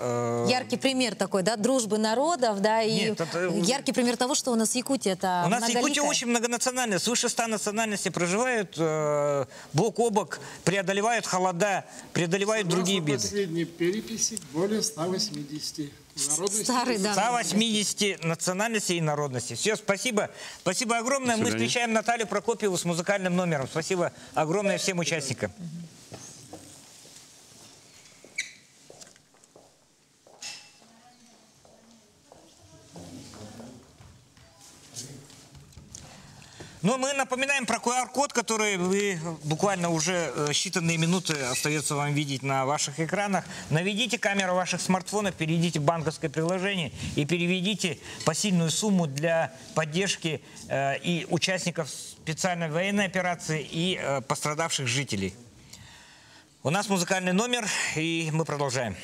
Яркий пример такой, да, дружбы народов, да, и нет, это... яркий пример того, что у нас Якутия это у нас Якутия очень многонациональная. Свыше 100 национальностей проживают бок о бок, преодолевают холода, преодолевают другие беды. Последние переписи более 180 народностей. 180 национальностей и народностей. Все, спасибо. Спасибо огромное. Мы встречаем Наталью Прокопьеву с музыкальным номером. Спасибо огромное всем участникам. Ну, мы напоминаем про QR-код, который вы буквально уже считанные минуты остается вам видеть на ваших экранах. Наведите камеру ваших смартфонов, перейдите в банковское приложение и переведите посильную сумму для поддержки и участников специальной военной операции, и пострадавших жителей. У нас музыкальный номер, и мы продолжаем.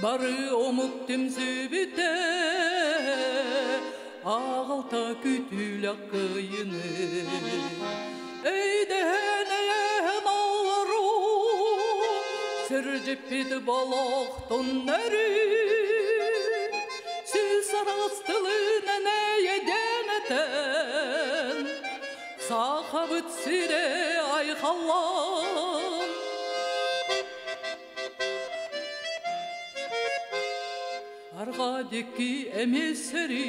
Бары омыт темзебете, ағылта күтілі қиыны. Әйден әйем алару, сіржеппеді балақтың нәрі. Сілсарастылынан әйеден әтен, сақабыт сире айқалар. Арғадекі әмесірі,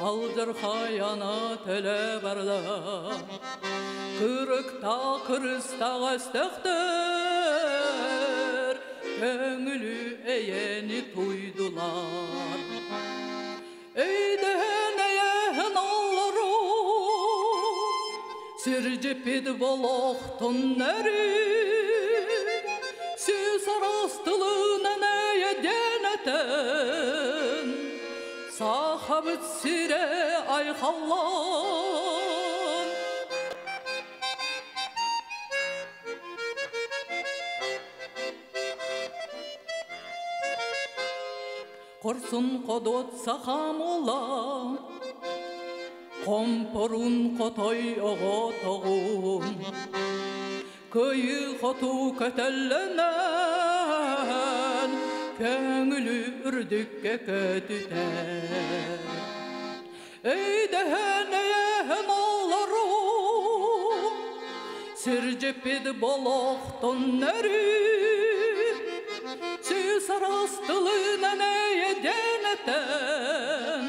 алғырқай ана тілі барда. Күрікта күрістаға стықтыр, көңілі әйені тұйдылар. Әйден әйен алыру, сержепеді болақтың нәрі. Сіз арастылынан әйеден Сахабыт сире айхаллан. Корсун кодот сахамола, Компорун котой оготогун, Көйі коту көтелленен, көңілі үрдікке көтіте. Әйден әйем алару, сіржепеді болақтың нәрі. Сісарастылынан әйеден әтен,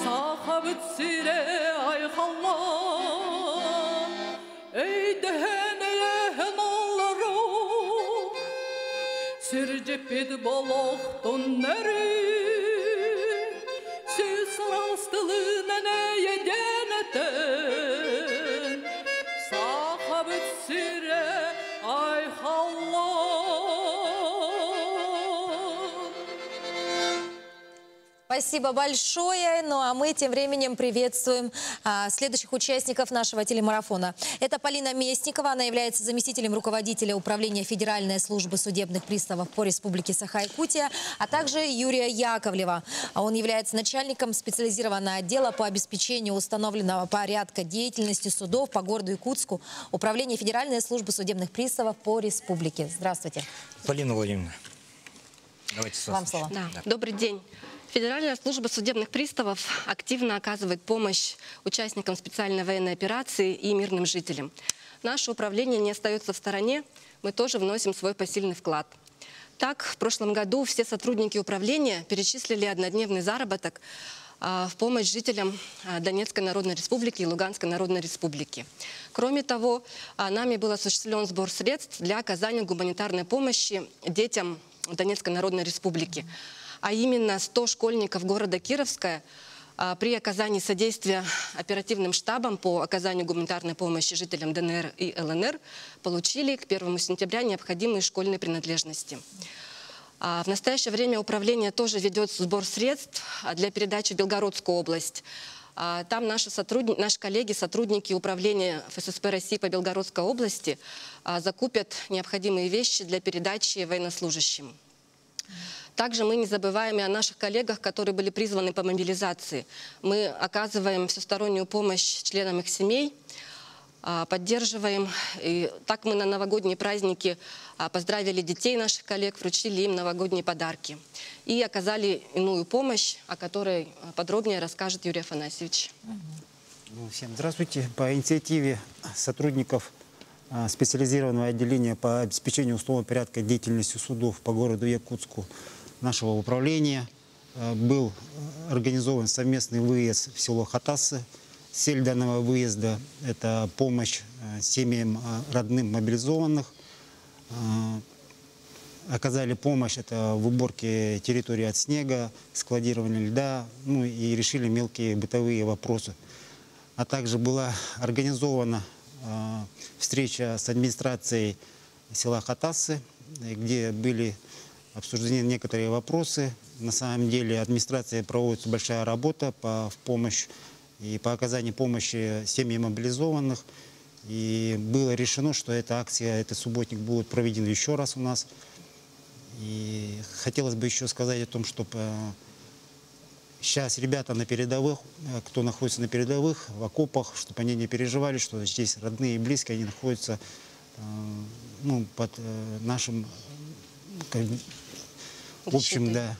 сақабыт сире айқаллан. Әйден әйем алару, сержепеді болақтың нәрі. Сісарастылынан әйеден әтен, сақабыт сире айхаллан. Спасибо большое. Ну а мы тем временем приветствуем следующих участников нашего телемарафона. Это Полина Местникова. Она является заместителем руководителя управления Федеральной службы судебных приставов по Республике Саха-Якутия, а также Юрия Яковлева. Он является начальником специализированного отдела по обеспечению установленного порядка деятельности судов по городу Якутску управления Федеральной службы судебных приставов по Республике. Здравствуйте. Полина Владимировна, давайте с вас. Вам слово. Да. Добрый день. Федеральная служба судебных приставов активно оказывает помощь участникам специальной военной операции и мирным жителям. Наше управление не остается в стороне, мы тоже вносим свой посильный вклад. Так, в прошлом году все сотрудники управления перечислили однодневный заработок в помощь жителям Донецкой Народной Республики и Луганской Народной Республики. Кроме того, нами был осуществлен сбор средств для оказания гуманитарной помощи детям Донецкой Народной Республики. А именно 100 школьников города Кировска при оказании содействия оперативным штабам по оказанию гуманитарной помощи жителям ДНР и ЛНР получили к 1 сентября необходимые школьные принадлежности. В настоящее время управление тоже ведет сбор средств для передачи в Белгородскую область. Там наши коллеги, сотрудники управления ФССП России по Белгородской области закупят необходимые вещи для передачи военнослужащим. Также мы не забываем и о наших коллегах, которые были призваны по мобилизации. Мы оказываем всестороннюю помощь членам их семей, поддерживаем. И так мы на новогодние праздники поздравили детей наших коллег, вручили им новогодние подарки. И оказали иную помощь, о которой подробнее расскажет Юрий Афанасьевич. Всем здравствуйте. По инициативе сотрудников специализированного отделения по обеспечению условного порядка деятельности судов по городу Якутску нашего управления был организован совместный выезд в село Хатасы. Цель данного выезда – это помощь семьям, родным мобилизованных. Оказали помощь это в уборке территории от снега, складировании льда, ну и решили мелкие бытовые вопросы. А также была организована встреча с администрацией села Хатасы, где были обсуждены некоторые вопросы. На самом деле администрация проводится большая работа по оказанию помощи семьям мобилизованных. И было решено, что эта акция, этот субботник будет проведен еще раз у нас. И хотелось бы еще сказать о том, что сейчас ребята на передовых, кто находится на передовых, в окопах, чтобы они не переживали, что здесь родные и близкие, они находятся под нашим общим, да.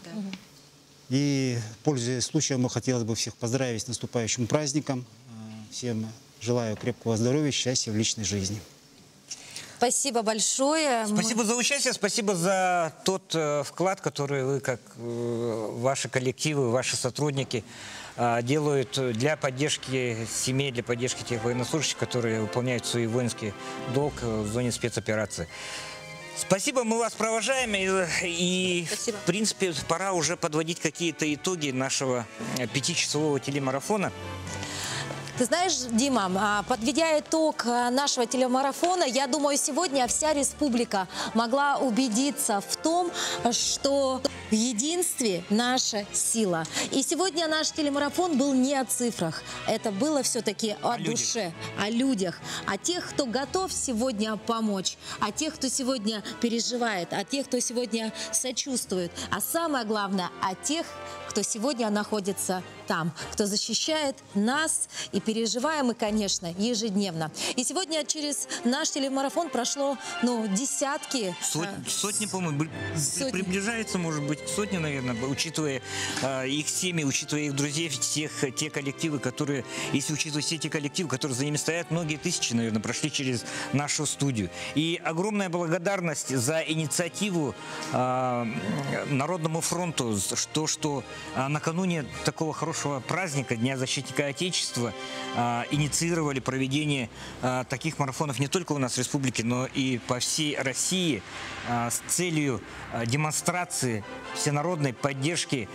И, пользуясь случаем, хотелось бы всех поздравить с наступающим праздником. Всем желаю крепкого здоровья, счастья в личной жизни. Спасибо большое. Спасибо за участие, спасибо за тот вклад, который вы, как ваши коллективы, ваши сотрудники делают для поддержки семей, для поддержки тех военнослужащих, которые выполняют свой воинский долг в зоне спецоперации. Спасибо, мы вас провожаем. И в принципе, пора уже подводить какие-то итоги нашего 5-часового телемарафона. Ты знаешь, Дима, подведя итог нашего телемарафона, я думаю, сегодня вся республика могла убедиться в том, что в единстве наша сила. И сегодня наш телемарафон был не о цифрах. Это было все-таки о душе, о людях, о тех, кто готов сегодня помочь, о тех, кто сегодня переживает, о тех, кто сегодня сочувствует. А самое главное, о тех, кто сегодня находится там, кто защищает нас, и переживаем мы, конечно, ежедневно. И сегодня через наш телемарафон прошло, десятки... Сотни, по-моему, приближается, может быть, сотни, наверное, учитывая их семьи, учитывая их друзей, те коллективы, которые... Если учитывать все те коллективы, которые за ними стоят, многие тысячи, наверное, прошли через нашу студию. И огромная благодарность за инициативу Народному фронту, что накануне такого хорошего праздника, Дня защитника Отечества, инициировали проведение таких марафонов не только у нас в республике, но и по всей России с целью демонстрации всенародной поддержки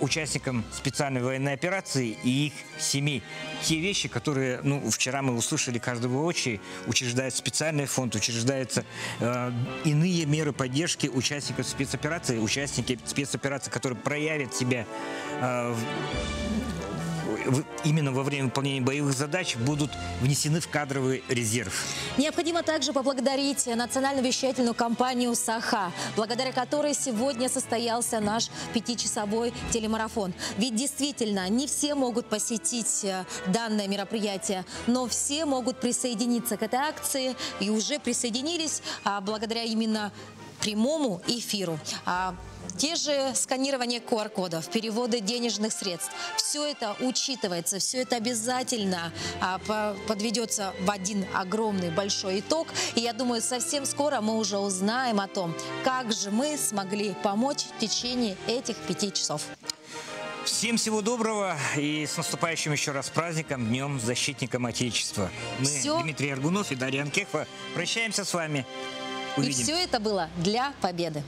участникам специальной военной операции и их семей. Те вещи, которые, вчера мы услышали каждый в очереди, учреждается специальный фонд, учреждаются иные меры поддержки участников спецоперации, участники спецоперации, которые проявят себя именно во время выполнения боевых задач, будут внесены в кадровый резерв. Необходимо также поблагодарить национальную вещательную компанию «Саха», благодаря которой сегодня состоялся наш 5-часовой телемарафон. Ведь действительно, не все могут посетить данное мероприятие, но все могут присоединиться к этой акции и уже присоединились благодаря именно прямому эфиру. Те же сканирование QR-кодов, переводы денежных средств. Все это учитывается, все это обязательно подведется в один огромный большой итог. И я думаю, совсем скоро мы уже узнаем о том, как же мы смогли помочь в течение этих 5 часов. Всем всего доброго и с наступающим еще раз праздником, Днем защитником Отечества. Мы, Дмитрий Аргунов и Дарья Анкехва, прощаемся с вами. Увидимся. И все это было для победы.